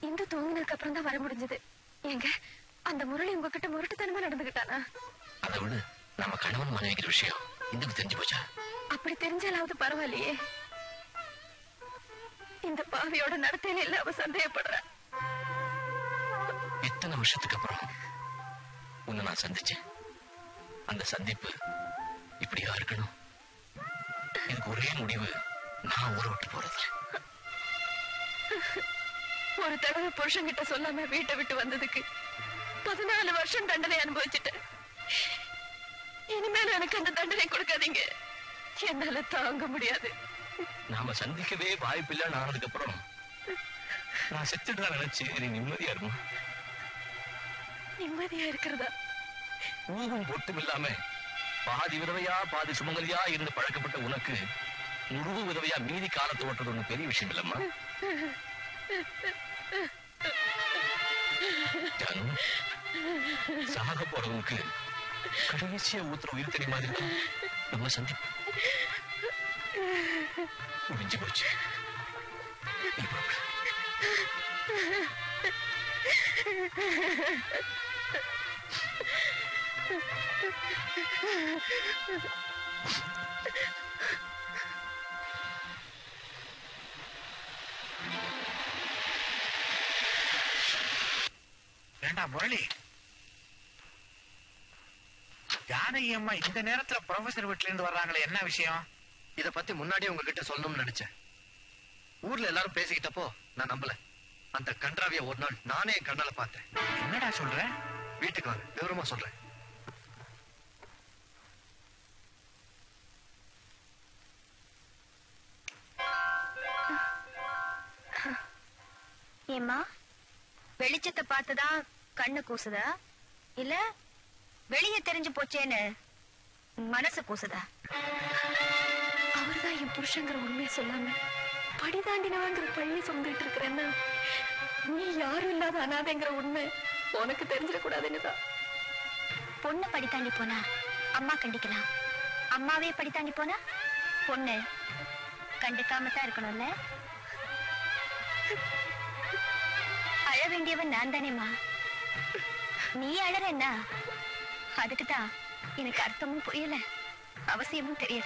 இந்த தூங்கினதுக்கு அப்புறம் தான் வர முடிஞ்சது. எங்க அந்த முரளி உங்ககிட்ட முரட்டுத்தனமா நடந்துகிட்டானா? அதோடு நம்ம கணவன் மனைவிக்கிற விஷயம் இந்துக்கு தெரிஞ்சு போச்சா? அப்படி தெரிஞ்சாலாவது பரவாயில்லையே. இந்த பாவியோட நடத்தையில இல்ல அவ சந்தேகப்படுற. இத்தனை வருஷத்துக்கு அப்புறம் உன்னை நான் சந்திச்சேன். அந்த சந்திப்பு இப்படியா இருக்கணும்? எனக்கு ஒரே முடிவு, நான் ஊரை விட்டு போறது. ஒரு தடவை புருஷன்கிட்ட சொல்லாம வீட்டை விட்டு வந்ததுக்கு 14 வருஷம் தண்டனை அனுபவிச்சுட்டேன். இனிமேல் எனக்கு அந்த தண்டனை கொடுக்காதீங்க, என்னால தாங்க முடியாது. நாம சந்திக்கவே வாய்ப்பில்லை. நானதுக்கு அப்புறம் நான் செத்துட்டா நினைச்சு நிம்மதியா இருக்கும். நிம்மதியா இருக்கிறதா? ஊகம் பொட்டும் இல்லாம பாதி விதவையா பாதி சுமங்கலியா இருந்து பழக்கப்பட்ட உனக்கு முழு விதவையா மீதி காலத்து ஓட்டுறது ஒண்ணு பெரிய விஷயம் இல்லம்மா. சாக போறவனுக்கு கடைசியா ஊத்துற உயிர் தெரியுமா? நம்ம சந்திப்பு முடிஞ்சு போச்சு. முரளி, ஜானகி அம்மா இந்த நேரத்துல ப்ரொஃபசர் வீட்டுல இருந்து வர்றாங்களே, என்ன விஷயம்? இத பத்தி முன்னாடியே உங்ககிட்ட சொல்லணும்னு நினைச்சேன். ஊர்ல எல்லாரும் பேசிக்கிட்டப்போ நான் நம்பல. அந்த கன்றாவிய ஒரு நாள் நானே என் கண்ணால பார்த்தேன். என்னடா சொல்ற? வீட்டுக்கு வாங்க, விவரமா சொல்றேன். ஏம்மா, வெளிச்சத்தை பார்த்துதான் கண்ணு கூசுதா, இல்ல வெளியே தெரிஞ்சு போச்சேன்னு மனசு கூசுதா? அவர்தான் என் புருஷங்கிற உண்மையை சொல்லாம படிதாண்டினவாங்கிற பள்ளி சொல்லிட்டு இருக்கிறேன்னா, நீ யாரும் இல்லாத அனாதைங்கிற உண்மை உனக்கு தெரிஞ்சிடக்கூடாதுன்னுதான். பொண்ணு படித்தாண்டி போனா அம்மா கண்டிக்கலாம், அம்மாவே படித்தாண்டி போனா பொண்ணு கண்டுக்காம தான் இருக்கணும்ல. அழ வேண்டியவன் நான் தானேம்மா, நீ அழறா? அதுக்குதான் எனக்கு அர்த்தமும் புரியல, அவசியமும் தெரியல.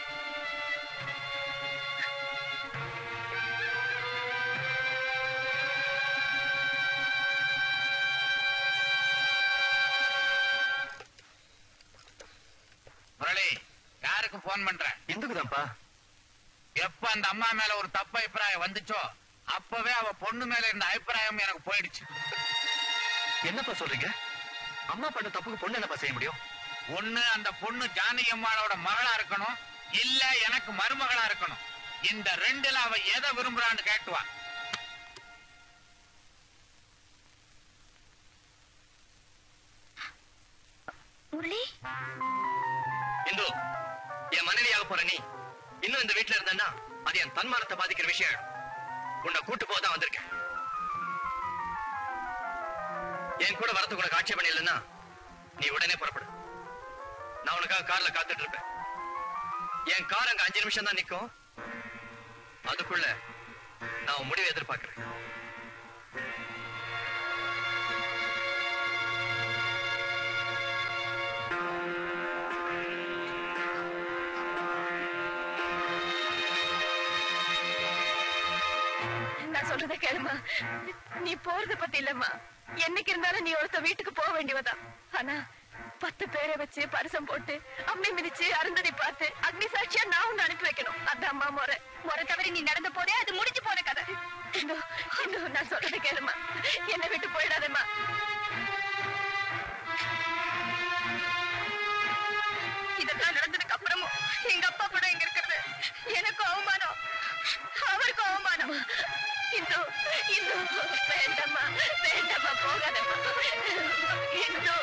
முரளி, யாருக்கு போன் பண்ற? எதுக்குதான்ப்பா? எப்ப அந்த அம்மா மேல ஒரு தப்பு அபிப்பிராயம் வந்துச்சோ அப்பவே அவ பொண்ணு மேல இருந்த அபிப்பிராயம் எனக்கு போயிடுச்சு. என்னப்பா சொல்றீங்க? அம்மா பண்ண தப்புக்கு பொண்ணு என்னப்பா செய்ய முடியும்? ஒண்ணு அந்த பொண்ணு ஜானகி அம்மாவோட மகளா இருக்கணும், இல்ல எனக்கு மருமகளா இருக்கணும். இந்த ரெண்டுல அவ எதை விரும்புறான்னு கேட்டுவா. இந்து, என் மனைவியாக போற நீ இன்னும் இந்த வீட்டுல இருந்தா அது என் தன்மானத்தை பாதிக்கிற விஷயம். உன்னை கூட்டு போதான் வந்திருக்கேன். என் கூட வரத்து கூட ஆட்சேபனை இல்லைன்னா நீ உடனே புறப்படு. நான் உனக்காக கார்ல காத்துட்டு இருப்பேன். என் கார் அங்க 5 நிமிஷம் தான் நிற்கும். அதுக்குள்ள நான் முடிவை எதிர்பார்க்கிறேன். நான் சொல்றத கேளுமா, நீ போறத பத்தி இல்லம்மா. என்னைக்கு இருந்தாலும் நீ ஒருத்த வீட்டுக்கு போக வேண்டியவதான். ஆனா 10 பேரை வச்சு பரிசம் போட்டு அம்மை மிதிச்சு அருந்ததை பார்த்து அக்னி சாட்சியா நான் ஒண்ணு அனுப்பி வைக்கணும். அதான் அம்மா முறை முறை தவிர நீ நடந்த போதே அது முடிஞ்சு போன கதை. இன்னும் நான் சொல்றத கேளுமா, என்ன விட்டு போயிடாதம்மா. இதெல்லாம் நடந்ததுக்கு அப்புறமும் எங்க அப்பா கூட எங்க இருக்கிறது எனக்கும் அவமானம், அவருக்கும் அவமானம். இந்து இந்து வேண்டாமா வேண்டாமா போகாதம்மா. இந்து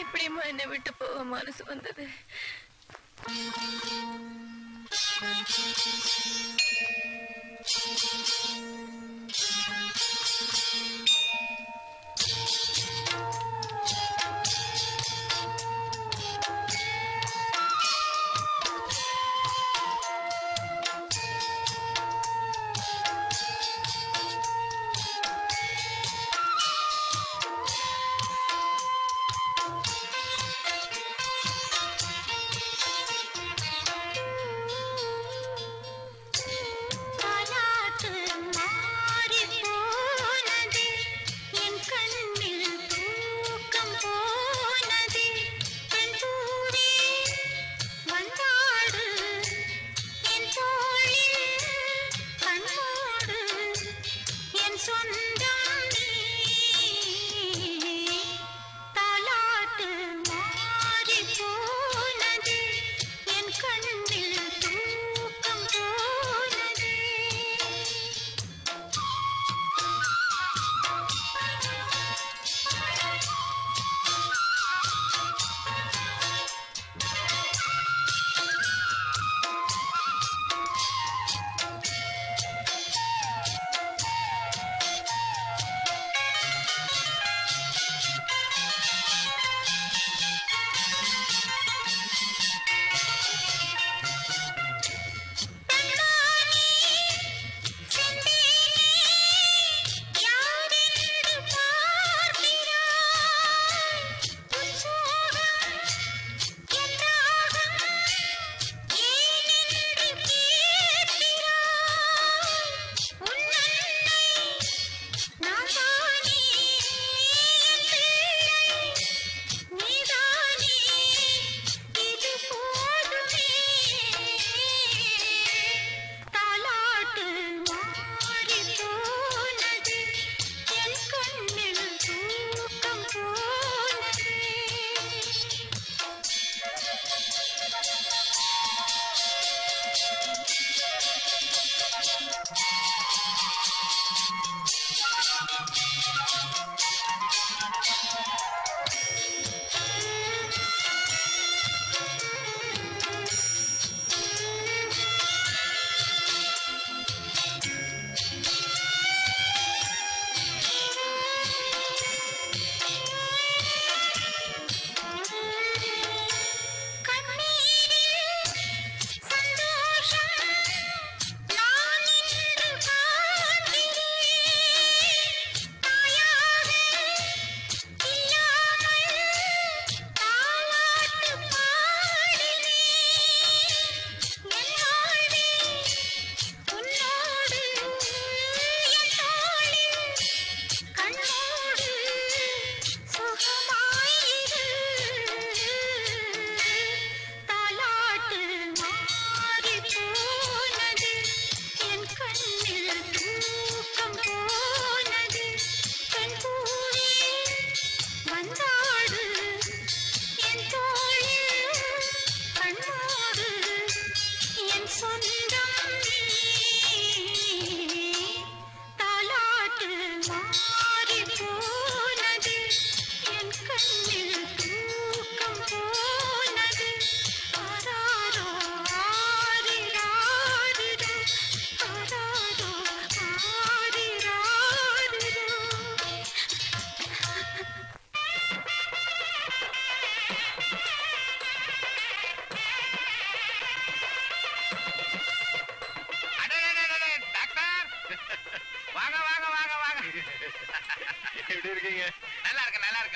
எப்படிமா என்னை விட்டு போக மனசு வந்தது?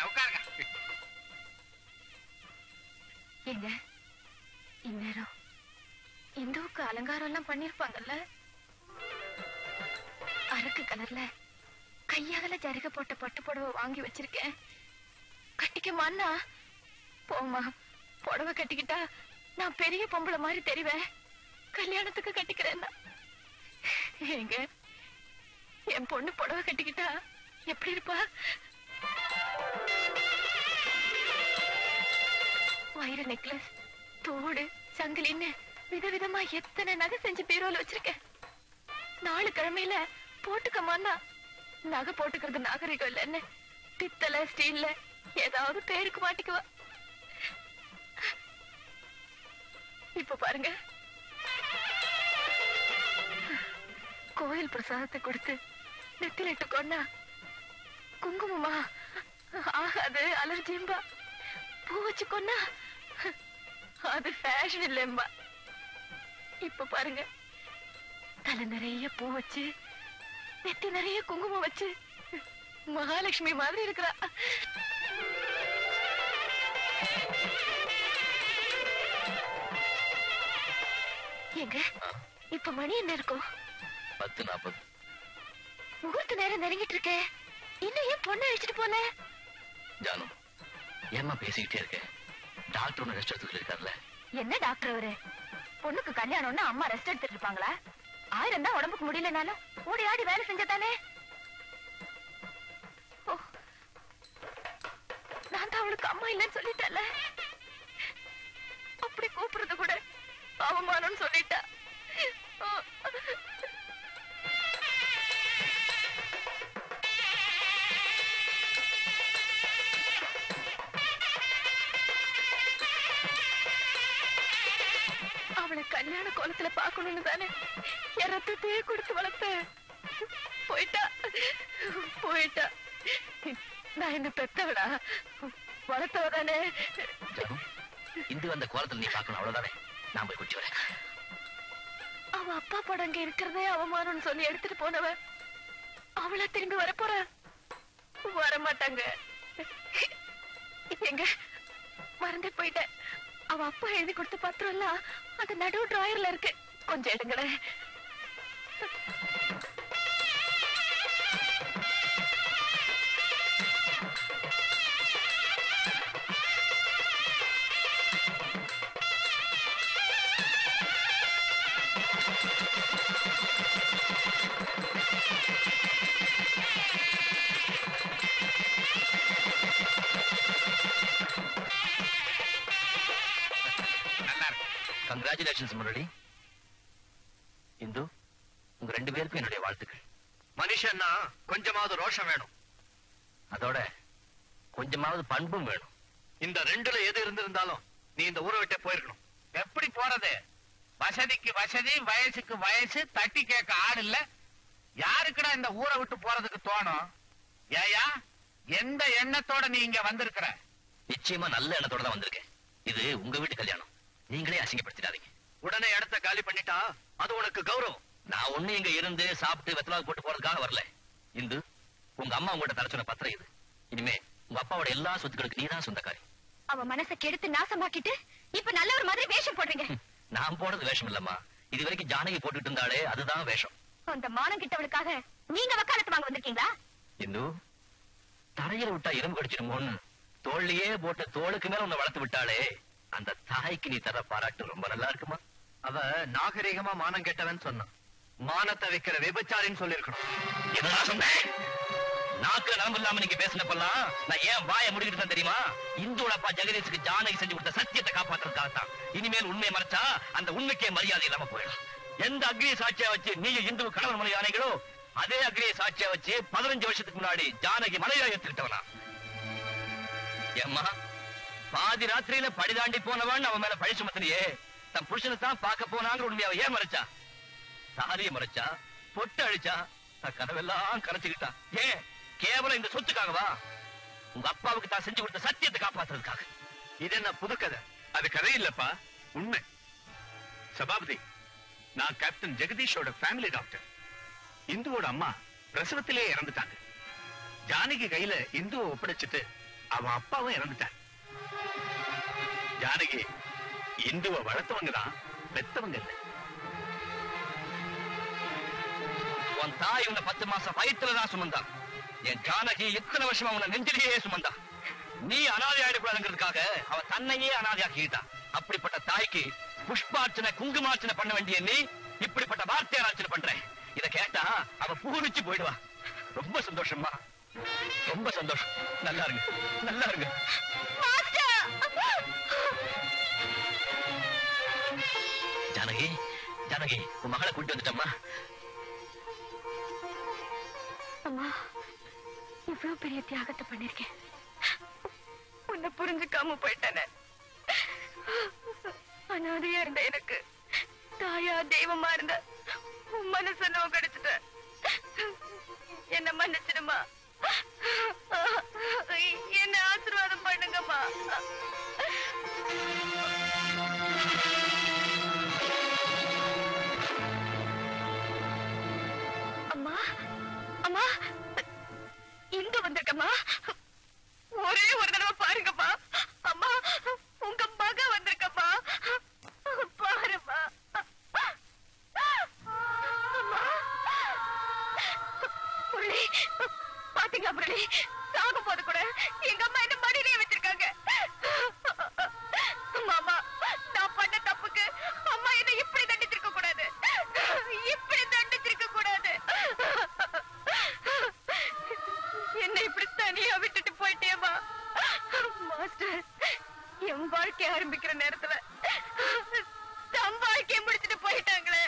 உட்காருங்க உட்காருங்க. எங்க இந்நேரம் இந்துவுக்கு அலங்காரம் எல்லாம் பண்ணிருப்பாங்கல்ல, அரக்கு கலர்ல கையாகல ஜரிக போட்ட பட்டு புடவை வாங்கி வச்சிருக்கேன். கட்டிக்கமான்னா போமா, புடவை கட்டிக்கிட்டா நான் பெரிய பொம்பளை மாதிரி தெரிவேன், கல்யாணத்துக்கு கட்டிக்கிறேன்னா. எங்க என் பொண்ணு புடவை கட்டிக்கிட்டா எப்படி இருப்பா? வயிற நெக்லஸ், தோடு, சங்கிலின்னு விதவிதமா எத்தனை நகை செஞ்சு பீரோல வச்சிருக்கேன். நாலு கிழமையில போட்டுக்கமான்னா நகை போட்டுக்கிறது நாகரிகம் இல்லைன்னு பித்தளை ஸ்டீல்ல ஏதாவது பேருக்கு மாட்டிக்குவா. இப்ப பாருங்க, கோயில் பிரசாதத்தை கொடுத்து நெத்திலிட்டு கொண்டா குங்குமமா ஆகாது, அலர்ஜிம்பா. பூ வச்சு கொண்டா அது ஃபேஷன் இல்லைம்பா. இப்ப பாருங்க, தலை நிறைய பூ வச்சு நெத்தி நிறைய குங்குமம் வச்சு மகாலட்சுமி மாதிரி இருக்கிறா. எங்க இப்ப மணி என்ன இருக்கும்? 10:40. முகூர்த்த நேரம் நெருங்கிட்டு இருக்க, இன்னும் ஏன் பொண்ணை அழிச்சிட்டு போன? ஜானு ஏமா பேசிக்கிட்டே இருக்க? டாக்டர் ஒண்ணு ரெஸ்ட் எடுத்துக்கிட்டு இருக்காருல்ல. என்ன டாக்டர் அவரு? பொண்ணுக்கு கல்யாணம்னா அம்மா ரெஸ்ட் எடுத்துட்டு இருப்பாங்களா? 1000 தான் உடம்புக்கு முடியலனாலும் ஓடி ஆடி வேலை செஞ்சதானே. நான் தான் அவளுக்கு அம்மா இல்லைன்னு சொல்லிட்டல, அப்படி கூப்பிடுறது கூட அவமானம்னு சொல்லிட்டா. கல்யாண கோலத்துல பாக்கணும்னு தானே ரத்தத்தையே கொடுத்து வளர்த்த. போயிட்டா போயிட்டா. நான் என்ன பெத்தவடா, வளர்த்தவ தானே. இந்து அந்த கோலத்துல நீ பாக்கணும், அவ்வளவுதானே. நான் போய் குடிச்சு வரேன். அவன் அப்பா படங்க இருக்கிறதே அவமானம்னு சொல்லி எடுத்துட்டு போனவ அவளா திரும்பி வரப்போற? வரமாட்டாங்க. எங்க மறந்து போயிட்டேன், அவ அப்பா எழுதி கொடுத்த பத்திரம் எல்லாம் அந்த நடு டிராயர்ல இருக்கு, கொஞ்சம் எடுங்களேன். Congratulations Murali. Indu, உங்க ரெண்டு பேருக்கு என்னுடைய வாழ்த்துக்கள். மனுஷன்னா கொஞ்சமாவது ரோஷம் வேணும், அதோட கொஞ்சமாவது பண்பும் வேணும். இந்த ரெண்டுல எது இருந்திருந்தாலும் நீ இந்த ஊரை விட்டு போயிருக்கணும். எப்படி போறது? வசதிக்கு வசதி, வயசுக்கு வயசு, தட்டி கேட்க ஆள் இல்ல. யாருக்குடா இந்த ஊரை விட்டு போறதுக்கு தோணும்? ஏயா, எந்த எண்ணத்தோட நீ இங்க வந்திருக்கிற? நிச்சயமா நல்ல எண்ணத்தோட தான் வந்திருக்கேன். இது உங்க வீட்டு கல்யாணம், நீங்களே அசிங்கப்படுத்திடாதீங்க. உடனே இடத்த காலி பண்ணிட்டா அது உனக்கு கௌரவம். நான் ஒண்ணு இங்க இருந்து சாப்பிட்டு வெத்தலாவது போட்டு போறதுக்காக வரல. இந்து, உங்க அம்மா உங்கள்கிட்ட தர சொன்ன பத்திரம் இது. இனிமே உங்க அப்பாவோட எல்லா சொத்துக்களுக்கு நீதான் சொந்தக்காரி. அவன் மனசை கெடுத்து நாசமாக்கிட்டு இப்ப நல்ல ஒரு மாதிரி வேஷம் போடுறீங்க. நான் போனது வேஷம் இல்லம்மா, இது வரைக்கும் ஜானகி போட்டுட்டு இருந்தாலே அதுதான் வேஷம். அந்த மானம் கிட்டவளுக்காக நீங்க வக்காலத்து வாங்க வந்திருக்கீங்களா? இந்து, தரையில விட்டா எறும்பு கடிச்சிடுமோன்னு தோல்லையே போட்ட தோளுக்கு மேல உன்னை வளர்த்து விட்டாலே அந்த தாய்க்கு நீ தர பாராட்டு ரொம்ப நல்லா இருக்குமா? அவ நாகரிகமா மானம் கெட்டவன் சொன்னான், மானத்தை வைக்கிற விபச்சாரின்னு சொல்லிருக்கணும். என்னதான் சொன்னேன்? நாக்கு நரம்பு இல்லாம நீங்க பேசினப்பெல்லாம் நான் ஏன் வாயை முடிக்கிட்டு தான் தெரியுமா? இந்துடப்பா ஜெகதீஷுக்கு ஜானகி செஞ்சு கொடுத்த சத்தியத்தை காப்பாற்றுறதுக்காகத்தான். இனிமேல் உண்மையை மறைச்சா அந்த உண்மைக்கே மரியாதை இல்லாம போயிடும். எந்த அக்னியை சாட்சியா வச்சு நீயும் இந்து கணவன் மலை யானைகளோ, அதே அக்னியை சாட்சியா வச்சு 15 வருஷத்துக்கு முன்னாடி ஜானகி மலையா எடுத்துக்கிட்டவனா? ஏம்மா, பாதி ராத்திரியில படிதாண்டி போனவன் அவன் மேல பழி சுமத்தினியே, தன் புருஷனை தான் பார்க்க போனாங்கிற உண்மையாவை ஏன் மறைச்சா? சாரியை மறைச்சா, பொட்டு அழிச்சா, தன் கனவெல்லாம் கரைச்சுக்கிட்டான். ஏன்? கேவலம் இந்த சொத்துக்காகவா? உங்க அப்பாவுக்கு தான் செஞ்சு கொடுத்த சத்தியத்தை காப்பாத்துறதுக்காக. இது என்ன புது கதை? அது கதை இல்லப்பா, உண்மை. சபாபதி, நான் கேப்டன் ஜெகதீஷோட ஃபேமிலி டாக்டர். இந்துவோட அம்மா பிரசவத்திலே இறந்துட்டாங்க. ஜானகி கையில இந்துவை ஒப்படைச்சிட்டு அவன் அப்பாவும் இறந்துட்டான். ஜானகி இந்துவை வளர்த்தவங்கதான், பெத்தவங்க இல்லை. உன் தாய் உன்னை 10 மாசம் வயிற்றுலதான் சுமந்தான். என் ஜானகி எத்தனை வருஷமா உன்னை நெஞ்சிலேயே சுமந்தா. நீ அனாதை ஆயிடக்கூடாதுங்கிறதுக்காக அவன் தன்னையே அனாதையாக்கிட்டான். அப்படிப்பட்ட தாய்க்கு புஷ்பார்ச்சனை குங்குமார்ச்சனை பண்ண வேண்டிய நீ இப்படிப்பட்ட வார்த்தையார் ஆர்ச்சனை பண்ற. இதை கேட்டா அவன் புகுவிச்சு போயிடுவா. ரொம்ப சந்தோஷமா, ரொம்ப சந்தோஷம். நல்லா இருங்க, நல்லா இருங்க. ஜானகி, ஜானகி, உன் மகளை கூட்டி வந்துட்டம்மா. அம்மா, இவ்வளவு பெரிய தியாகத்தை பண்ணிருக்கேன், உன்னை புரிஞ்சுக்காம போயிட்டேன். அனாதையா இருந்த எனக்கு தாயா தெய்வமா இருந்த உன் மனச நான் கிடைச்சிட்ட. என்ன மன்னிச்சிடுமா, என்ன ஆசீர்வாதம் பண்ணுங்கம்மா. அம்மா, அம்மா, இங்க வந்திருக்கம்மா. ஒரே ஒரு தடவை பாருங்கப்பா. அம்மா, உங்க மக வந்திருக்கப்பா. பாருப்பா. பாத்தீங்களா புரளி, சாக போது கூட எங்க அம்மா என்ன மடியிலேயே வச்சிருக்காங்க. மாமா, நான் பண்ண தப்புக்கு அம்மா என்ன இப்படி தண்டிச்சிருக்க கூடாது, இப்படி தண்டிச்சிருக்க கூடாது. என்ன இப்படி தனியா விட்டுட்டு போயிட்டேமா. மாஸ்டர், என் வாழ்க்கை ஆரம்பிக்கிற நேரத்துல தம் வாழ்க்கையை முடிச்சுட்டு போயிட்டாங்களே.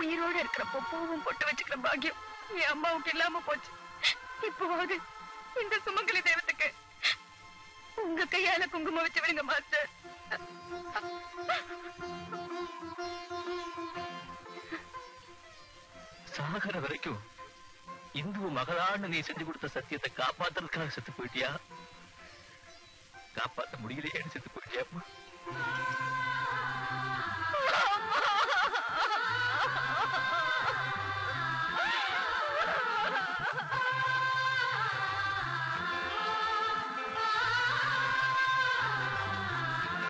உயிரோடு இருக்கிறப்போ பூவும் பொட்டு வச்சுக்கிற பாக்கியம் என் அம்மாவுக்கு இல்லாம போச்சு. இப்போவாது இந்த சுமங்கலி தெய்வத்துக்கு உங்க கையால குங்குமம் வச்சு விடுங்க மாஸ்டர். சாகர வரைக்கும் இந்து மகளான்னு நீ செஞ்சு கொடுத்த சத்தியத்தை காப்பாத்துறதுக்காக செத்து போயிட்டியா? காப்பாற்ற முடியலையே, செத்து போயிட்டியா?